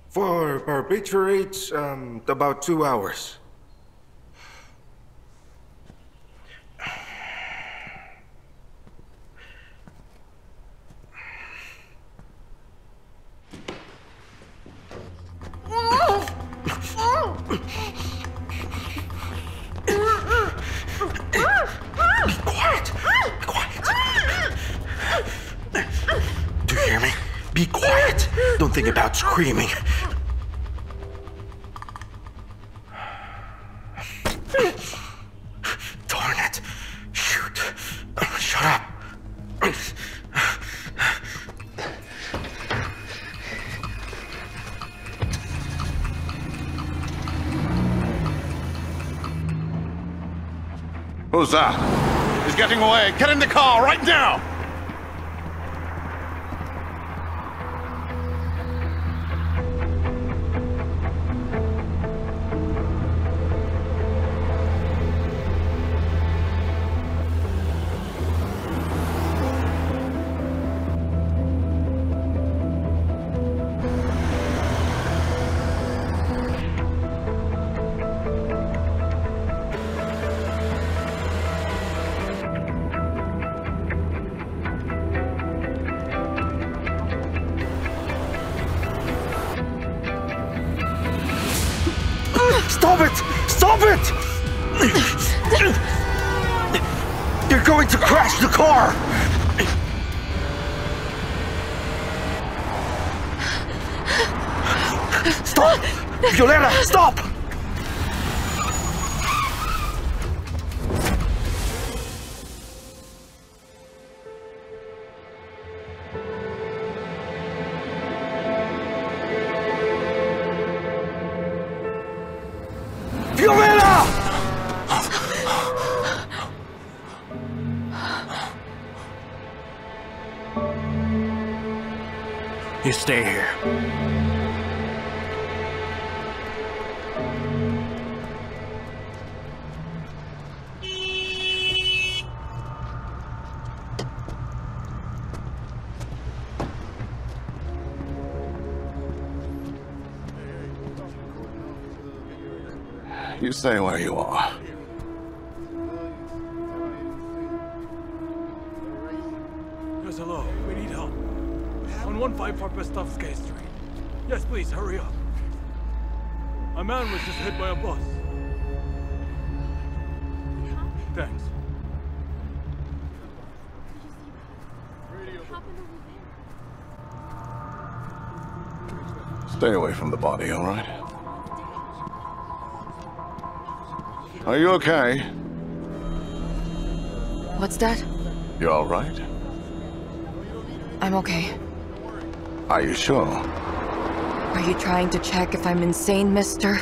For barbiturates, um, about two hours. Be quiet! Don't think about screaming. Darn it! Shoot! Shut up! Who's that? He's getting away! Get in the car right now! you stay here. You stay where you are. Hello, we need help. On one five four Pestovskaya Street. Yes, please, hurry up. My man was just hit by a bus. Thanks. Stay away from the body, all right? Are you okay? What's that? You all right? I'm okay. Are you sure? Are you trying to check if I'm insane, mister?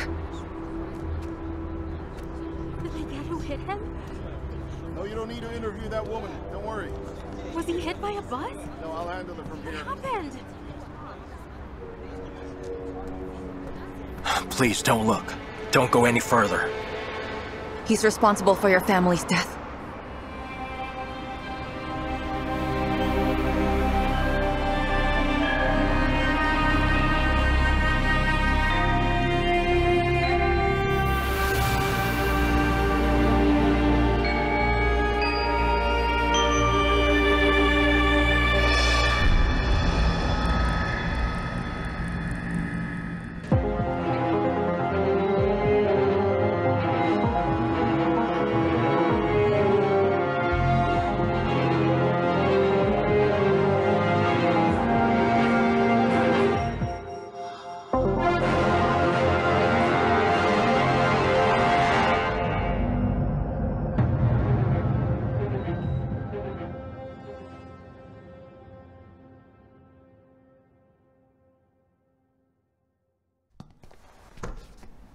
Did they get who hit him? No, you don't need to interview that woman. Don't worry. Was he hit by a bus? No, I'll handle it from here. What happened? Please don't look. Don't go any further. He's responsible for your family's death.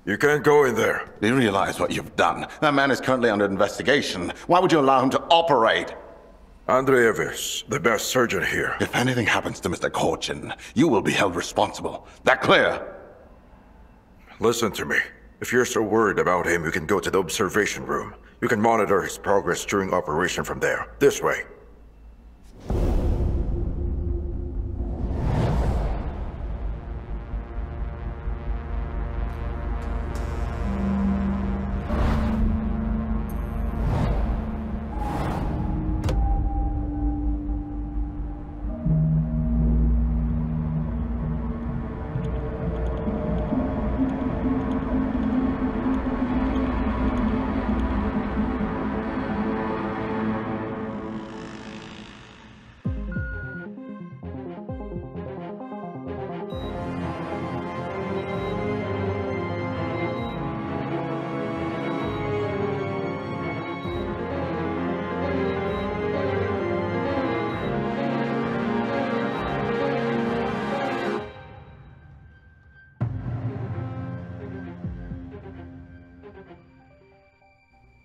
You can't go in there. Do you realize what you've done? That man is currently under investigation. Why would you allow him to operate? Andreevich, the best surgeon here. If anything happens to Mister Korchin, you will be held responsible. That clear? Listen to me. If you're so worried about him, you can go to the observation room. You can monitor his progress during operation from there. This way.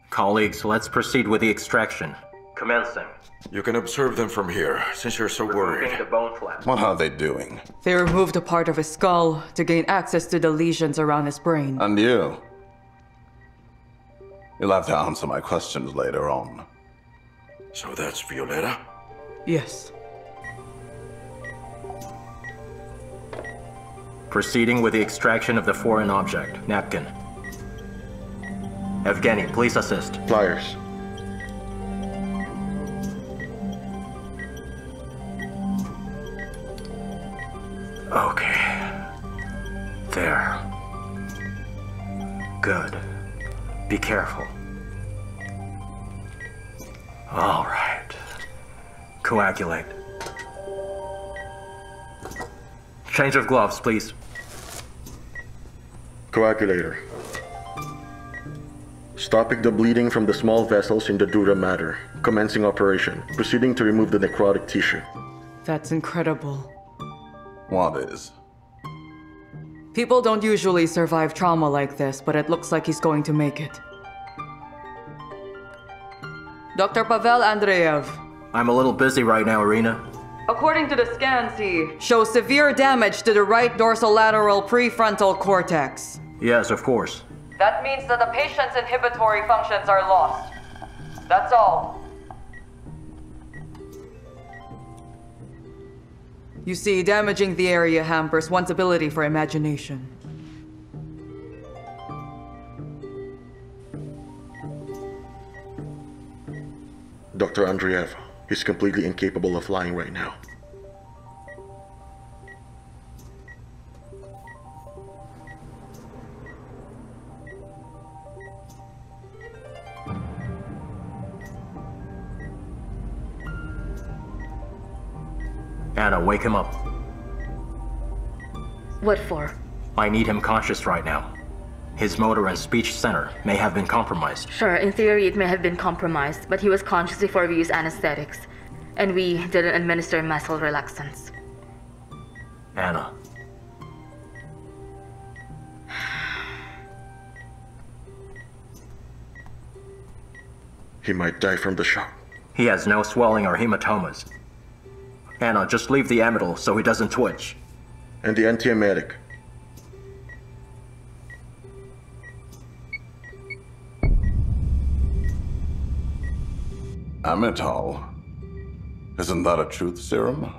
Colleagues, let's proceed with the extraction. Commencing. You can observe them from here, since you're so worried. Removing the bone flap. What are they doing? They removed a part of his skull to gain access to the lesions around his brain. And you? You'll have to answer my questions later on. So that's Violetta? Yes. Proceeding with the extraction of the foreign object, napkin. Evgeny, please assist. Pliers. Okay. There. Good. Be careful. All right. Coagulate. Change of gloves, please. Coagulator. Stopping the bleeding from the small vessels in the dura mater. Commencing operation. Proceeding to remove the necrotic tissue. That's incredible. What is? People don't usually survive trauma like this, but it looks like he's going to make it. Doctor Pavel Andreev. I'm a little busy right now, Irina. According to the scans, he shows severe damage to the right dorsolateral prefrontal cortex. Yes, of course. That means that the patient's inhibitory functions are lost. That's all. You see, damaging the area hampers one's ability for imagination. Doctor Andreev, he's completely incapable of lying right now. Anna, wake him up. What for? I need him conscious right now. His motor and speech center may have been compromised. Sure, in theory it may have been compromised, but he was conscious before we used anesthetics. And we didn't administer muscle relaxants. Anna. He might die from the shock. He has no swelling or hematomas. Anna, just leave the amytal so he doesn't twitch. And the antiemetic. Amytal? Isn't that a truth serum?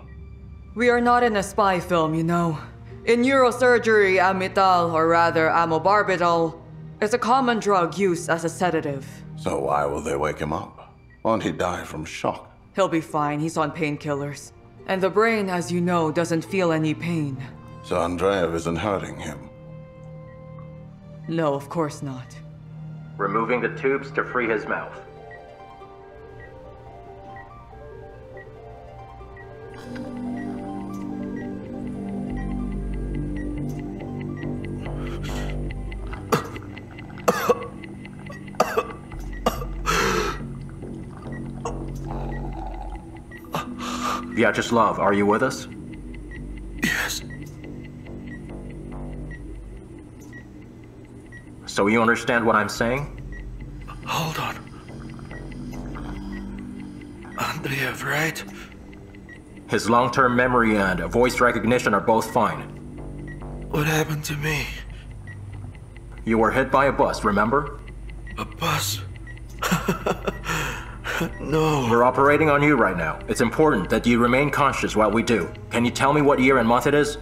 We are not in a spy film, you know. In neurosurgery, amytal, or rather amobarbital, is a common drug used as a sedative. So why will they wake him up? Won't he die from shock? He'll be fine, he's on painkillers. And the brain, as you know, doesn't feel any pain. So Andreev isn't hurting him? No, of course not. Removing the tubes to free his mouth. Vyacheslav, are you with us? Yes. So you understand what I'm saying? Hold on. Andreev, right? His long-term memory and voice recognition are both fine. What happened to me? You were hit by a bus, remember? A bus? No. We're operating on you right now. It's important that you remain conscious while we do. Can you tell me what year and month it is?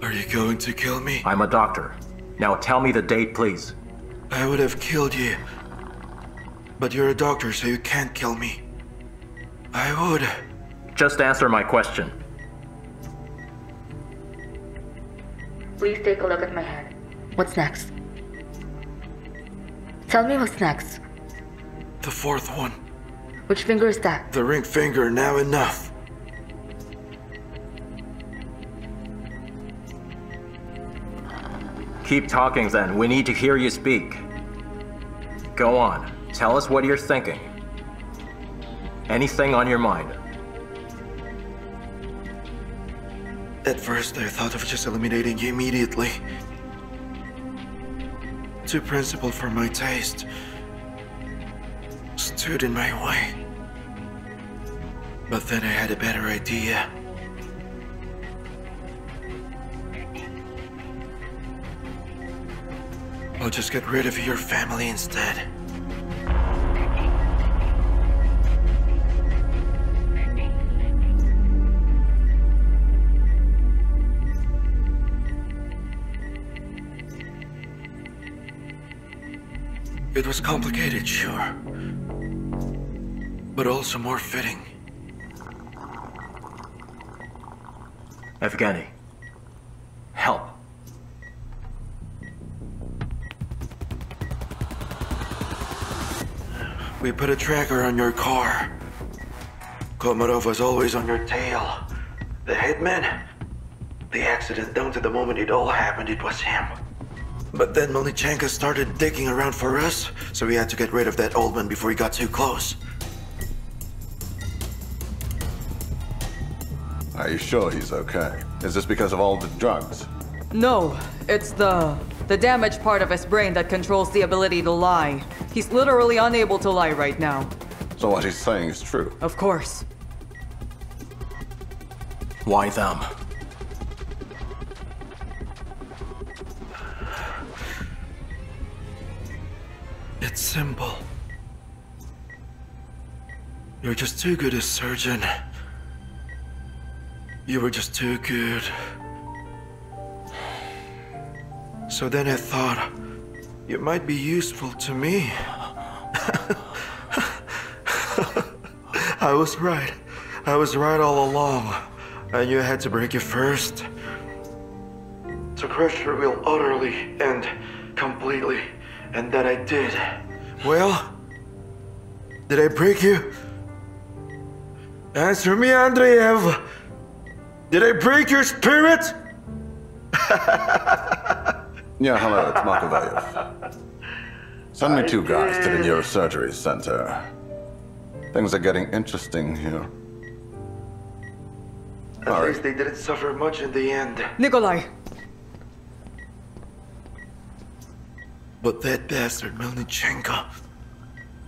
Are you going to kill me? I'm a doctor. Now tell me the date, please. I would have killed you. But you're a doctor, so you can't kill me. I would. Just answer my question. Please take a look at my hand. What's next? Tell me what's next. The fourth one. Which finger is that? The ring finger, now enough. Keep talking then, we need to hear you speak. Go on, tell us what you're thinking. Anything on your mind? At first I thought of just eliminating you immediately. Too principled for my taste. Stood in my way. But then I had a better idea. I'll just get rid of your family instead. It was complicated, sure. But also more fitting. Evgeny, help. We put a tracker on your car. Komarov was always on your tail. The hitman? The accident down to the moment it all happened, it was him. But then Melnichenko started digging around for us, so we had to get rid of that old man before he got too close. Are you sure he's okay? Is this because of all the drugs? No, it's the... the damaged part of his brain that controls the ability to lie. He's literally unable to lie right now. So what he's saying is true? Of course. Why them? It's simple. You're just too good a surgeon. You were just too good. So then I thought, you might be useful to me. I was right. I was right all along. I knew I had to break it first. To crush your will utterly and completely. And then I did. Well, did I break you? Answer me, Andreev. Did I break your spirit? Yeah, hello, it's Makovayev. Send me I two did. guys to the neurosurgery center. Things are getting interesting here. At All least right. they didn't suffer much in the end. Nikolai! But that bastard Melnichenko,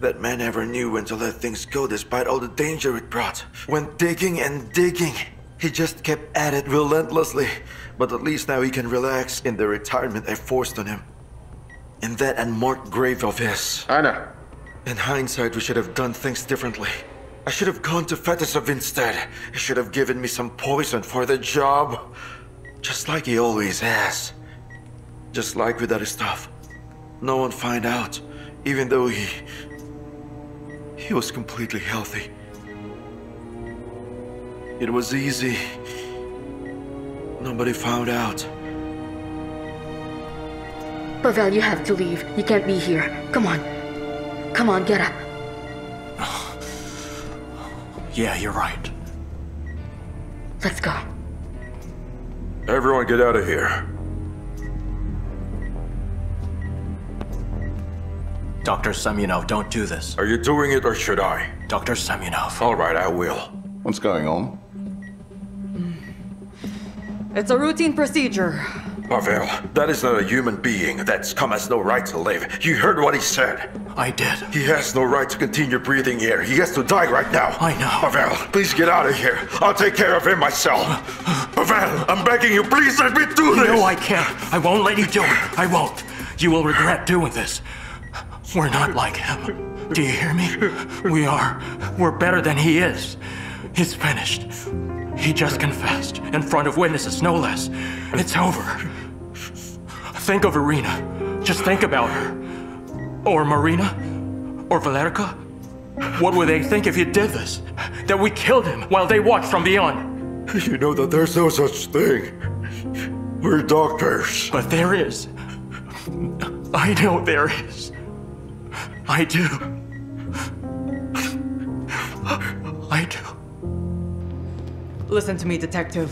that man never knew when to let things go despite all the danger it brought. When digging and digging, he just kept at it relentlessly. But at least now he can relax in the retirement I forced on him. In that unmarked grave of his. I know. In hindsight, we should have done things differently. I should have gone to Fetisov instead. He should have given me some poison for the job. Just like he always has. Just like with other stuff. No one found out, even though he... he was completely healthy. It was easy. Nobody found out. Pavel, you have to leave. You can't be here. Come on. Come on, get up. Yeah, you're right. Let's go. Everyone get out of here. Doctor Semyonov, don't do this. Are you doing it or should I? Doctor Semyonov. All right, I will. What's going on? It's a routine procedure. Pavel, that is not a human being. That scum has no right to live. You heard what he said. I did. He has no right to continue breathing air. He has to die right now. I know. Pavel, please get out of here. I'll take care of him myself. Pavel, I'm begging you, please let me do this. No, I can't. I won't let you do it. I won't. You will regret doing this. We're not like him. Do you hear me? We are. We're better than he is. It's finished. He just confessed, in front of witnesses, no less. It's over. Think of Irina. Just think about her. Or Marina. Or Valerka. What would they think if you did this? That we killed him while they watched from beyond? You know that there's no such thing. We're doctors. But there is. I know there is. I do. I do. Listen to me, Detective.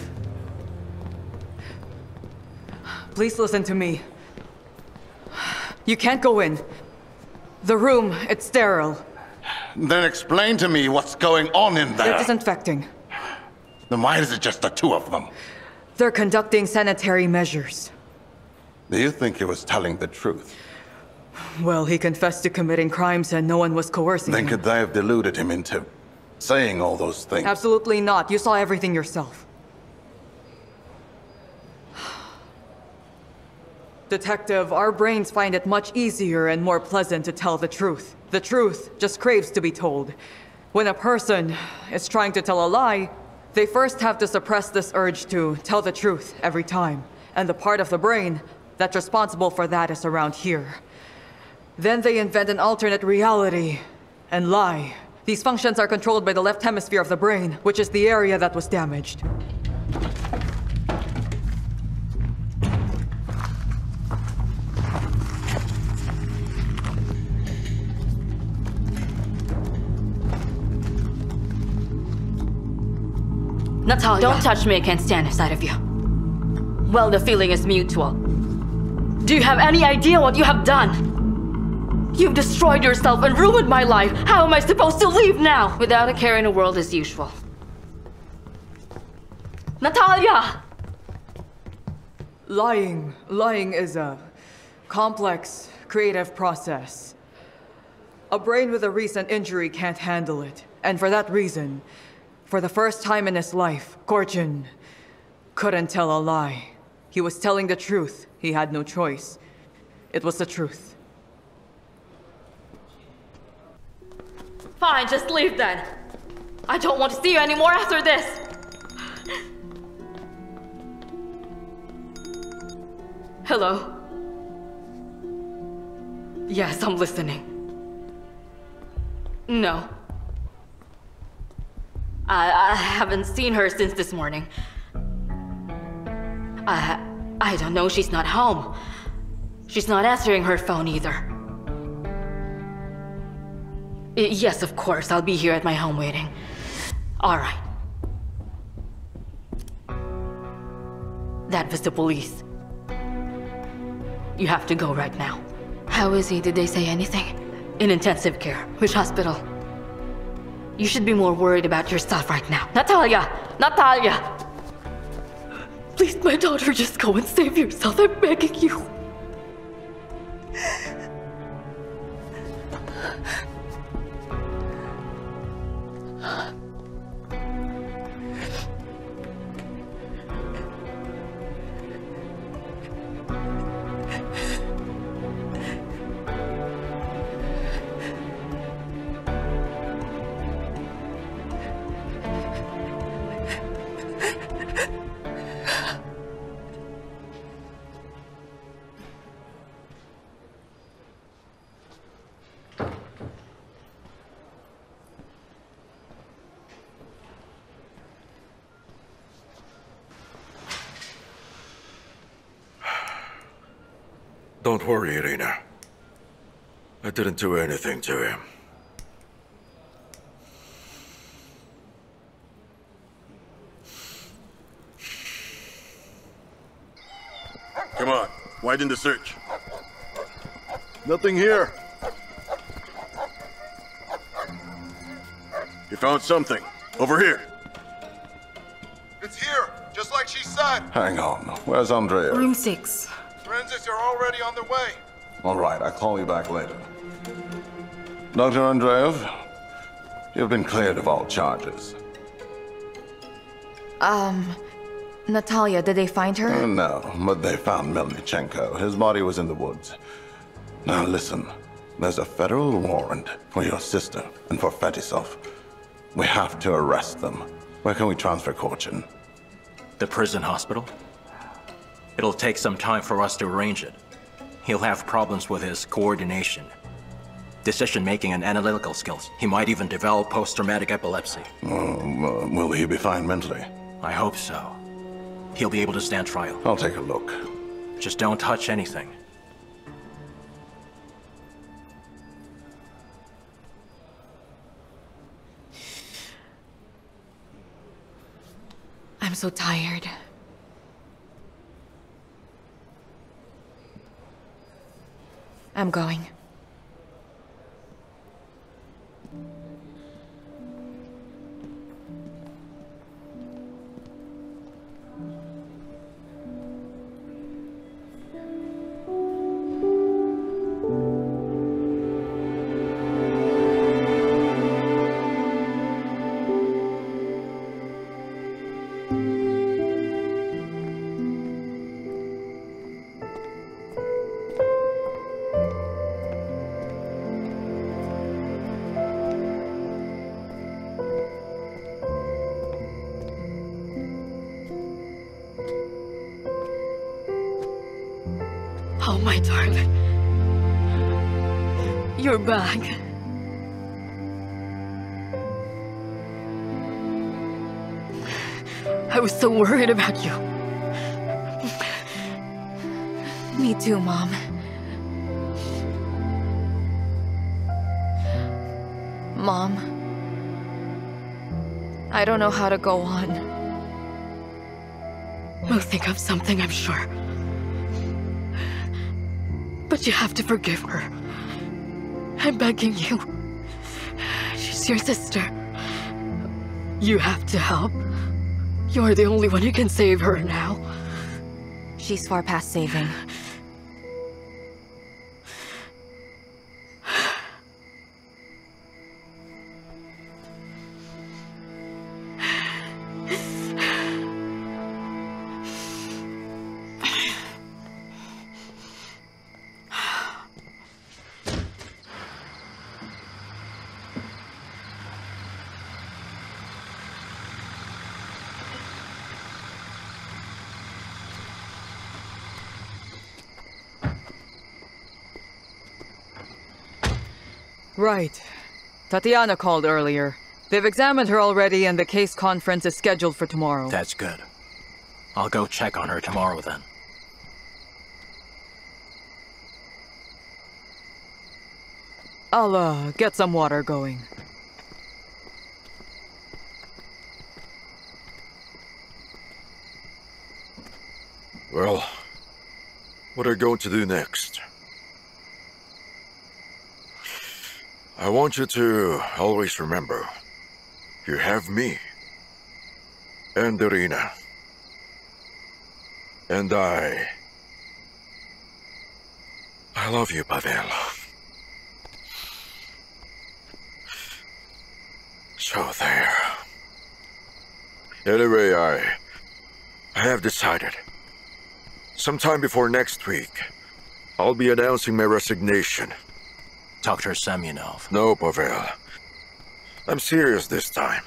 Please listen to me. You can't go in. The room, it's sterile. Then explain to me what's going on in there. They're disinfecting. Then why is it just the two of them? They're conducting sanitary measures. Do you think he was telling the truth? Well, he confessed to committing crimes and no one was coercing him. Then could they have deluded him into saying all those things? Absolutely not. You saw everything yourself. Detective, our brains find it much easier and more pleasant to tell the truth. The truth just craves to be told. When a person is trying to tell a lie, they first have to suppress this urge to tell the truth every time. And the part of the brain that's responsible for that is around here. Then they invent an alternate reality and lie. These functions are controlled by the left hemisphere of the brain, which is the area that was damaged. Natalia! Don't touch me, I can't stand inside of you. Well, the feeling is mutual. Do you have any idea what you have done? You've destroyed yourself and ruined my life! How am I supposed to leave now? Without a care in the world as usual. Natalia! Lying. Lying is a complex, creative process. A brain with a recent injury can't handle it. And for that reason, For the first time in his life, Korchin couldn't tell a lie. He was telling the truth. He had no choice. It was the truth. Fine, just leave then. I don't want to see you anymore after this. Hello? Yes, I'm listening. No. I, I haven't seen her since this morning. I, I don't know, she's not home. She's not answering her phone either. Yes, of course. I'll be here at my home waiting. All right. That was the police. You have to go right now. How is he? Did they say anything? In intensive care. Which hospital? You should be more worried about yourself right now. Natalia! Natalia! Please, my daughter, just go and save yourself. I'm begging you. Don't worry, Irina. I didn't do anything to him. Come on, widen the search. Nothing here. You found something. Over here. It's here, just like she said. Hang on. Where's Andrea? Room six. Forensics are already on their way. All right, I'll call you back later. Doctor Andreev, you've been cleared of all charges. Um, Natalia, did they find her? Uh, no, but they found Melnichenko. His body was in the woods. Now listen, there's a federal warrant for your sister and for Fetisov. We have to arrest them. Where can we transfer Korchin? The prison hospital? It'll take some time for us to arrange it. He'll have problems with his coordination, decision-making and analytical skills. He might even develop post-traumatic epilepsy. Um, uh, will he be fine mentally? I hope so. He'll be able to stand trial. I'll take a look. Just don't touch anything. I'm so tired. I'm going. Oh, my darling. You're back. I was so worried about you. Me too, Mom. Mom, I don't know how to go on. We'll think of something, I'm sure. But you have to forgive her. I'm begging you. She's your sister. You have to help. You're the only one who can save her now. She's far past saving. Right. Tatiana called earlier. They've examined her already and the case conference is scheduled for tomorrow. That's good. I'll go check on her tomorrow then. I'll, uh, get some water going. Well, what are we going to do next? I want you to always remember, you have me, and Irina, and I, I love you, Pavel. So there. Anyway, I, I have decided. Sometime before next week, I'll be announcing my resignation. Doctor Semyonov. No, Pavel. I'm serious this time.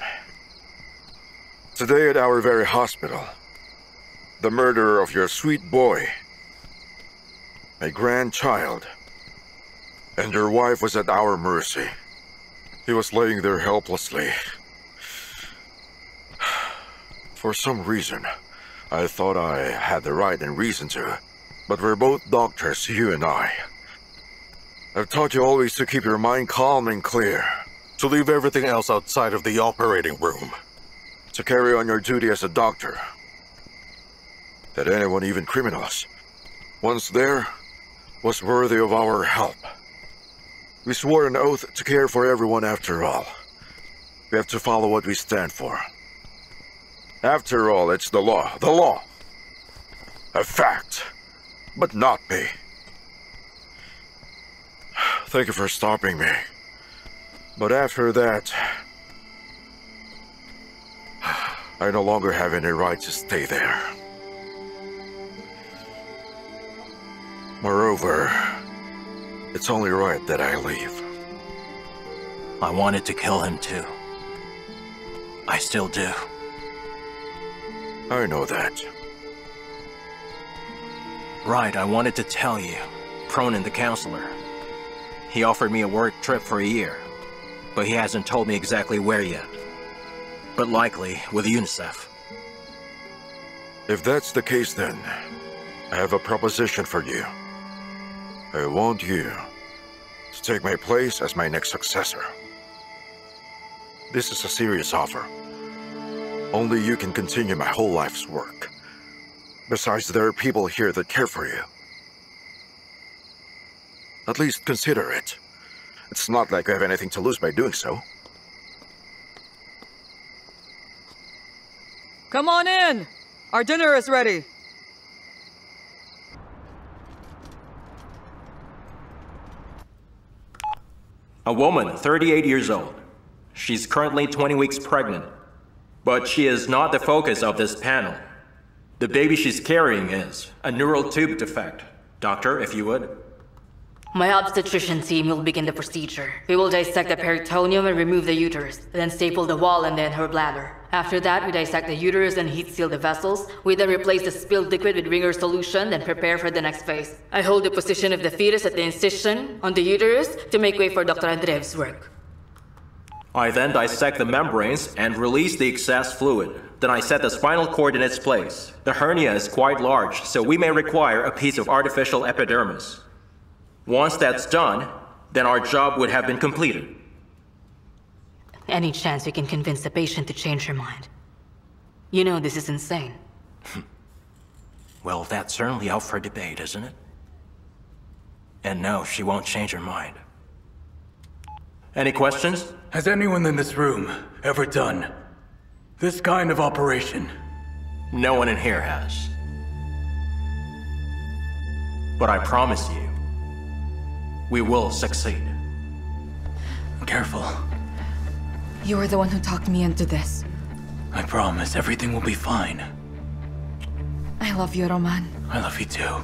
Today at our very hospital, the murderer of your sweet boy, my grandchild, and your wife was at our mercy. He was laying there helplessly. For some reason, I thought I had the right and reason to, but we're both doctors, you and I. I've taught you always to keep your mind calm and clear. To leave everything else outside of the operating room. To carry on your duty as a doctor. That anyone, even criminals, once there, was worthy of our help. We swore an oath to care for everyone after all. We have to follow what we stand for. After all, it's the law, the law. A fact, but not me. Thank you for stopping me. But after that, I no longer have any right to stay there. Moreover, it's only right that I leave. I wanted to kill him too. I still do. I know that. Right, I wanted to tell you. Pronin, the counselor. He offered me a work trip for a year, but he hasn't told me exactly where yet. But likely with UNICEF. If that's the case then, I have a proposition for you. I want you to take my place as my next successor. This is a serious offer. Only you can continue my whole life's work. Besides, there are people here that care for you. At least consider it. It's not like I have anything to lose by doing so. Come on in! Our dinner is ready! A woman, thirty-eight years old. She's currently twenty weeks pregnant. But she is not the focus of this panel. The baby she's carrying is a neural tube defect. Doctor, if you would. My obstetrician team will begin the procedure. We will dissect the peritoneum and remove the uterus, then staple the wall and then her bladder. After that, we dissect the uterus and heat seal the vessels. We then replace the spilled liquid with Ringer's solution, then prepare for the next phase. I hold the position of the fetus at the incision on the uterus to make way for Doctor Andreev's work. I then dissect the membranes and release the excess fluid. Then I set the spinal cord in its place. The hernia is quite large, so we may require a piece of artificial epidermis. Once that's done, then our job would have been completed. Any chance we can convince the patient to change her mind? You know this is insane. Well, that's certainly out for debate, isn't it? And no, she won't change her mind. Any questions? Has anyone in this room ever done this kind of operation? No one in here has. But I promise you, we will succeed. Careful. You were the one who talked me into this. I promise everything will be fine. I love you, Roman. I love you too.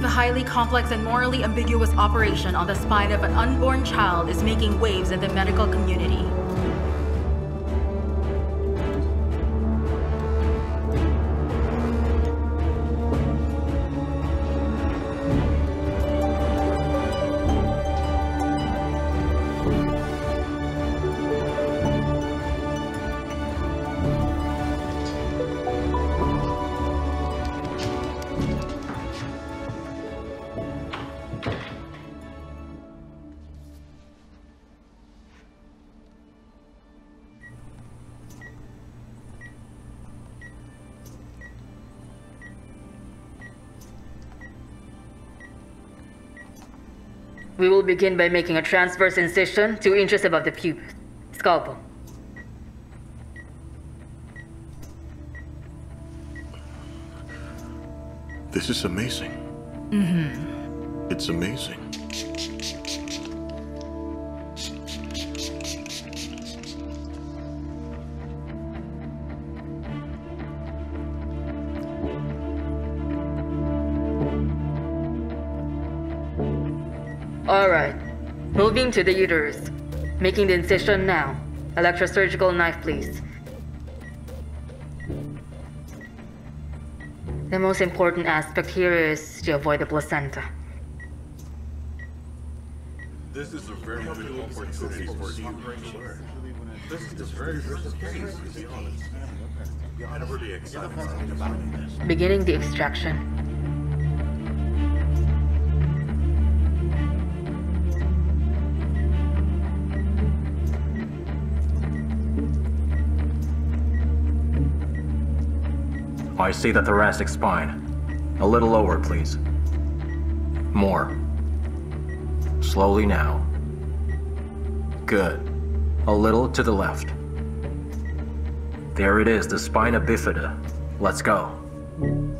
The highly complex and morally ambiguous operation on the spine of an unborn child is making waves in the medical community. We will begin by making a transverse incision two inches above the pubis. Scalpel. This is amazing. Mm-hmm. It's amazing. Alright, moving to the uterus. Making the incision now. Electrosurgical knife, please. The most important aspect here is to avoid the placenta. This is a very good opportunity for you. This is a very good case, to be honest. I'm really excited about it. Beginning the extraction. I see the thoracic spine. A little lower, please. More. Slowly now. Good. A little to the left. There it is, the spina bifida. Let's go.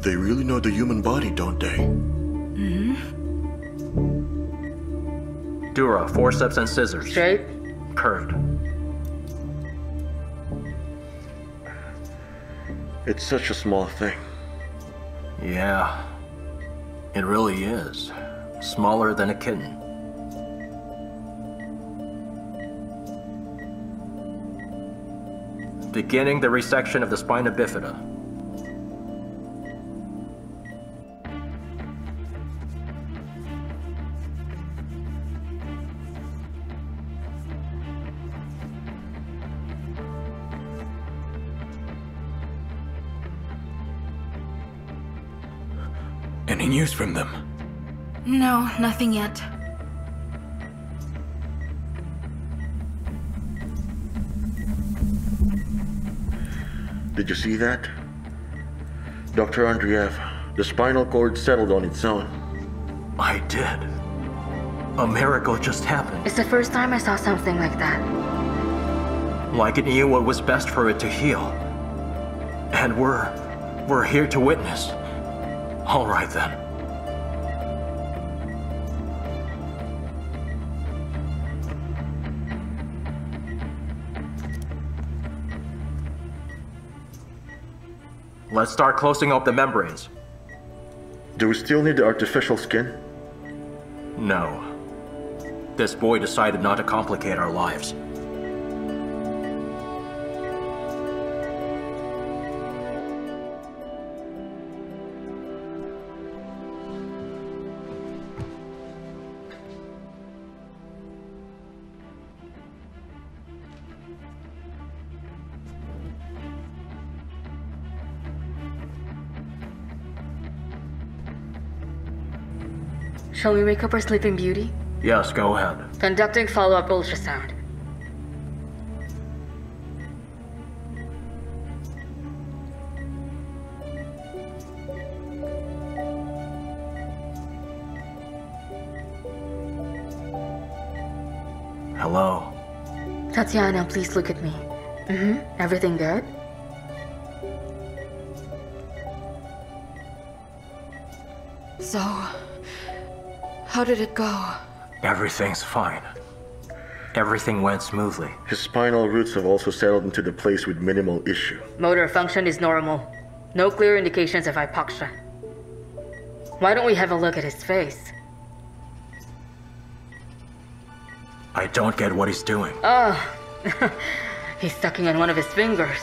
They really know the human body, don't they? Mm-hmm. Dura, forceps and scissors. Straight. Curved. It's such a small thing. Yeah, it really is. Smaller than a kitten. Beginning the resection of the spina bifida. Any news from them? No, nothing yet. Did you see that? Doctor Andreev, the spinal cord settled on its own. I did. A miracle just happened. It's the first time I saw something like that. Like it knew what was best for it to heal. And we're... we're here to witness. All right, then. Let's start closing up the membranes. Do we still need the artificial skin? No. This boy decided not to complicate our lives. Shall we wake up our sleeping beauty? Yes, go ahead. Conducting follow-up ultrasound. Hello. Tatiana, please look at me. Mm-hmm. Everything good? So... how did it go? Everything's fine. Everything went smoothly. His spinal roots have also settled into the place with minimal issue. Motor function is normal. No clear indications of hypoxia. Why don't we have a look at his face? I don't get what he's doing. Oh, he's sucking on one of his fingers.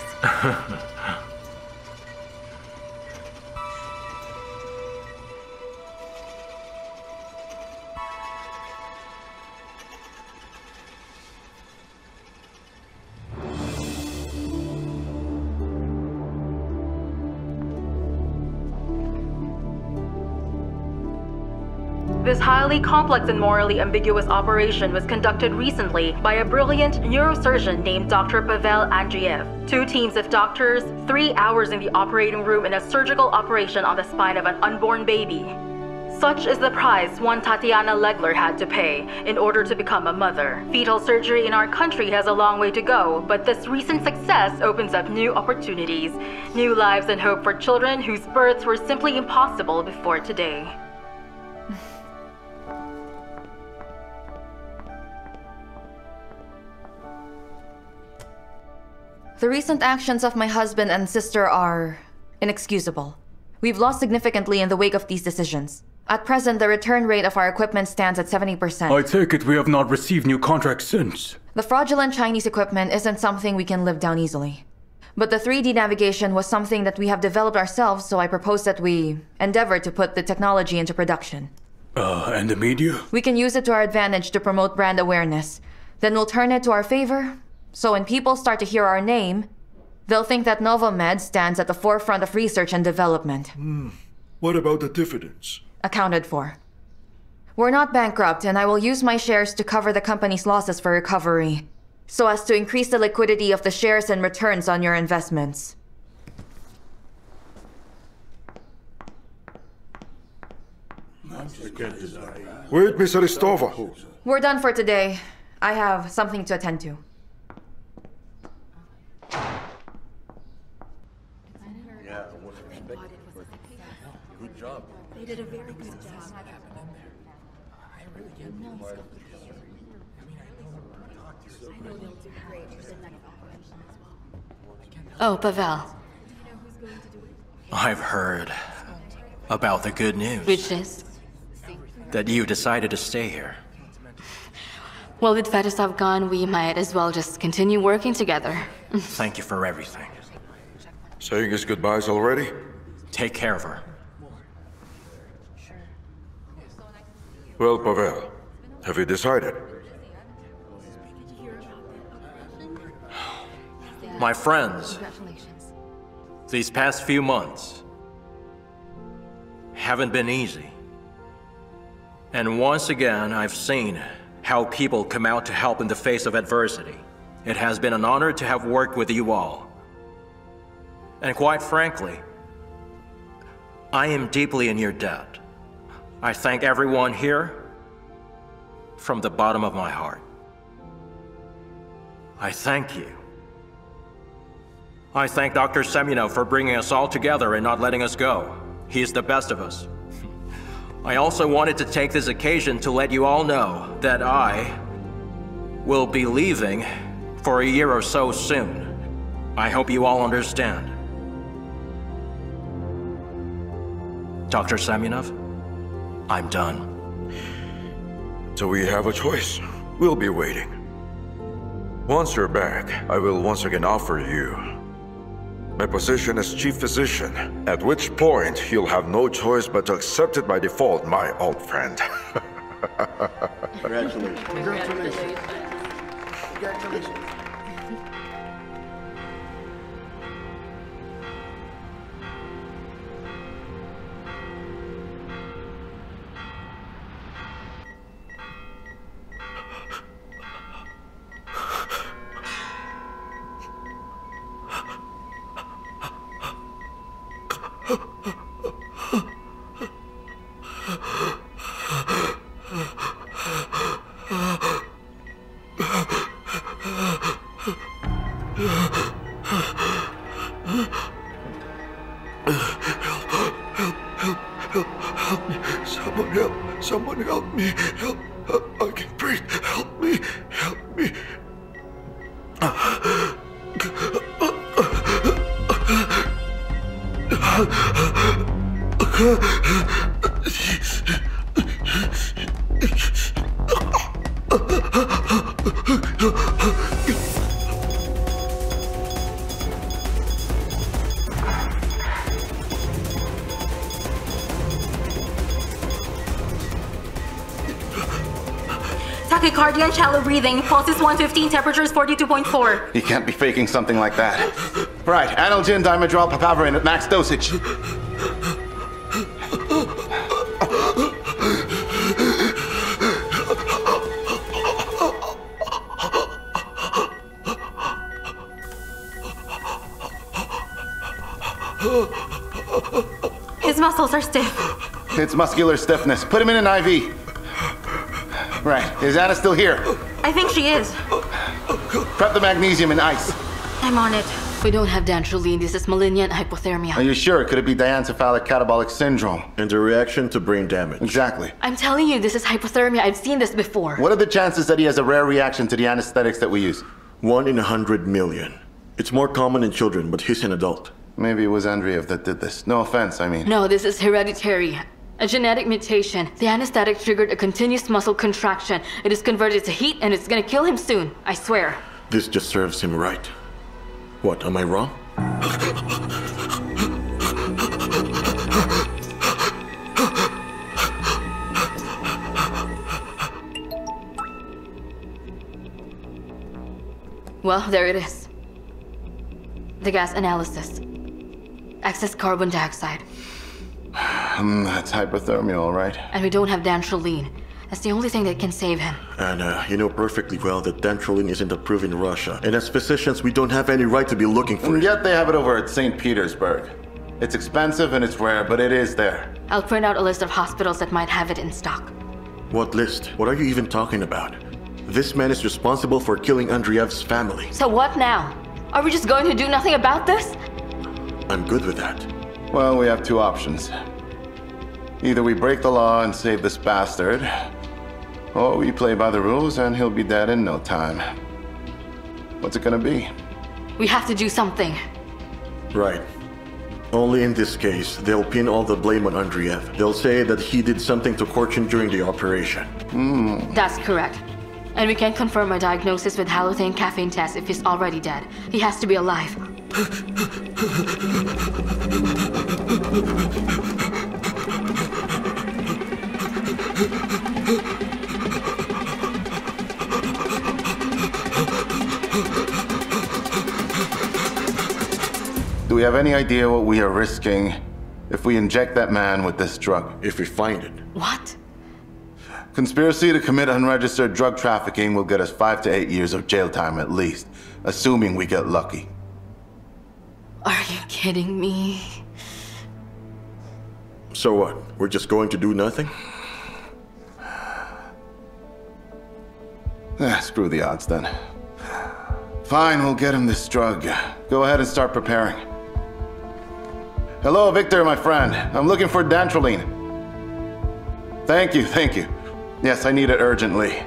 This highly complex and morally ambiguous operation was conducted recently by a brilliant neurosurgeon named Doctor Pavel Andreev. Two teams of doctors, three hours in the operating room in a surgical operation on the spine of an unborn baby. Such is the price one Tatiana Legler had to pay in order to become a mother. Fetal surgery in our country has a long way to go, but this recent success opens up new opportunities, new lives and hope for children whose births were simply impossible before today. The recent actions of my husband and sister are inexcusable. We've lost significantly in the wake of these decisions. At present, the return rate of our equipment stands at seventy percent. I take it we have not received new contracts since. The fraudulent Chinese equipment isn't something we can live down easily. But the three D navigation was something that we have developed ourselves, so I propose that we endeavor to put the technology into production. Uh, and the media? We can use it to our advantage to promote brand awareness. Then we'll turn it to our favor. So when people start to hear our name, they'll think that Novomed stands at the forefront of research and development. Mm. What about the dividends? Accounted for. We're not bankrupt, and I will use my shares to cover the company's losses for recovery, so as to increase the liquidity of the shares and returns on your investments. Wait, Miss Aristova. We're done for today. I have something to attend to. They did a very good job. I really didn't know. I mean, I know they'll do great. Oh, Pavel. I've heard about the good news. Which is? That you decided to stay here. Well, with Fetisov gone, we might as well just continue working together. Thank you for everything. Saying his goodbyes already? Take care of her. Well, Pavel, have you decided? My friends, these past few months haven't been easy. And once again, I've seen how people come out to help in the face of adversity. It has been an honor to have worked with you all. And quite frankly, I am deeply in your debt. I thank everyone here from the bottom of my heart. I thank you. I thank Doctor Semyonov for bringing us all together and not letting us go. He is the best of us. I also wanted to take this occasion to let you all know that I will be leaving for a year or so soon. I hope you all understand. Doctor Semyonov, I'm done. So we have a choice. We'll be waiting. Once you're back, I will once again offer you my position as chief physician, at which point you'll have no choice but to accept it by default, my old friend. Congratulations. Congratulations. Congratulations. Tachycardia, shallow breathing, pulse is one fifteen, temperature is forty-two point four. You can't be faking something like that. Right, analgen dimedryl papaverin at max dosage. His muscles are stiff. It's muscular stiffness. Put him in an I V. Right. Is Anna still here? I think she is. Prep the magnesium and ice. I'm on it. We don't have dantrolene. This is malignant hypothermia. Are you sure? Could it be diencephalic catabolic syndrome? And a reaction to brain damage. Exactly. I'm telling you, this is hypothermia. I've seen this before. What are the chances that he has a rare reaction to the anesthetics that we use? One in a hundred million. It's more common in children, but he's an adult. Maybe it was Andreev that did this. No offense, I mean. No, this is hereditary. A genetic mutation. The anesthetic triggered a continuous muscle contraction. It is converted to heat and it's gonna kill him soon, I swear. This just serves him right. What, am I wrong? Well, there it is. The gas analysis. Excess carbon dioxide. Um, that's hypothermia, all right. And we don't have dantrolene. That's the only thing that can save him. Anna, you know perfectly well that dantrolene isn't approved in Russia. And as physicians, we don't have any right to be looking for it. Yet they have it over at Saint Petersburg. It's expensive and it's rare, but it is there. I'll print out a list of hospitals that might have it in stock. What list? What are you even talking about? This man is responsible for killing Andreev's family. So what now? Are we just going to do nothing about this? I'm good with that. Well, we have two options. Either we break the law and save this bastard, or we play by the rules and he'll be dead in no time. What's it gonna be? We have to do something. Right. Only in this case, they'll pin all the blame on Andreev. They'll say that he did something to Korchin during the operation. Mm. That's correct. And we can confirm a diagnosis with halothane caffeine test if he's already dead. He has to be alive. Do we have any idea what we are risking if we inject that man with this drug? If we find it. What? Conspiracy to commit unregistered drug trafficking will get us five to eight years of jail time at least, assuming we get lucky. Are you kidding me? So what? We're just going to do nothing? Ah, screw the odds then. Fine, we'll get him this drug. Go ahead and start preparing. Hello, Victor, my friend. I'm looking for dantrolene. Thank you, thank you. Yes, I need it urgently.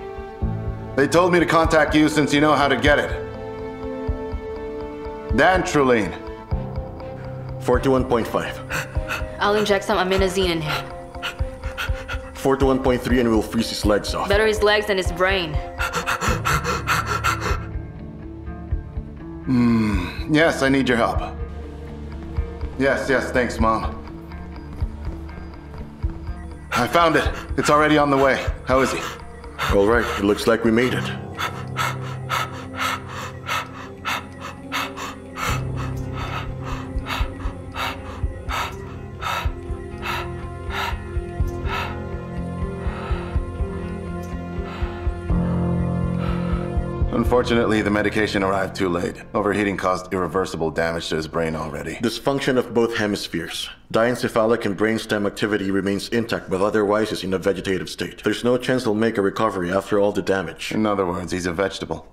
They told me to contact you since you know how to get it. Dantrolene. forty-one point five. I'll inject some aminazine in him. forty-one point three and we'll freeze his legs off. Better his legs than his brain. Mm, yes, I need your help. Yes, yes, thanks, Mom. I found it. It's already on the way. How is he? All right, it looks like we made it. Unfortunately, the medication arrived too late. Overheating caused irreversible damage to his brain already. Dysfunction of both hemispheres. Diencephalic and brainstem activity remains intact, but otherwise is in a vegetative state. There's no chance he'll make a recovery after all the damage. In other words, he's a vegetable.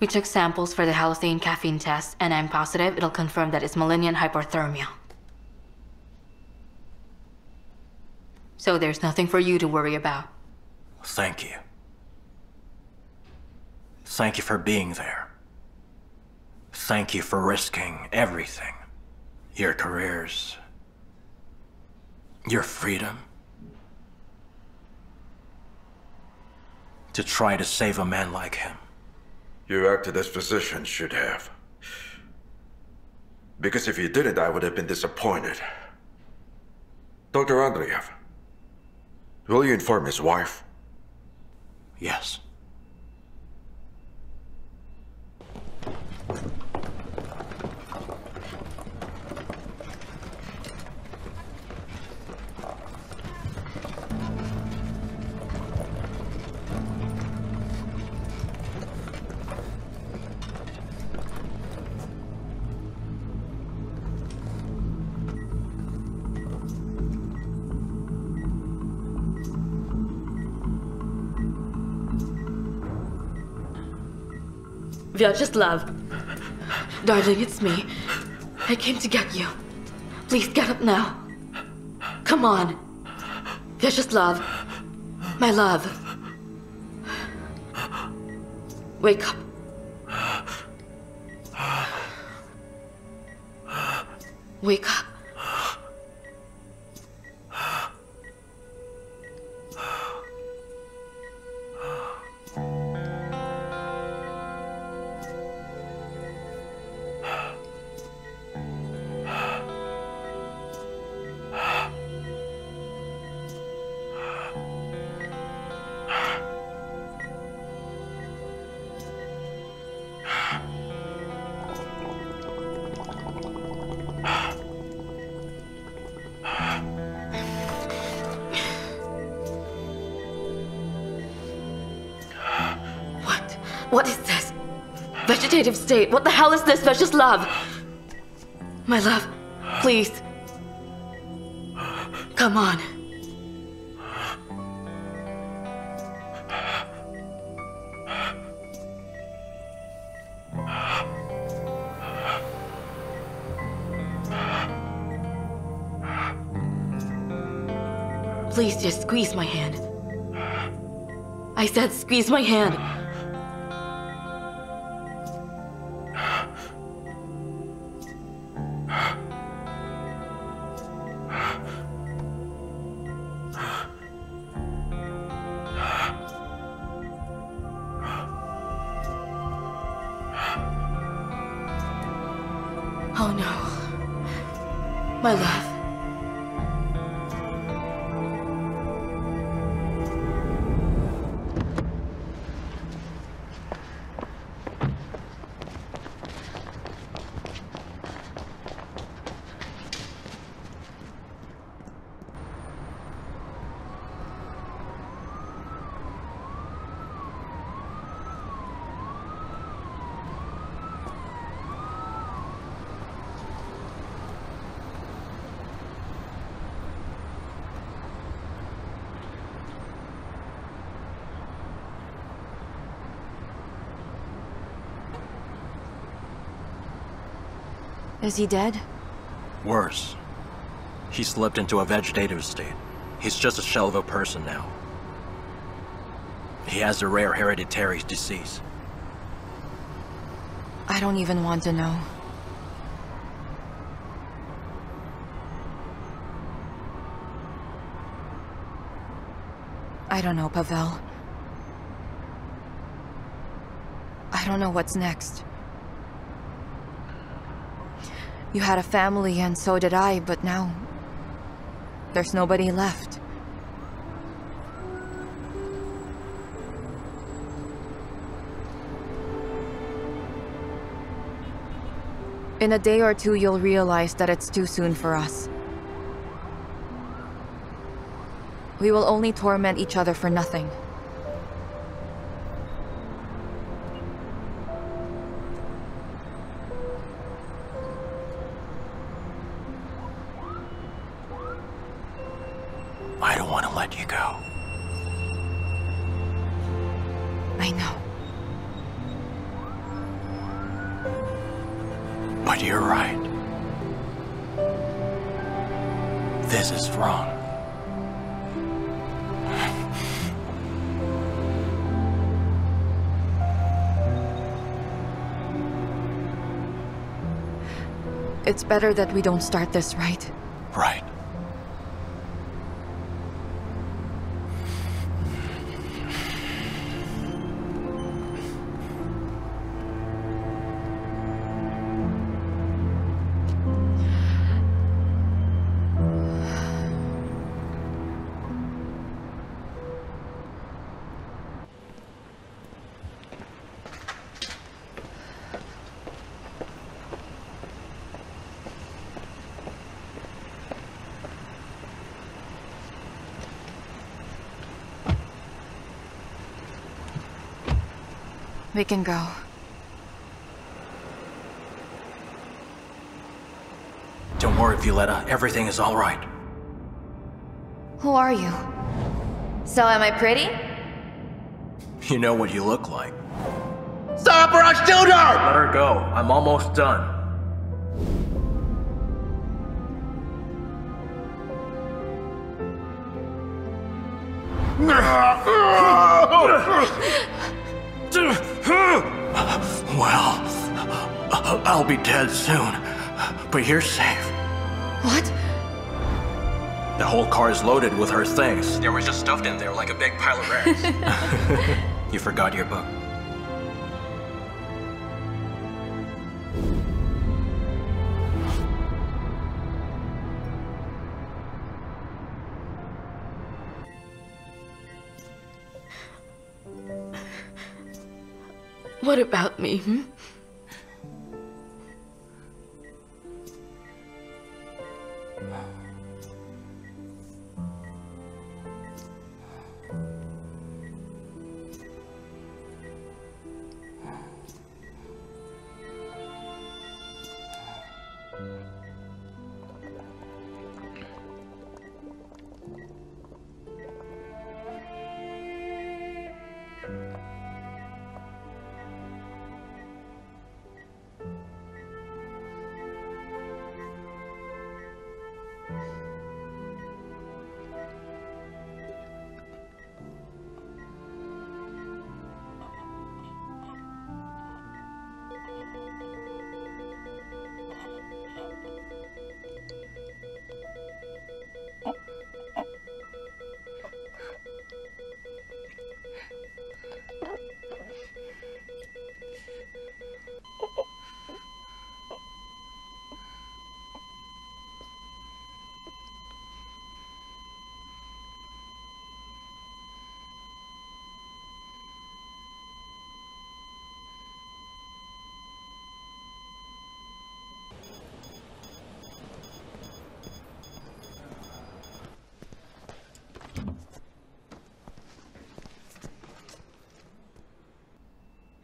We took samples for the halothane caffeine test, and I'm positive it'll confirm that it's malignant hyperthermia. So there's nothing for you to worry about. Thank you. Thank you for being there. Thank you for risking everything. your careers, your freedom. To try to save a man like him. You acted as physicians should have. Because if you didn't, I would have been disappointed. Doctor Andreev, will you inform his wife? Yes. Just love. Darling, it's me. I came to get you. Please get up now. Come on. Just love. My love. Wake up. Wake up. State. What the hell is this? That's just love. My love, please. Come on. Please just squeeze my hand. I said squeeze my hand. Is he dead? Worse. He slipped into a vegetative state. He's just a shell of a person now. He has a rare hereditary disease. I don't even want to know. I don't know, Pavel. I don't know what's next. You had a family, and so did I, but now there's nobody left. In a day or two, you'll realize that it's too soon for us. We will only torment each other for nothing. It's better that we don't start this, right? Right. We can go. Don't worry, Violetta. Everything is all right. Who are you? So am I pretty? You know what you look like. Stop or I shoot her! Let her go. I'm almost done. Well, I'll be dead soon, but you're safe. What? The whole car is loaded with her things. There was just stuffed in there like a big pile of rats. You forgot your book. What about me, hmm?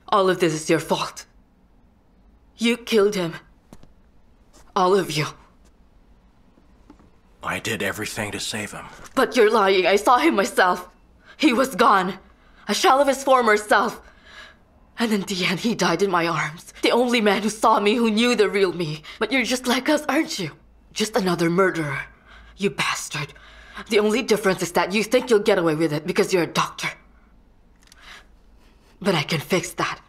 All of this is your fault. You killed him. All of you. I did everything to save him. But you're lying. I saw him myself. He was gone. A shell of his former self. And in the end, he died in my arms. The only man who saw me, who knew the real me. But you're just like us, aren't you? Just another murderer. You bastard. The only difference is that you think you'll get away with it because you're a doctor. But I can fix that.